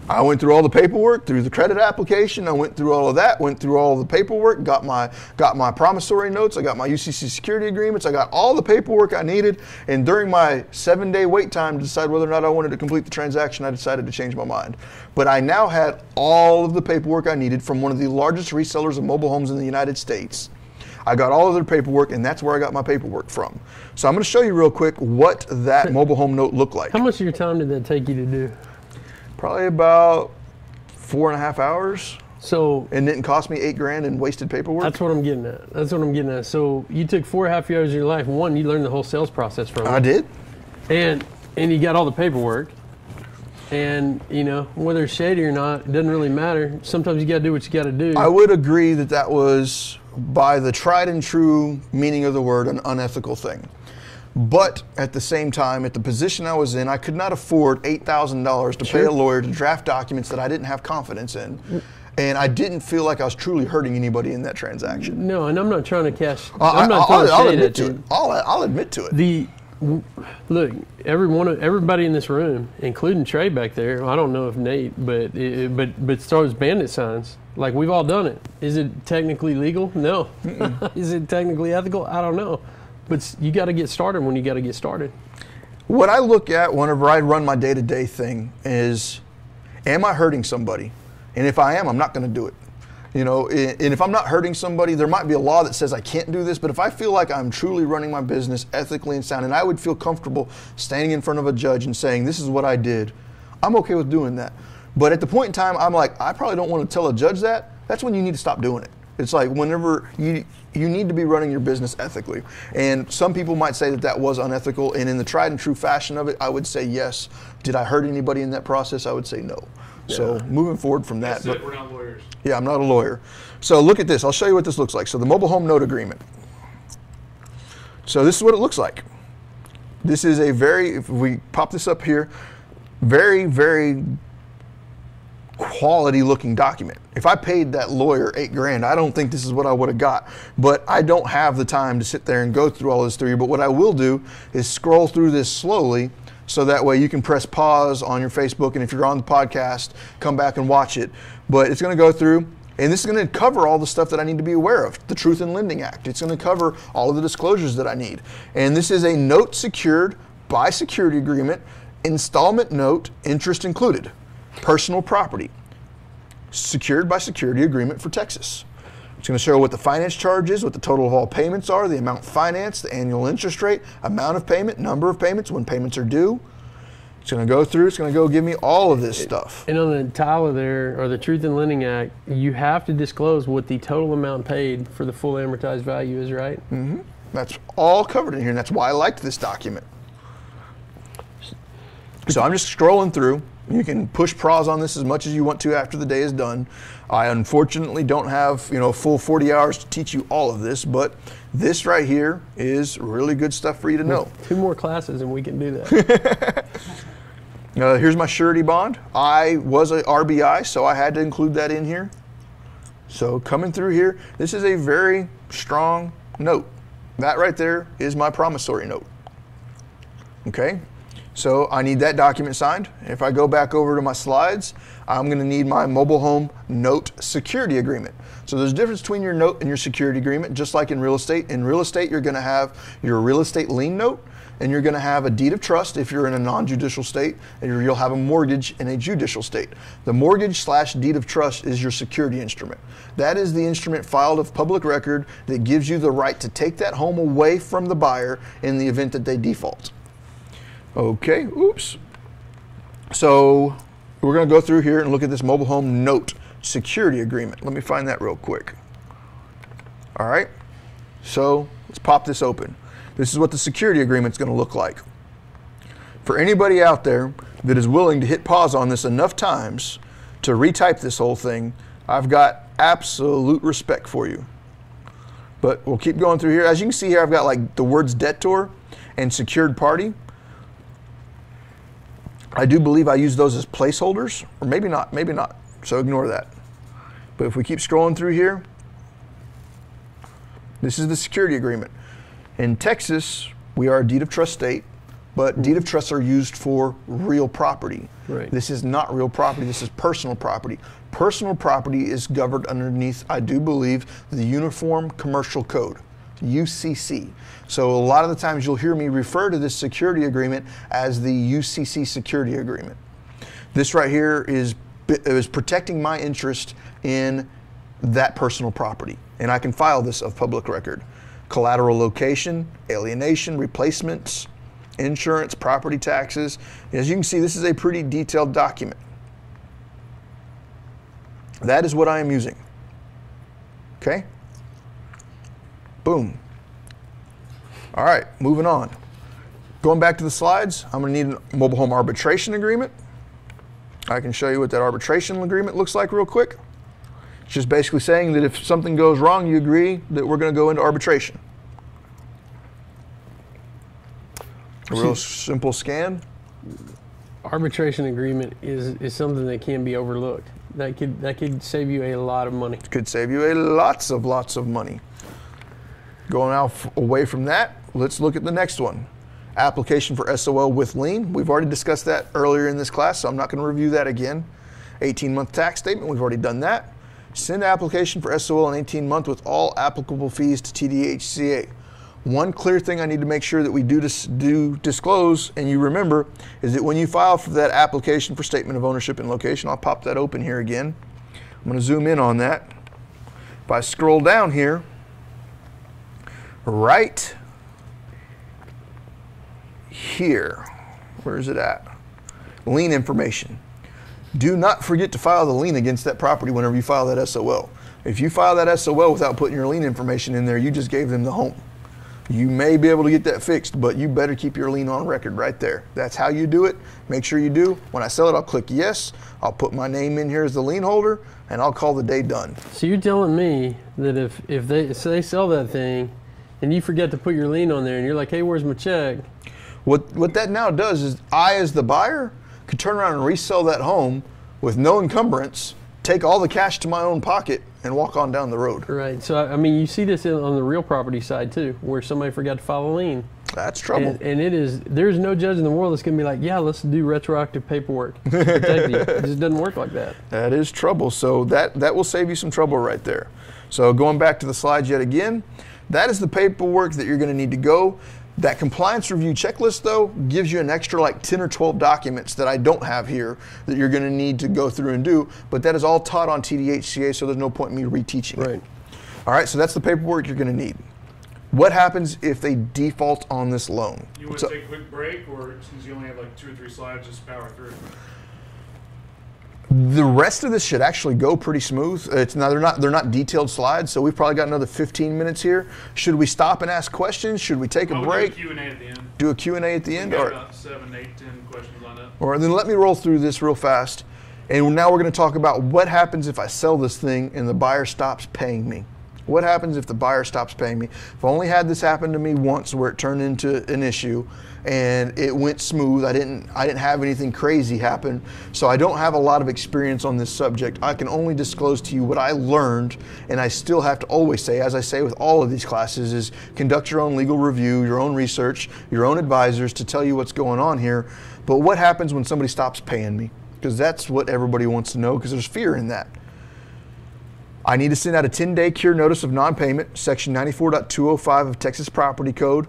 I went through all the paperwork, through the credit application. I went through all of that, went through all the paperwork, got my promissory notes. I got my UCC security agreements. I got all the paperwork I needed. And during my 7-day wait time to decide whether or not I wanted to complete the transaction, I decided to change my mind. But I now had all of the paperwork I needed from one of the largest resellers of mobile homes in the United States. I got all of their paperwork, and that's where I got my paperwork from. So I'm going to show you real quick what that mobile home note looked like. How much of your time did that take you to do? Probably about 4.5 hours. So it didn't cost me $8,000 in wasted paperwork. That's what I'm getting at. That's what I'm getting at. So you took 4.5 hours of your life. One, you learned the whole sales process from it. I did. And you got all the paperwork. And, you know, whether it's shady or not, it doesn't really matter. Sometimes you got to do what you got to do. I would agree that that was, by the tried and true meaning of the word, an unethical thing. But at the same time, at the position I was in, I could not afford $8,000 to pay a lawyer to draft documents that I didn't have confidence in. And I didn't feel like I was truly hurting anybody in that transaction. No, and I'm not trying to cash. I'll admit to it. Look, everybody in this room, including Trey back there, I don't know if Nate, but throws bandit signs. Like, we've all done it. Is it technically legal? No. Is it technically ethical? I don't know. But you got to get started when you got to get started. What I look at whenever I run my day-to-day thing is, am I hurting somebody? And if I am, I'm not going to do it. You know, and if I'm not hurting somebody, there might be a law that says I can't do this, but if I feel like I'm truly running my business ethically and sound, and I would feel comfortable standing in front of a judge and saying, this is what I did, I'm okay with doing that. But at the point in time, I'm like, I probably don't want to tell a judge that. That's when you need to stop doing it. It's like, whenever you need to be running your business ethically. And some people might say that that was unethical, and in the tried and true fashion of it, I would say yes. Did I hurt anybody in that process? I would say no. Yeah. So moving forward from that. That's it. We're not lawyers. Yeah, I'm not a lawyer. So look at this. I'll show you what this looks like. So the mobile home note agreement. So this is what it looks like. This is a very, if we pop this up here, very, very quality looking document. If I paid that lawyer $8,000, I don't think this is what I would have got. But I don't have the time to sit there and go through all this through. But what I will do is scroll through this slowly, so that way you can press pause on your Facebook, and if you're on the podcast, come back and watch it. But it's going to go through, and this is going to cover all the stuff that I need to be aware of. The Truth in Lending Act. It's going to cover all of the disclosures that I need. And this is a note secured by security agreement, installment note, interest included, personal property, secured by security agreement for Texas. It's going to show what the finance charge is, what the total of all payments are, the amount financed, the annual interest rate, amount of payment, number of payments, when payments are due. It's going to go through. It's going to go give me all of this stuff. And on the Tyler there, or the Truth in Lending Act, you have to disclose what the total amount paid for the full amortized value is, right? Mm-hmm. That's all covered in here, and that's why I liked this document. So I'm just scrolling through. You can push pause on this as much as you want to after the day is done. I unfortunately don't have, you know, a full 40 hours to teach you all of this, but this right here is really good stuff for you to know. 2 more classes and we can do that. Here's my surety bond. I was an RBI, so I had to include that in here. So coming through here, this is a very strong note. That right there is my promissory note. Okay? So I need that document signed. If I go back over to my slides, I'm going to need my mobile home note security agreement. So there's a difference between your note and your security agreement, just like in real estate. In real estate, you're going to have your real estate lien note, and you're going to have a deed of trust if you're in a non-judicial state, and you'll have a mortgage in a judicial state. The mortgage / deed of trust is your security instrument. That is the instrument filed of public record that gives you the right to take that home away from the buyer in the event that they default. Okay, oops. So we're going to go through here and look at this mobile home note security agreement. Let me find that real quick. All right, so let's pop this open. This is what the security agreement's going to look like. For anybody out there that is willing to hit pause on this enough times to retype this whole thing, I've got absolute respect for you. But we'll keep going through here. As you can see here, I've got like the words debtor and secured party. I do believe I use those as placeholders, or maybe not, so ignore that. But if we keep scrolling through here, this is the security agreement. In Texas, we are a deed of trust state. But deed of trusts are used for real property. Right. This is not real property, this is personal property. Personal property is governed underneath, I do believe, the Uniform Commercial Code, UCC. So a lot of the times you'll hear me refer to this security agreement as the UCC security agreement. This right here is protecting my interest in that personal property. And I can file this of public record. Collateral location, alienation, replacements, insurance, property taxes. As you can see, this is a pretty detailed document. That is what I am using. Okay? Boom. All right, moving on. Going back to the slides, I'm going to need a mobile home arbitration agreement. I can show you what that arbitration agreement looks like real quick. It's just basically saying that if something goes wrong, you agree that we're going to go into arbitration. A real simple scan. Arbitration agreement is something that can be overlooked. That could save you a lot of money. It could save you a lots of money. Going out away from that, let's look at the next one. Application for SOL with lien. We've already discussed that earlier in this class, so I'm not going to review that again. 18-month tax statement, we've already done that. Send application for SOL in 18-month with all applicable fees to TDHCA. One clear thing I need to make sure that we do disclose, and you remember, is that when you file for that application for statement of ownership and location, I'll pop that open here again. I'm going to zoom in on that. If I scroll down here, right here, where is it at? Lien information. Do not forget to file the lien against that property whenever you file that SOL. If you file that SOL without putting your lien information in there, you just gave them the home. You may be able to get that fixed, but you better keep your lien on record right there. That's how you do it. Make sure you do. When I sell it, I'll click yes. I'll put my name in here as the lien holder, and I'll call the day done. So you're telling me that if they sell that thing, and you forget to put your lien on there, and you're like, hey, where's my check? What that now does is I, as the buyer, could turn around and resell that home with no encumbrance, take all the cash to my own pocket, and walk on down the road. Right. So, I mean, you see this on the real property side, too, where somebody forgot to file a lien. That's trouble. And it is, there's no judge in the world that's going to be like, yeah, let's do retroactive paperwork. It just doesn't work like that. That is trouble. So that will save you some trouble right there. So going back to the slides yet again, that is the paperwork that you're going to need to go. That compliance review checklist, though, gives you an extra like 10 or 12 documents that I don't have here that you're going to need to go through and do, but that is all taught on TDHCA, so there's no point in me reteaching it. All right, so that's the paperwork you're going to need. What happens if they default on this loan? You want to take a quick break, or since you only have like 2 or 3 slides, just power through? The rest of this should actually go pretty smooth. They're not detailed slides, so we've probably got another 15 minutes here. Should we stop and ask questions? Should we take a break? Do a Q&A at the end. Do a Q&A at the end? Or about 7, 8, 10 questions on that. Or then let me roll through this real fast. And now we're going to talk about what happens if I sell this thing and the buyer stops paying me. What happens if the buyer stops paying me? I've only had this happen to me once where it turned into an issue and it went smooth. I didn't have anything crazy happen. So I don't have a lot of experience on this subject. I can only disclose to you what I learned, and I still have to always say, as I say with all of these classes, is conduct your own legal review, your own research, your own advisors to tell you what's going on here. But what happens when somebody stops paying me? Because that's what everybody wants to know, because there's fear in that. I need to send out a 10-day cure notice of non-payment, section 94.205 of Texas Property Code.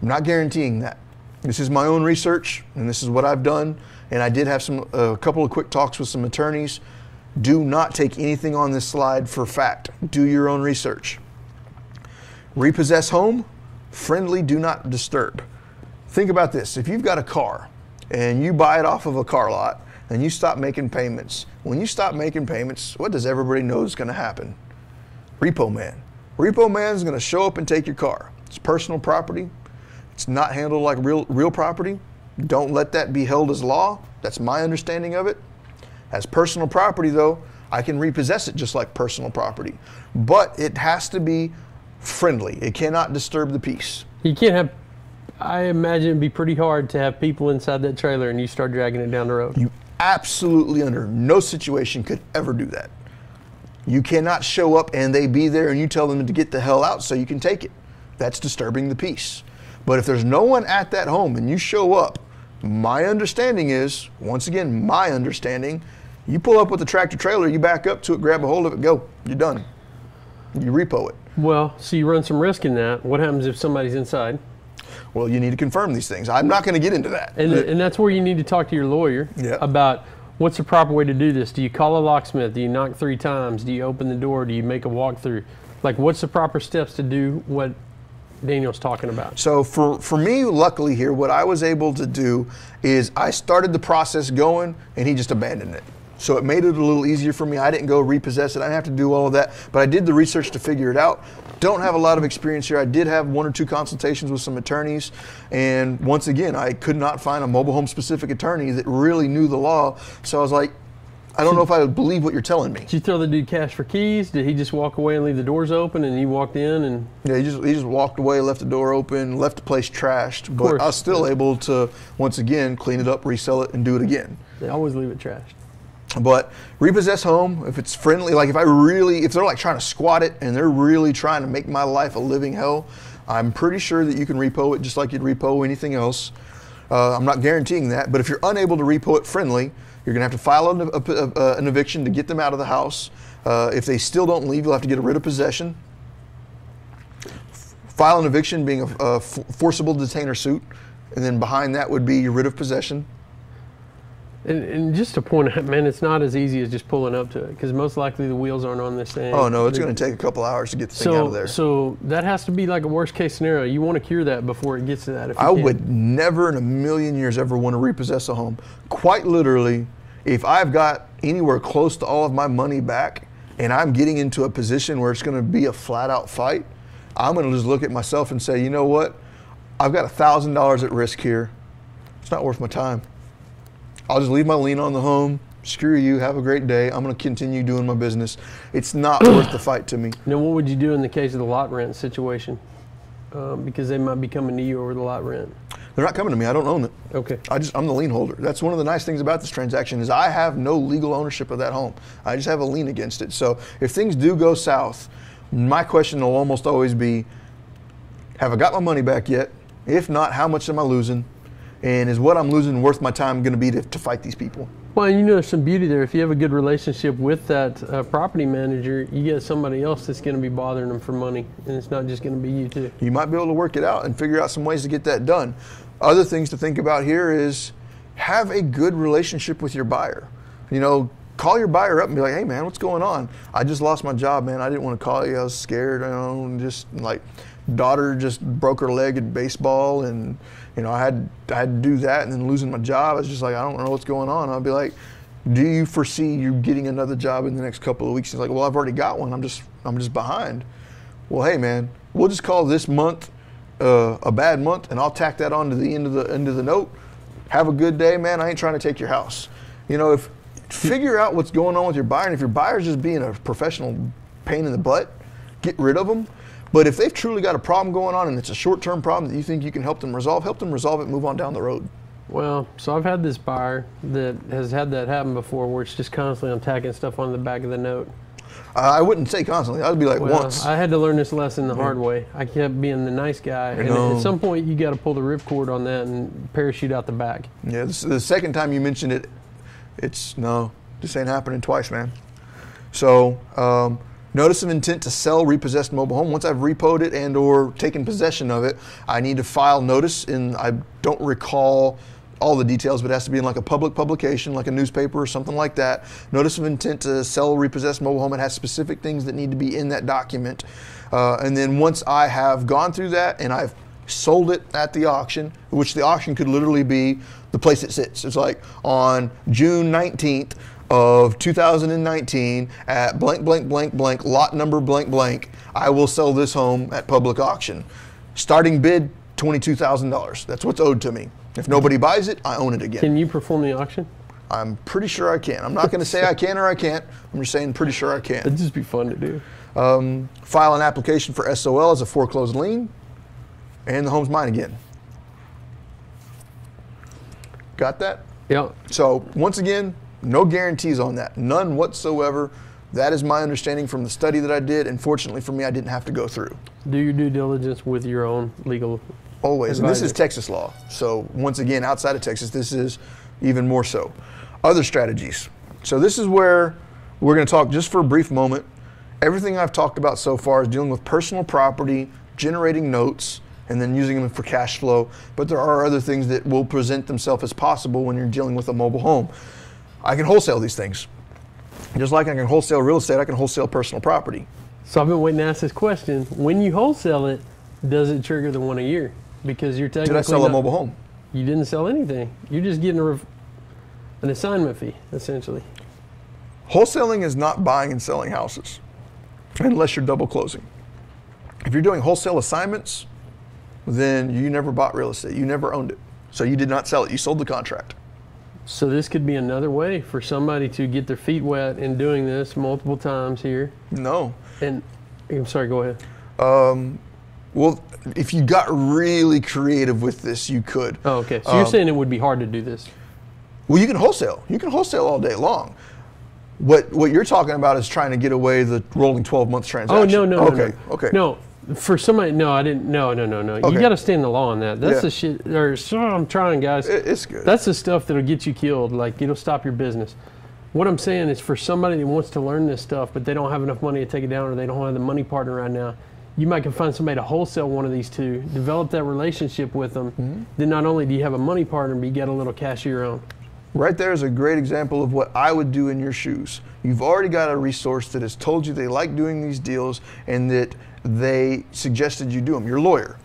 I'm not guaranteeing that. This is my own research, and this is what I've done. And I did have a couple of quick talks with some attorneys. Do not take anything on this slide for fact. Do your own research. Repossess home, friendly do not disturb. Think about this. If you've got a car and you buy it off of a car lot, and you stop making payments. When you stop making payments, what does everybody know is going to happen? Repo man. Repo man is going to show up and take your car. It's personal property. It's not handled like real property. Don't let that be held as law. That's my understanding of it. As personal property, though, I can repossess it just like personal property. But it has to be friendly. It cannot disturb the peace. You can't have... I imagine it'd be pretty hard to have people inside that trailer and you start dragging it down the road. You absolutely under no situation could ever do that. You cannot show up and they be there and you tell them to get the hell out so you can take it. That's disturbing the peace. But if there's no one at that home and you show up, my understanding is, once again, my understanding, you pull up with the tractor trailer, you back up to it, grab a hold of it, go, you're done. You repo it. Well, so you run some risk in that. What happens if somebody's inside? Well, you need to confirm these things. I'm not going to get into that. And that's where you need to talk to your lawyer about what's the proper way to do this. Do you call a locksmith? Do you knock 3 times? Do you open the door? Do you make a walkthrough? Like, what's the proper steps to do what Daniel's talking about? So for me, luckily here, what I was able to do is I started the process going and he just abandoned it. So it made it a little easier for me. I didn't go repossess it. I didn't have to do all of that, but I did the research to figure it out. Don't have a lot of experience here. I did have 1 or 2 consultations with some attorneys. And once again, I could not find a mobile home specific attorney that really knew the law. So I was like, I don't know if I would believe what you're telling me. Did you throw the dude cash for keys? Did he just walk away and leave the doors open and he walked in? And yeah, he just walked away, left the door open, left the place trashed. But I was still able to, once again, clean it up, resell it, and do it again. They always leave it trashed. But repossess home, if it's friendly, like if they're like trying to squat it and they're really trying to make my life a living hell, I'm pretty sure that you can repo it just like you'd repo anything else. I'm not guaranteeing that, but if you're unable to repo it friendly, you're going to have to file an eviction to get them out of the house. If they still don't leave, you'll have to get a writ of possession. File an eviction being a forcible detainer suit, and then behind that would be your writ of possession. And just to point out, man, it's not as easy as just pulling up to it, because most likely the wheels aren't on this thing. Oh, no, it's going to take a couple hours to get the thing out of there. So that has to be like a worst-case scenario. You want to cure that before it gets to that. I would never in a million years ever want to repossess a home. Quite literally, if I've got anywhere close to all of my money back and I'm getting into a position where it's going to be a flat-out fight, I'm going to just look at myself and say, you know what? I've got $1,000 at risk here. It's not worth my time. I'll just leave my lien on the home. Screw you. Have a great day. I'm going to continue doing my business. It's not worth the fight to me. Now, what would you do in the case of the lot rent situation? Because they might be coming to you over the lot rent. They're not coming to me. I don't own it. Okay. I'm the lien holder. That's one of the nice things about this transaction is I have no legal ownership of that home. I just have a lien against it. So if things do go south, my question will almost always be, have I got my money back yet? If not, how much am I losing? And is what I'm losing worth my time going to be to fight these people? Well, you know, there's some beauty there. If you have a good relationship with that property manager, you get somebody else that's going to be bothering them for money, and it's not just going to be you too. You might be able to work it out and figure out some ways to get that done. Other things to think about here is have a good relationship with your buyer. You know, call your buyer up and be like, hey, man, what's going on? I just lost my job, man. I didn't want to call you. I was scared. I don't just like... Daughter just broke her leg at baseball, and you know I had to do that, and then losing my job. I was just like, I don't know what's going on. I'd be like, do you foresee you getting another job in the next couple of weeks? He's like, well, I've already got one. I'm just behind. Well, hey man, we'll just call this month a bad month, and I'll tack that on to the end of the note. Have a good day, man. I ain't trying to take your house. You know, if figure out what's going on with your buyer, and if your buyer's just being a professional pain in the butt, get rid of them. But if they've truly got a problem going on and it's a short-term problem that you think you can help them resolve it, move on down the road. Well, so I've had this buyer that has had that happen before where it's just constantly I'm tacking stuff on the back of the note. I wouldn't say constantly. I'd be like once. I had to learn this lesson the hard way. I kept being the nice guy. And at some point, you got to pull the ripcord on that and parachute out the back. Yeah, the second time you mentioned it, this ain't happening twice, man. So... Notice of intent to sell repossessed mobile home. Once I've repoed it and or taken possession of it, I need to file notice, and I don't recall all the details, but it has to be in like a public publication, like a newspaper or something like that. Notice of intent to sell repossessed mobile home. It has specific things that need to be in that document. And then once I have gone through that and I've sold it at the auction, which the auction could literally be the place it sits. It's like on June 19th, of 2019 at blank, blank, blank, blank, lot number blank, blank, I will sell this home at public auction. Starting bid, $22,000. That's what's owed to me. If nobody buys it, I own it again. Can you perform the auction? I'm pretty sure I can. I'm not going to say I can or I can't. I'm just saying pretty sure I can. It'd just be fun to do. File an application for SOL as a foreclosed lien, and the home's mine again. Got that? Yeah. So once again, no guarantees on that. None whatsoever. That is my understanding from the study that I did, and fortunately for me, I didn't have to go through. Do your due diligence with your own legal Always. And this is Texas law. So once again, outside of Texas, this is even more so. Other strategies. So this is where we're going to talk just for a brief moment. Everything I've talked about so far is dealing with personal property, generating notes, and then using them for cash flow. But there are other things that will present themselves as possible when you're dealing with a mobile home. I can wholesale these things. Just like I can wholesale real estate, I can wholesale personal property. So I've been waiting to ask this question. When you wholesale it, does it trigger the 1 a year? Because you're technically— Did I sell a mobile home? You didn't sell anything. You're just getting an assignment fee, essentially. Wholesaling is not buying and selling houses, unless you're double closing. If you're doing wholesale assignments, then you never bought real estate. You never owned it. So you did not sell it. You sold the contract. So this could be another way for somebody to get their feet wet in doing this multiple times here. No. And I'm sorry, go ahead. Well, if you got really creative with this, you could. Oh, okay. So you're saying it would be hard to do this? Well, you can wholesale. You can wholesale all day long. What you're talking about is trying to get away the rolling 12-month transaction. Oh, no, no, okay, no. Okay. No. For somebody, no, I didn't. No, no, no, no. Okay. You got to stay in the law on that. That's the shit. Or I'm trying, guys. It's good. That's the stuff that'll get you killed. Like, it'll stop your business. What I'm saying is, for somebody that wants to learn this stuff, but they don't have enough money to take it down, or they don't have the money partner right now, you might can find somebody to wholesale one of these two, develop that relationship with them. Mm-hmm. Then not only do you have a money partner, but you get a little cash of your own. Right there is a great example of what I would do in your shoes. You've already got a resource that has told you they like doing these deals and that they suggested you do them, your lawyer.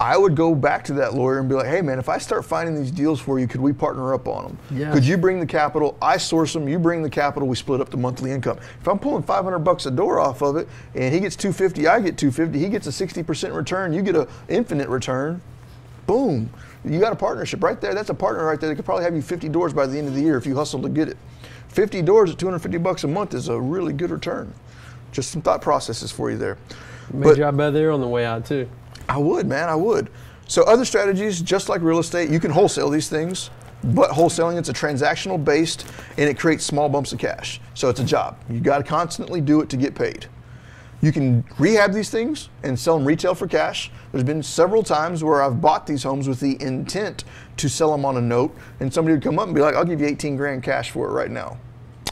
I would go back to that lawyer and be like, hey man, if I start finding these deals for you, could we partner up on them? Yes. Could you bring the capital? I source them, you bring the capital, we split up the monthly income. If I'm pulling $500 a door off of it and he gets $250, I get $250, he gets a 60% return, you get an infinite return, boom. You got a partnership right there. That's a partner right there that could probably have you 50 doors by the end of the year if you hustle to get it. 50 doors at $250 a month is a really good return. Just some thought processes for you there. Good job out there on the way out too. I would, man, I would. So other strategies, just like real estate, you can wholesale these things, but wholesaling, it's a transactional based and it creates small bumps of cash. So it's a job. You got to constantly do it to get paid. You can rehab these things and sell them retail for cash. There's been several times where I've bought these homes with the intent to sell them on a note, and somebody would come up and be like, I'll give you 18 grand cash for it right now.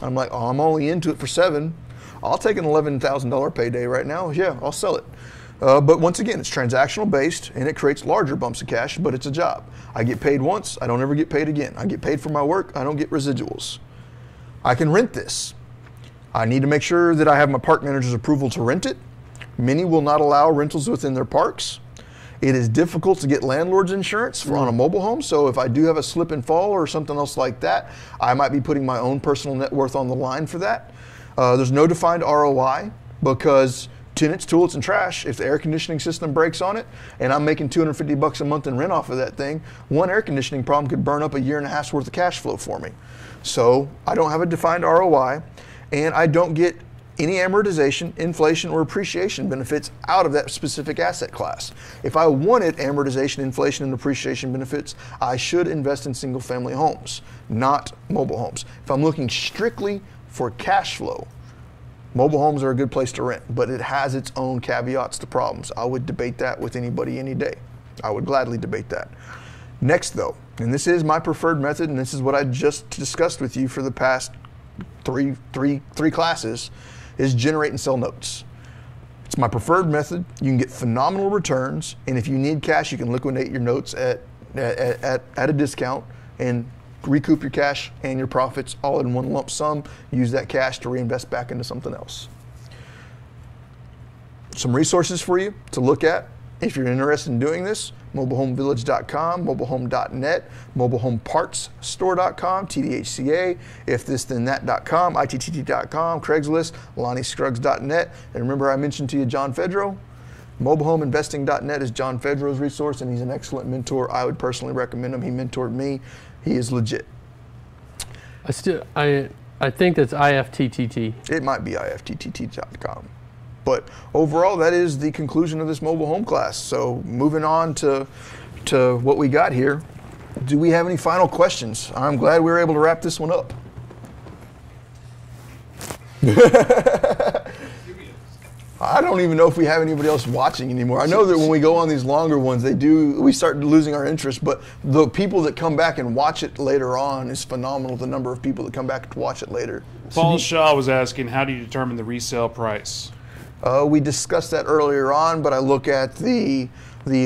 I'm like, oh, I'm only into it for 7. I'll take an $11,000 payday right now. Yeah, I'll sell it. But once again, it's transactional based and it creates larger bumps of cash, but it's a job. I get paid once, I don't ever get paid again. I get paid for my work, I don't get residuals. I can rent this. I need to make sure that I have my park manager's approval to rent it. Many will not allow rentals within their parks. It is difficult to get landlord's insurance for on a mobile home, so if I do have a slip and fall or something else like that, I might be putting my own personal net worth on the line for that. There's no defined ROI because tenants, toilets, and trash, if the air conditioning system breaks on it and I'm making $250 a month in rent off of that thing, one air conditioning problem could burn up a year and a half's worth of cash flow for me. So I don't have a defined ROI. And I don't get any amortization, inflation, or appreciation benefits out of that specific asset class. If I wanted amortization, inflation, and appreciation benefits, I should invest in single family homes, not mobile homes. If I'm looking strictly for cash flow, mobile homes are a good place to rent, but it has its own caveats to problems. I would debate that with anybody any day. I would gladly debate that. Next though, and this is my preferred method, and this is what I just discussed with you for the past three classes, is generate and sell notes. It's my preferred method. You can get phenomenal returns, and if you need cash, you can liquidate your notes at a discount and recoup your cash and your profits all in one lump sum. Use that cash to reinvest back into something else. Some resources for you to look at if you're interested in doing this: mobilehomevillage.com, mobilehome.net, mobilehomepartsstore.com, TDHCA, ifthisthenThat.com, ITTT.com, Craigslist, LonnieScruggs.net. And remember I mentioned to you John Fedro? mobilehomeinvesting.net is John Fedro's resource, and he's an excellent mentor. I would personally recommend him. He mentored me. He is legit. I think that's IFTTT. It might be IFTTT.com. But overall, that is the conclusion of this mobile home class. So moving on to what we got here. Do we have any final questions? I'm glad we were able to wrap this one up. I don't even know if we have anybody else watching anymore. I know that when we go on these longer ones, they do, we start losing our interest, but the people that come back and watch it later on is phenomenal, the number of people that come back to watch it later. Paul Shaw was asking, how do you determine the resale price? We discussed that earlier on, but I look at the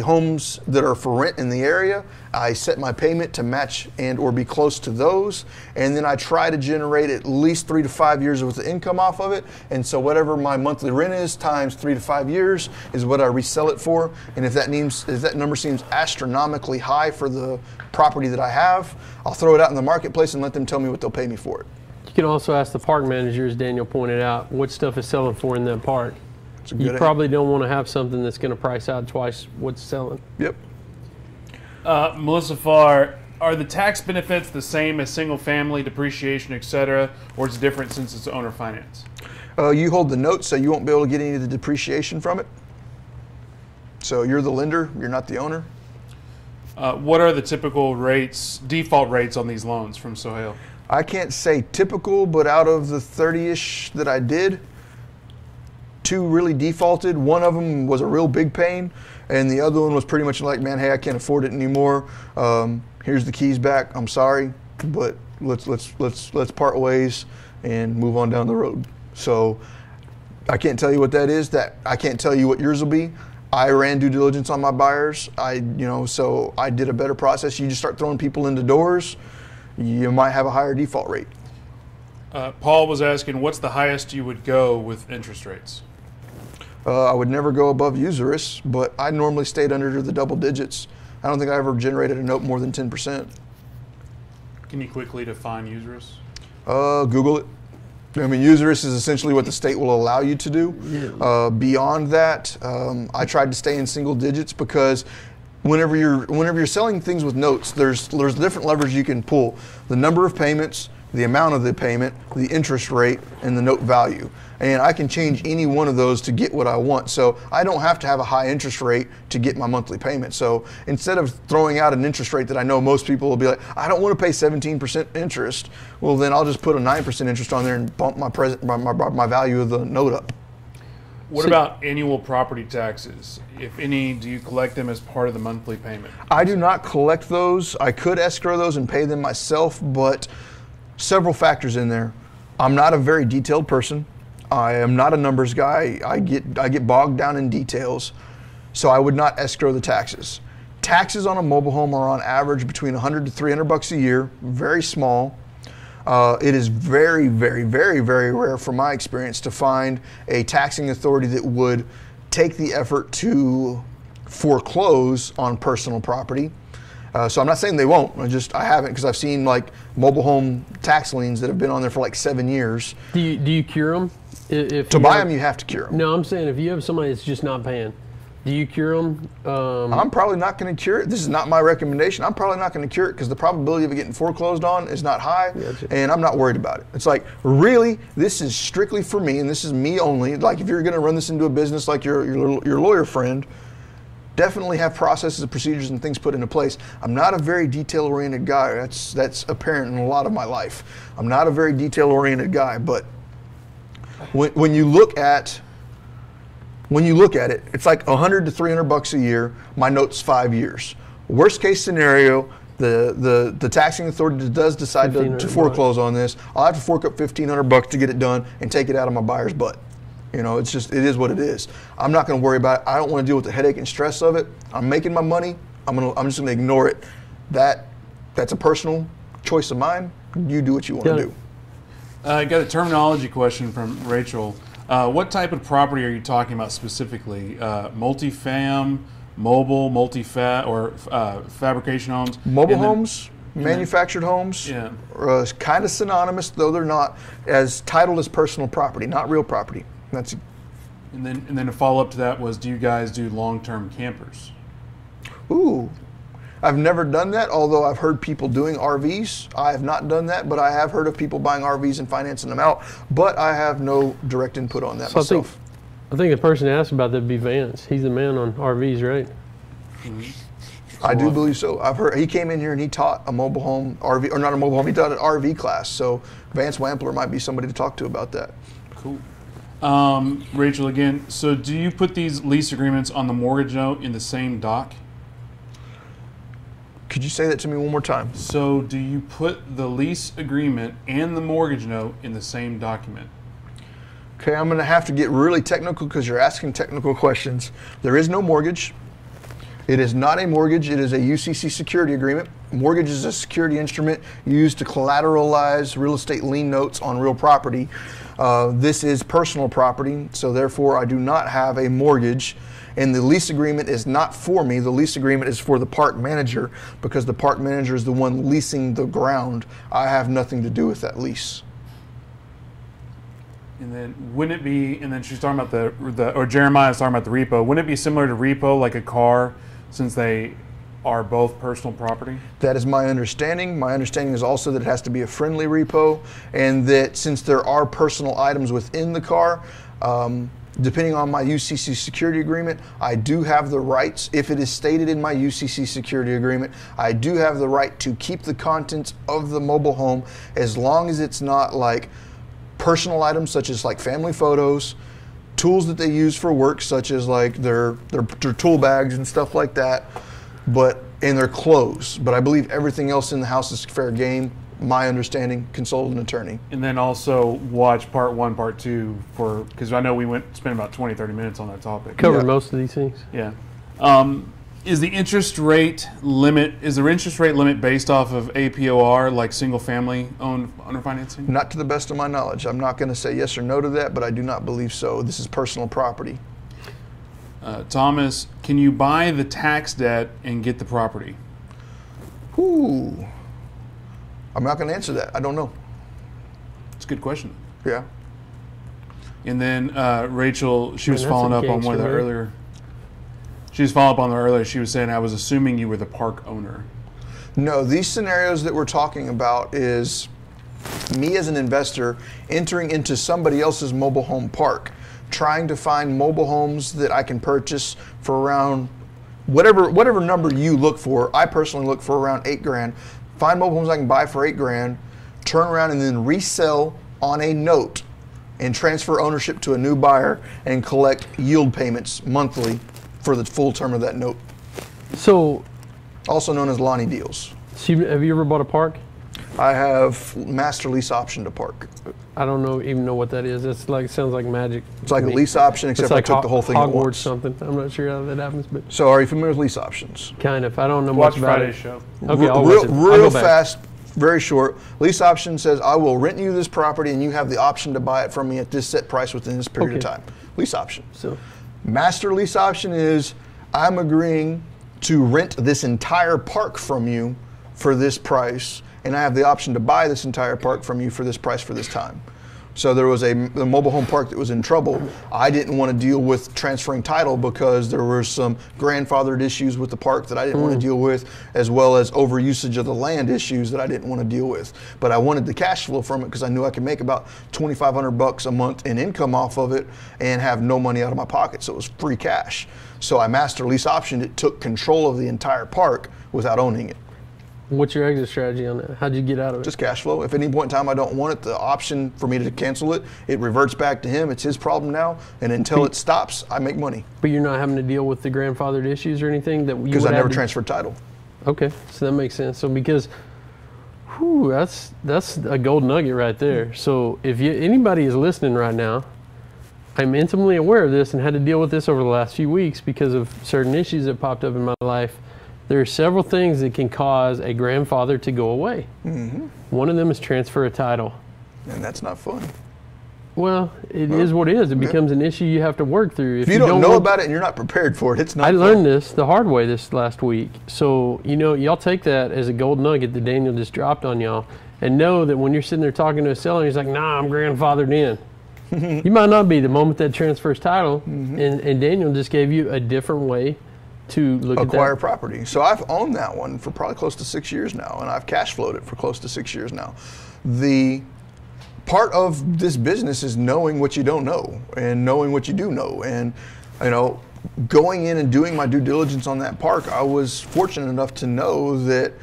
homes that are for rent in the area. I set my payment to match and or be close to those, and then I try to generate at least 3 to 5 years worth of income off of it. And so whatever my monthly rent is times 3 to 5 years is what I resell it for. And if that means, if that number seems astronomically high for the property that I have, I'll throw it out in the marketplace and let them tell me what they'll pay me for it. You can also ask the park manager, as Daniel pointed out, what stuff is selling for in that park. You probably don't want to have something that's going to price out twice what's selling. Yep. Melissa Farr, are the tax benefits the same as single family, depreciation, etc., or it's different since it's owner finance? You hold the note, so you won't be able to get any of the depreciation from it. So you're the lender, you're not the owner. What are the typical rates, default rates on these loans from Sohail? I can't say typical, but out of the 30-ish that I did, 2 really defaulted. One of them was a real big pain, and the other one was pretty much like, man, hey, I can't afford it anymore. Here's the keys back. I'm sorry, but let's part ways and move on down the road. So I can't tell you what that is. That I can't tell you what yours will be. I ran due diligence on my buyers. So I did a better process. You just start throwing people into doors, you might have a higher default rate. Paul was asking, what's the highest you would go with interest rates? I would never go above usurious, but I normally stayed under the double digits. I don't think I ever generated a note more than 10%. Can you quickly define usurious? Google it. I mean, usurious is essentially what the state will allow you to do. Yeah. Beyond that, I tried to stay in single digits because whenever you're selling things with notes, there's different levers you can pull. The number of payments, the amount of the payment, the interest rate, and the note value. And I can change any one of those to get what I want. So I don't have to have a high interest rate to get my monthly payment. So instead of throwing out an interest rate that I know most people will be like, I don't want to pay 17% interest, well then I'll just put a 9% interest on there and bump my my value of the note up. What about annual property taxes? If any, do you collect them as part of the monthly payment? I do not collect those. I could escrow those and pay them myself, but several factors in there. I'm not a very detailed person. I am not a numbers guy. I get bogged down in details, so I would not escrow the taxes. Taxes on a mobile home are on average between $100 to $300 a year, very small. It is very, very, very, very rare from my experience to find a taxing authority that would take the effort to foreclose on personal property. So I'm not saying they won't, I haven't, because I've seen like mobile home tax liens that have been on there for like 7 years. Do you cure them? If to buy them, you have to cure them. No, I'm saying if you have somebody that's just not paying, do you cure them? I'm probably not going to cure it. This is not my recommendation. I'm probably not going to cure it because the probability of it getting foreclosed on is not high, and I'm not worried about it. It's like, really, this is strictly for me, and this is me only. Like if you're going to run this into a business like your lawyer friend, definitely have processes and procedures and things put into place. I'm not a very detail-oriented guy. That's apparent in a lot of my life. I'm not a very detail-oriented guy, but when you look at it, it's like $100 to $300 a year. My note's 5 years. Worst case scenario, the taxing authority does decide to foreclose on this. I'll have to fork up $1,500 to get it done and take it out of my buyer's butt. You know, it's just, it is what it is. I'm not going to worry about it. I don't want to deal with the headache and stress of it. I'm making my money. I'm just going to ignore it. That's a personal choice of mine. You do what you want to do. I got a terminology question from Rachel. What type of property are you talking about specifically? Multifam, mobile, fabrication homes? Mobile homes, manufactured homes, are kind of synonymous, though they're not, as titled as personal property, not real property. And then a follow-up to that was, do you guys do long-term campers? Ooh, I've never done that, although I've heard people doing RVs. I have not done that, but I have heard of people buying RVs and financing them out, but I have no direct input on that myself. I think the person asked about that would be Vance. He's the man on RVs, right? I do believe so. I've heard he came in here and he taught a mobile home RV, or not a mobile home, he taught an RV class, so Vance Wampler might be somebody to talk to about that. Cool. Rachel again. So do you put these lease agreements on the mortgage note in the same doc? Could you say that to me one more time? So do you put the lease agreement and the mortgage note in the same document? Okay, I'm going to have to get really technical because you're asking technical questions. There is no mortgage. It is not a mortgage. It is a UCC security agreement. Mortgage is a security instrument used to collateralize real estate lien notes on real property. This is personal property, so therefore I do not have a mortgage. And the lease agreement is not for me. The lease agreement is for the park manager because the park manager is the one leasing the ground. I have nothing to do with that lease. And then wouldn't it be, and then she's talking about or Jeremiah's talking about the repo. Wouldn't it be similar to repo like a car since they are both personal property? That is my understanding. My understanding is also that it has to be a friendly repo and that since there are personal items within the car, depending on my UCC security agreement, I do have the rights, if it is stated in my UCC security agreement, I do have the right to keep the contents of the mobile home as long as it's not like personal items such as like family photos, tools that they use for work such as like their tool bags and stuff like that, but in their clothes. But I believe everything else in the house is fair game. My understanding, consult an attorney. And then also watch part one, part two for, because I know we spent about 20, 30 minutes on that topic. Covered most of these things. Yeah. Is the interest rate limit, is there interest rate limit based off of APOR, like single family owned under financing? Not to the best of my knowledge. I'm not going to say yes or no to that, but I do not believe so. This is personal property. Thomas, can you buy the tax debt and get the property? Ooh. I'm not going to answer that. I don't know. It's a good question. Yeah. And then Rachel, she was following up on one of the earlier. She was following up on the earlier. She was saying, I was assuming you were the park owner. No, these scenarios that we're talking about is me as an investor entering into somebody else's mobile home park, trying to find mobile homes that I can purchase for around whatever number you look for. I personally look for around $8,000. Find mobile homes I can buy for $8,000, turn around and then resell on a note and transfer ownership to a new buyer and collect yield payments monthly for the full term of that note. So, also known as Lonnie deals. So have you ever bought a park? I have master lease option to park. I don't know, even know what that is. It's like, sounds like magic. It's like a lease option, except like I took the whole thing Hogwarts at once. Something. I'm not sure how that happens, but. So are you familiar with lease options? Kind of. I don't know much about it. Watch Friday's show. Okay, I'll watch it. Real fast, very short. Lease option says, I will rent you this property and you have the option to buy it from me at this set price within this period of time. Lease option. So, master lease option is, I'm agreeing to rent this entire park from you for this price, and I have the option to buy this entire park from you for this price for this time. So there was a mobile home park that was in trouble. I didn't want to deal with transferring title because there were some grandfathered issues with the park that I didn't want to deal with, as well as overusage of the land issues that I didn't want to deal with. But I wanted the cash flow from it because I knew I could make about $2,500 a month in income off of it and have no money out of my pocket, so it was free cash. So I master lease optioned it, took control of the entire park without owning it. What's your exit strategy on that? How'd you get out of it? Just cash flow. If at any point in time I don't want it, the option for me to cancel it, it reverts back to him. It's his problem now. And until it stops, I make money. But you're not having to deal with the grandfathered issues or anything? Because I never transferred title. Okay, so that makes sense. So because, whew, that's a gold nugget right there. So if anybody is listening right now, I'm intimately aware of this and had to deal with this over the last few weeks because of certain issues that popped up in my life. There are several things that can cause a grandfather to go away. Mm-hmm. One of them is transfer of title. And that's not fun. Well, it is what it is. It becomes an issue you have to work through. If you don't know about it and you're not prepared for it, it's not fun. I learned this the hard way this last week. So, you know, y'all take that as a gold nugget that Daniel just dropped on y'all and know that when you're sitting there talking to a seller, he's like, nah, I'm grandfathered in. You might not be the moment that transfers title. Mm-hmm. And Daniel just gave you a different way to look acquire at property. So I've owned that one for probably close to 6 years now, and I've cash flowed it for close to 6 years now. The part of this business is knowing what you don't know and knowing what you do know. And, you know, going in and doing my due diligence on that park, I was fortunate enough to know that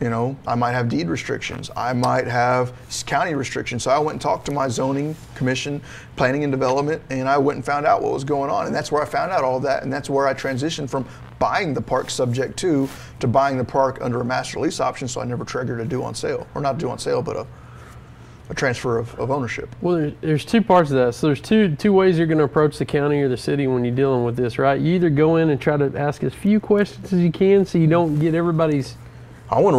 You know, I might have deed restrictions. I might have county restrictions. So I went and talked to my zoning commission, planning and development, and I went and found out what was going on. And that's where I found out all that. And that's where I transitioned from buying the park subject to buying the park under a master lease option. So I never triggered a due on sale, or not due on sale, but a transfer of ownership. Well, there's two parts of that. So there's two ways you're going to approach the county or the city when you're dealing with this, right? You either go in and try to ask as few questions as you can so you don't get everybody's. I don't want to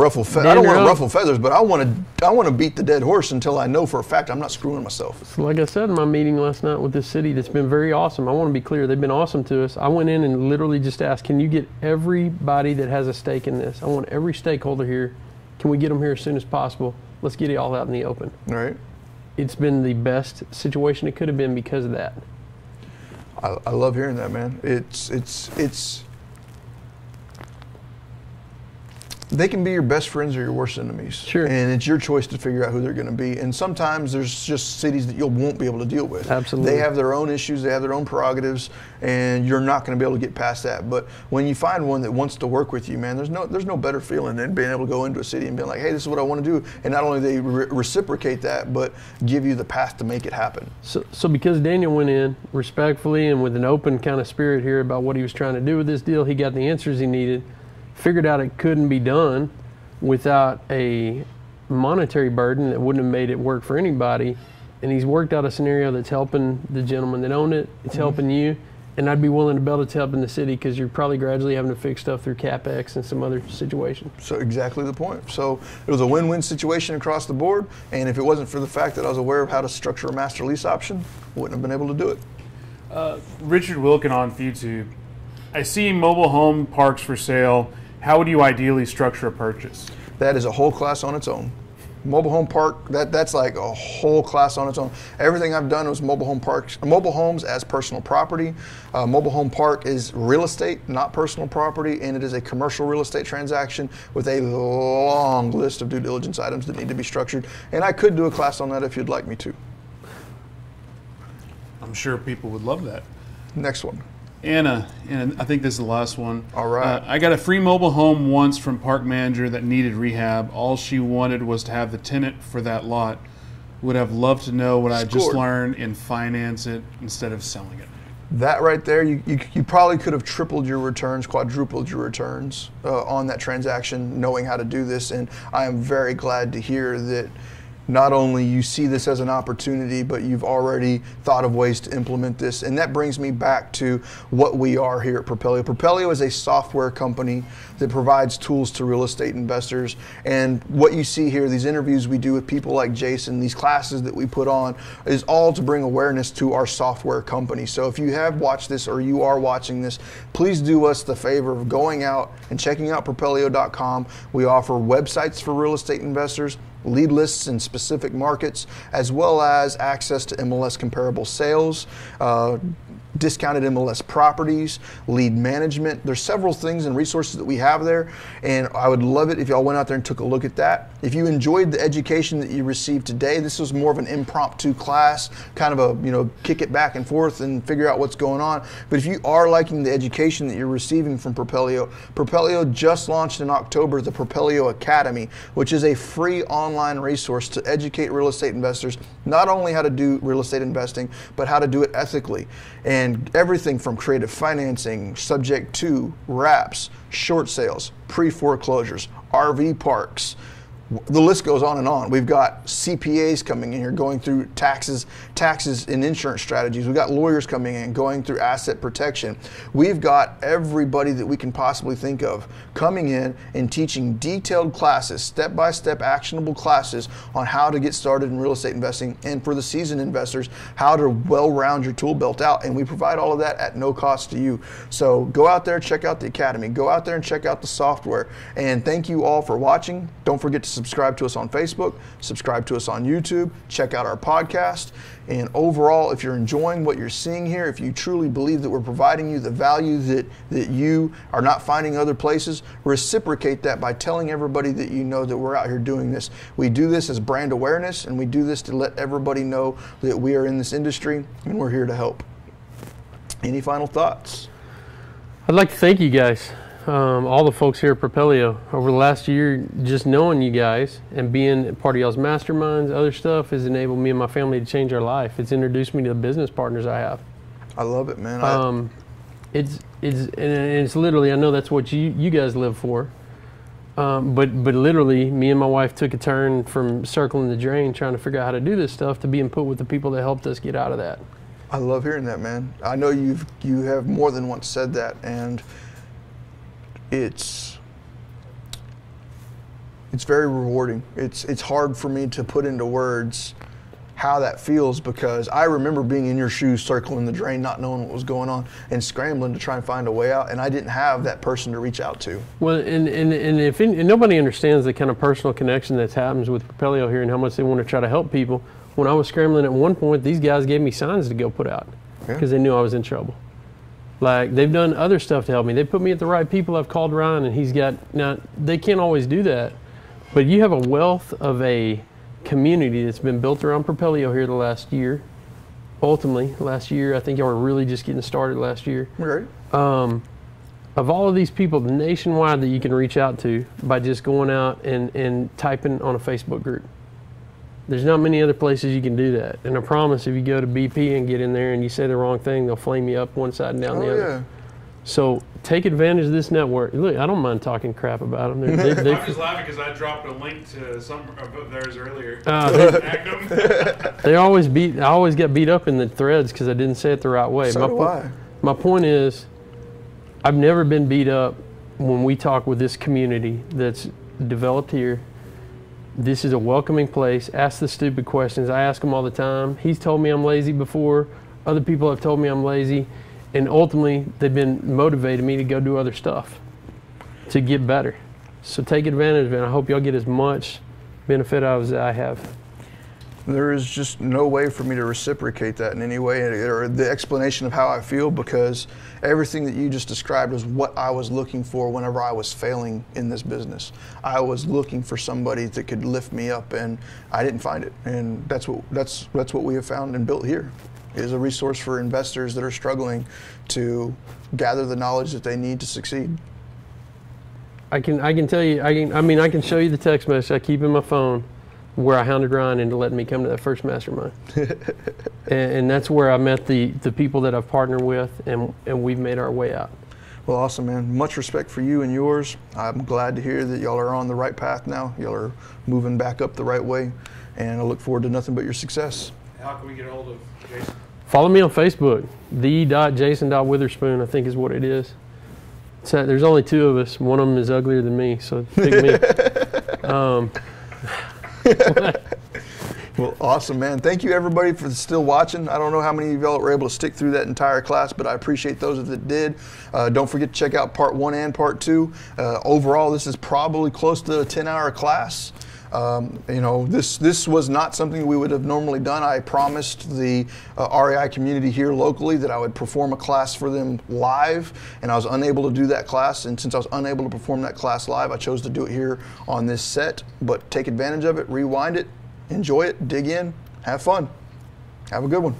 ruffle feathers, but I want to beat the dead horse until I know for a fact I'm not screwing myself. So like I said in my meeting last night with this city, that's been very awesome. I want to be clear, they've been awesome to us. I went in and literally just asked, can you get everybody that has a stake in this? I want every stakeholder here. Can we get them here as soon as possible? Let's get it all out in the open. All right. It's been the best situation it could have been because of that. I love hearing that, man. It's They can be your best friends or your worst enemies. Sure. And it's your choice to figure out who they're going to be. And sometimes there's just cities that you won't be able to deal with. Absolutely. They have their own issues. They have their own prerogatives. And you're not going to be able to get past that. But when you find one that wants to work with you, man, there's no better feeling than being able to go into a city and being like, hey, this is what I want to do. And not only do they reciprocate that, but give you the path to make it happen. So because Daniel went in respectfully and with an open kind of spirit here about what he was trying to do with this deal, he got the answers he needed. Figured out it couldn't be done without a monetary burden that wouldn't have made it work for anybody. And he's worked out a scenario that's helping the gentleman that owned it. It's helping you. And I'd be willing to bet it's helping the city because you're probably gradually having to fix stuff through CapEx and some other situation. So exactly the point. So it was a win-win situation across the board. And if it wasn't for the fact that I was aware of how to structure a master lease option, I wouldn't have been able to do it. Richard Wilkin on YouTube. I see mobile home parks for sale. How would you ideally structure a purchase? That is a whole class on its own. Mobile home park, that's like a whole class on its own. Everything I've done was mobile homes as personal property. Mobile home park is real estate, not personal property, and it is a commercial real estate transaction with a long list of due diligence items that need to be structured. And I could do a class on that if you'd like me to. I'm sure people would love that. Next one. Anna, and I think this is the last one. All right. I got a free mobile home once from park manager that needed rehab. All she wanted was to have the tenant for that lot. Would have loved to know what I just learned and finance it instead of selling it. That right there, you probably could have tripled your returns, quadrupled your returns on that transaction, knowing how to do this. And I am very glad to hear that. Not only you see this as an opportunity, but you've already thought of ways to implement this. And that brings me back to what we are here at Propelio. Propelio is a software company that provides tools to real estate investors. And what you see here, these interviews we do with people like Jason, these classes that we put on, is all to bring awareness to our software company. So if you have watched this or you are watching this, please do us the favor of going out and checking out Propelio.com. We offer websites for real estate investors, lead lists in specific markets, as well as access to MLS comparable sales, discounted MLS properties, lead management. There's several things and resources that we have there, and I would love it if y'all went out there and took a look at that. If you enjoyed the education that you received today, this was more of an impromptu class, kind of a, you know, kick it back and forth and figure out what's going on. But if you are liking the education that you're receiving from Propelio, Propelio just launched in October the Propelio Academy, which is a free online resource to educate real estate investors, not only how to do real estate investing, but how to do it ethically. And everything from creative financing, subject to, wraps, short sales, pre-foreclosures, RV parks, the list goes on and on. We've got CPAs coming in here going through taxes and insurance strategies. We've got lawyers coming in going through asset protection. We've got everybody that we can possibly think of coming in and teaching detailed classes, step-by-step actionable classes on how to get started in real estate investing, and for the seasoned investors, how to well round your tool belt out. And we provide all of that at no cost to you. So go out there, check out the academy, go out there and check out the software. And thank you all for watching. Don't forget to subscribe to us on Facebook, subscribe to us on YouTube, check out our podcast. And overall, if you're enjoying what you're seeing here, if you truly believe that we're providing you the value that you are not finding other places, reciprocate that by telling everybody that you know that we're out here doing this. We do this as brand awareness, and we do this to let everybody know that we are in this industry and we're here to help. Any final thoughts? I'd like to thank you guys. all the folks here at Propelio over the last year, just knowing you guys and being part of y'all's masterminds, other stuff, has enabled me and my family to change our life. It's introduced me to the business partners I have. I love it, man. It's literally, I know that's what you guys live for. But literally, me and my wife took a turn from circling the drain, trying to figure out how to do this stuff, to being put with the people that helped us get out of that. I love hearing that, man. I know you have more than once said that, and it's very rewarding. It's hard for me to put into words how that feels, because I remember being in your shoes, circling the drain, not knowing what was going on, and scrambling to try and find a way out, and I didn't have that person to reach out to. Well, and nobody understands the kind of personal connection that happens with Propelio here and how much they want to try to help people. When I was scrambling at one point, these guys gave me signs to go put out because they knew I was in trouble. Like, they've done other stuff to help me. They put me at the right people. I've called Ryan, and he's got, now they can't always do that, but you have a wealth of a community that's been built around Propelio here the last year. Ultimately, last year, I think y'all were really just getting started last year. Right. Of all of these people nationwide that you can reach out to by just going out and typing on a Facebook group, there's not many other places you can do that. And I promise, if you go to BP and get in there and you say the wrong thing, they'll flame you up one side and down the other. Yeah. So take advantage of this network. Look, I don't mind talking crap about them. I'm just laughing because I dropped a link to some of theirs earlier. I always get beat up in the threads because I didn't say it the right way. My point is, I've never been beat up when we talk with this community that's developed here. This is a welcoming place. Ask the stupid questions. I ask them all the time. He's told me I'm lazy before. Other people have told me I'm lazy. And ultimately, they've been motivating me to go do other stuff, to get better. So take advantage of it. I hope y'all get as much benefit out of it as I have. There is just no way for me to reciprocate that in any way, or the explanation of how I feel, because everything that you just described is what I was looking for whenever I was failing in this business. I was looking for somebody that could lift me up, and I didn't find it. And that's what we have found and built here. Is a resource for investors that are struggling to gather the knowledge that they need to succeed. I can tell you, I can show you the text message I keep in my phone where I hounded Ryan into letting me come to that first mastermind. and that's where I met the people that I've partnered with, and we've made our way out. Well, awesome, man. Much respect for you and yours. I'm glad to hear that y'all are on the right path now. Y'all are moving back up the right way, and I look forward to nothing but your success. How can we get a hold of Jason? Follow me on Facebook, the.jason.witherspoon, I think is what it is. So there's only two of us. One of them is uglier than me, so pick me. Well, awesome, man. Thank you, everybody, for still watching. I don't know how many of y'all were able to stick through that entire class, but I appreciate those that did. Don't forget to check out part one and part two. Overall, this is probably close to a 10-hour class. You know, this was not something we would have normally done. I promised the REI community here locally that I would perform a class for them live, and I was unable to do that class. And since I was unable to perform that class live, I chose to do it here on this set. But take advantage of it, rewind it, enjoy it, dig in, have fun. Have a good one.